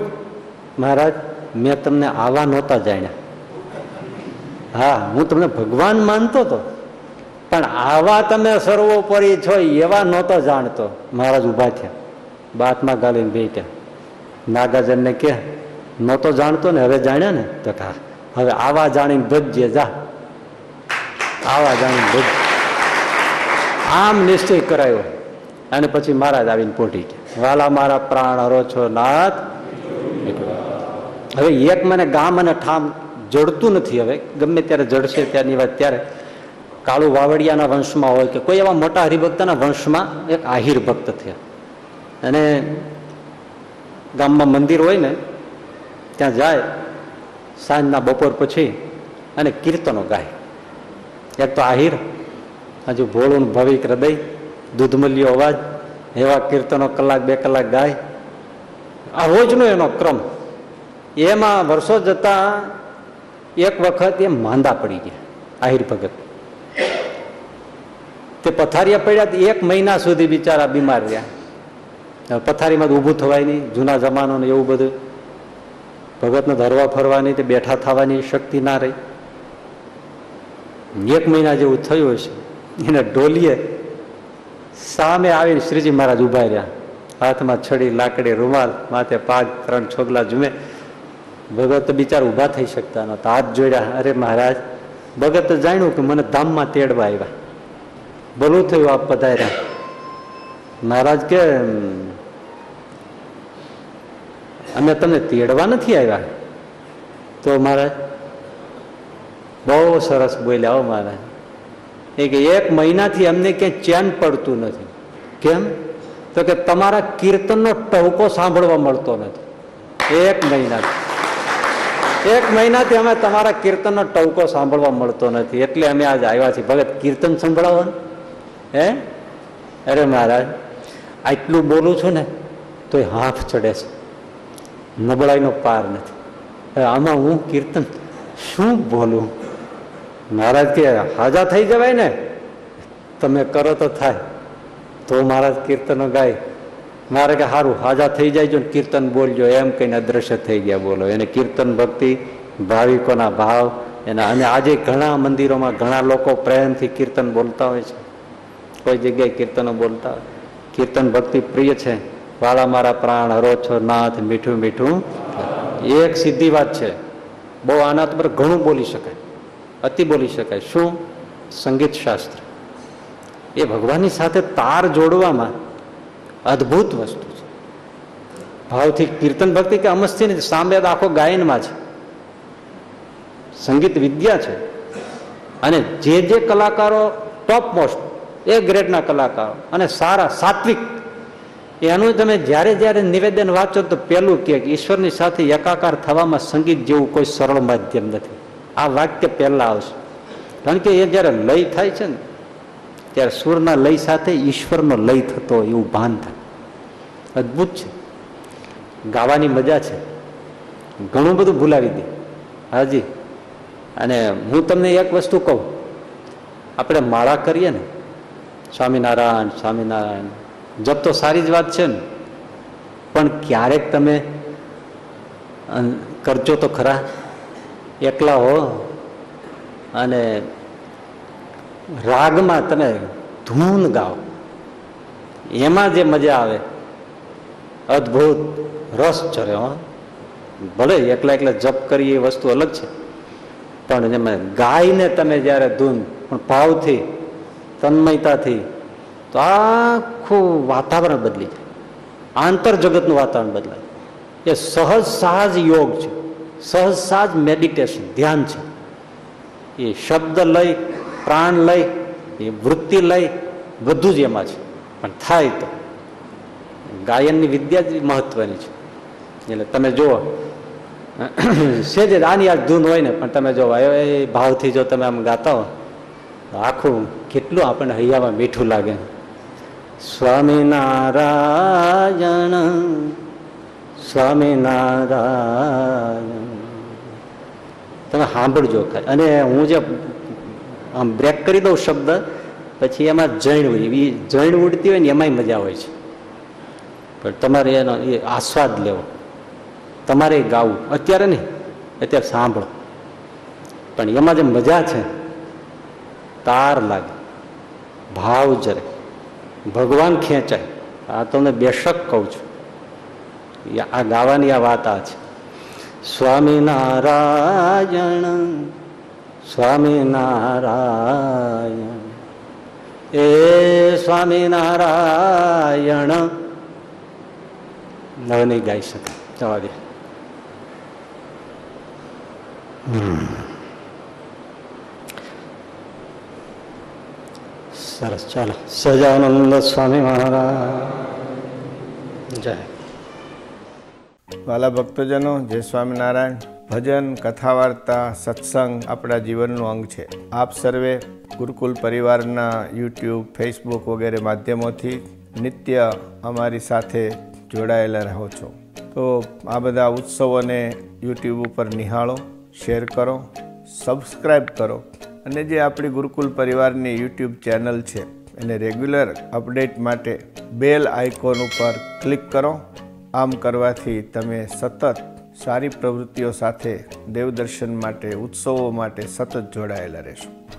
महाराज मैं तमने आवा नोता जाण्या हाँ हूँ तमने भगवान मानतो तो पण आवा तमे सर्वोपरि छो एवा नोता जाणतो। महाराज उभा थया बाथमा गालीने बेठ्या। नागाजन ने के नोतो जाणतो ने हवे जाण्या ने तो का हवे आवा जाणीने भजजे जा आवा जाणीने भज आम निश्चय करायो। अने पछी महाराज आवीने पहुंची गया। वाला मारा प्राण हरो छो नाथ। हवे एक मने गाम अने ठाम જડતું નથી. હવે ગમે ત્યારે જડશે ત્યારની વાત. ત્યારે કાળુ વાવડિયાના વંશમાં હોય કે કોઈ એવા મોટા હરિભક્તના વંશમાં એક આહિર ભક્ત થયા, અને ગામમાં મંદિર હોય ને ત્યાં જાય સાંજના બપોર પછી અને કીર્તનો ગાય. એક તો આહિર, હજુ ભોળું ભવિક હૃદય, દૂધમલ્યો અવાજ, એવા કીર્તનો કલાક બે કલાક ગાય. આ રોજનો એનો ક્રમ. એમાં વર્ષો જતાં એક વખત એ માંદા પડી ગયા આહિર ભગત. તે પથારીયા પડ્યા. એક મહિના સુધી બિચારા બીમાર રહ્યા. પથારીમાં ઊભું થવાય નહીં, જૂના જમાનો ને એવું બધું. ભગતને ધરવા ફરવાની તે બેઠા થવાની શક્તિ ના રહી. એક મહિના જેવું થયું હશે. એને ઢોલીએ સામે આવીને શ્રીજી મહારાજ ઉભા રહ્યા, હાથમાં છડી, લાકડી, રૂમાલ, માથે પાગ, ત્રણ છોગલા ઝૂમે. ભગત બિચાર ઊભા થઈ શકતા નહોતા. હાથ જોડ્યા, અરે મહારાજ. ભગત જાણ્યું કે મને ધામમાં તેડવા આવ્યા, ભલું થયું આપ પધાર્યા. મહારાજ કે અમે તમને તેડવા નથી આવ્યા. તો મહારાજ બહુ સરસ બોલ્યા. હો મહારાજ, એક મહિનાથી અમને ક્યાંય ચેન પડતું નથી. કેમ? તો કે તમારા કીર્તનનો ટહુકો સાંભળવા મળતો નથી. એક મહિનાથી અમે તમારા કીર્તનનો ટહુકો સાંભળવા મળતો નથી, એટલે અમે આજે આવ્યા છીએ. ભગત, કીર્તન સંભળાવો ને. હે? અરે મહારાજ, આટલું બોલું છું ને તો હાંફ ચડે છે, નબળાઈનો પાર નથી. આમાં હું કીર્તન શું બોલું? મહારાજ કે હાજા થઈ જવાય ને, તમે કરો તો થાય. તો મહારાજ કીર્તનો ગાય. મારે કે સારું, હાજા થઈ જાય ને કીર્તન બોલજો, એમ કહીને અદ્રશ્ય થઈ ગયા. બોલો, એને કીર્તન ભક્તિ, ભાવિકોના ભાવ એના. અને આજે ઘણા મંદિરોમાં ઘણા લોકો પ્રેમથી કીર્તન બોલતા હોય છે, કોઈ જગ્યાએ કીર્તનો બોલતા હોય. કીર્તન ભક્તિ પ્રિય છે. વાળા મારા પ્રાણ હરો છો નાથ, મીઠું મીઠું. એક સીધી વાત છે, બહુ આના પર ઘણું બોલી શકાય, અતિ બોલી શકાય. શું? સંગીત શાસ્ત્ર. એ ભગવાનની સાથે તાર જોડવામાં અદ્ભુત વસ્તુ છે. ભાવથી કીર્તન ભક્તિ કે અમસ્તી ને સામે આખો ગાયનમાં છે, સંગીત વિદ્યા છે. અને જે કલાકારો ટોપ મોસ્ટ એ ગ્રેડના કલાકારો અને સારા સાત્વિક, એનું તમે જ્યારે જ્યારે નિવેદન વાંચો તો પહેલું કે ઈશ્વરની સાથે એકાકાર થવામાં સંગીત જેવું કોઈ સરળ માધ્યમ નથી. આ વાક્ય પહેલાં આવશે, કારણ કે એ જ્યારે લય થાય છે ને ત્યારે સૂરના લય સાથે ઈશ્વરનો લય થતો હોય એવું ભાન થાય. અદ્ભુત છે, ગાવાની મજા છે. ઘણું બધું ભૂલાવી દે. હાજી. અને હું તમને એક વસ્તુ કહું, આપણે માળા કરીએ ને, સ્વામિનારાયણ સ્વામિનારાયણ જપ તો સારી જ વાત છે ને, પણ ક્યારેક તમે કરજો તો ખરા. એકલા હો અને રાગમાં તમે ધૂન ગાઓ, એમાં જે મજા આવે અદ્ભુત રસ ચરે. હો, ભલે એકલા એકલા જપ કરીએ એ વસ્તુ અલગ છે, પણ એમાં ગાઈને તમે જ્યારે ધૂન પણ ભાવથી તન્મયતાથી, તો આખું વાતાવરણ બદલી જાય, આંતર જગતનું વાતાવરણ બદલાય. એ સહજ સાજ યોગ છે, સહજ સાજ મેડિટેશન, ધ્યાન છે. એ શબ્દ લય, પ્રાણ લય, એ વૃત્તિ લય, બધું જ એમાં છે. પણ થાય તો ગાયનની વિદ્યા જ મહત્વની છે. એટલે તમે જુઓ સેજે આની આ ધૂન હોય ને, પણ તમે જો એ ભાવથી જો તમે આમ ગાતા હો, આખું કેટલું આપણને હૈયામાં મીઠું લાગે. સ્વામિનારાયણ સ્વામિનારાયણ. તમે સાંભળજો. અને હું જે આમ બ્રેક કરી દઉં શબ્દ, પછી એમાં જૈન ઉડતી હોય ને એમાંય મજા હોય છે. પણ તમારે એનો એ આસ્વાદ લેવો, તમારે ગાવું. અત્યારે નહીં, અત્યારે સાંભળો, પણ એમાં જે મજા છે, તાર લાગે, ભાવ જરે, ભગવાન ખેંચાય. આ તમને બેશક કહું છું, આ ગાવાની આ વાત આ છે. સ્વામિનારાયણ સ્વામિનારાયણ એ સ્વામિનારાયણ. હવે નહીં ગાઈ શકે, જવા દે. सरस चलो सजानंद स्वामी महाराज जय। वाला भक्तजनों, जय स्वामीनारायण। भजन, कथा वार्ता, सत्संग अपना जीवन अंग है। आप सर्वे गुरुकुल परिवार यूट्यूब, फेसबुक वगैरह माध्यमों नित्य अमरी साथे जोड़ायेला रहो छो, तो आ बधा उत्सवों ने यूट्यूब पर निहाळो, शेर करो, सब्सक्राइब करो। अने जे आपणी गुरुकुल परिवार ने यूट्यूब चैनल छे एने रेग्युलर अपडेट माटे बेल आइकॉन पर क्लिक करो। आम करवाथी तमे सतत सारी प्रवृत्तिओ साथे देवदर्शन माटे, उत्सवों माटे सतत जोड़ायेला रहेशो।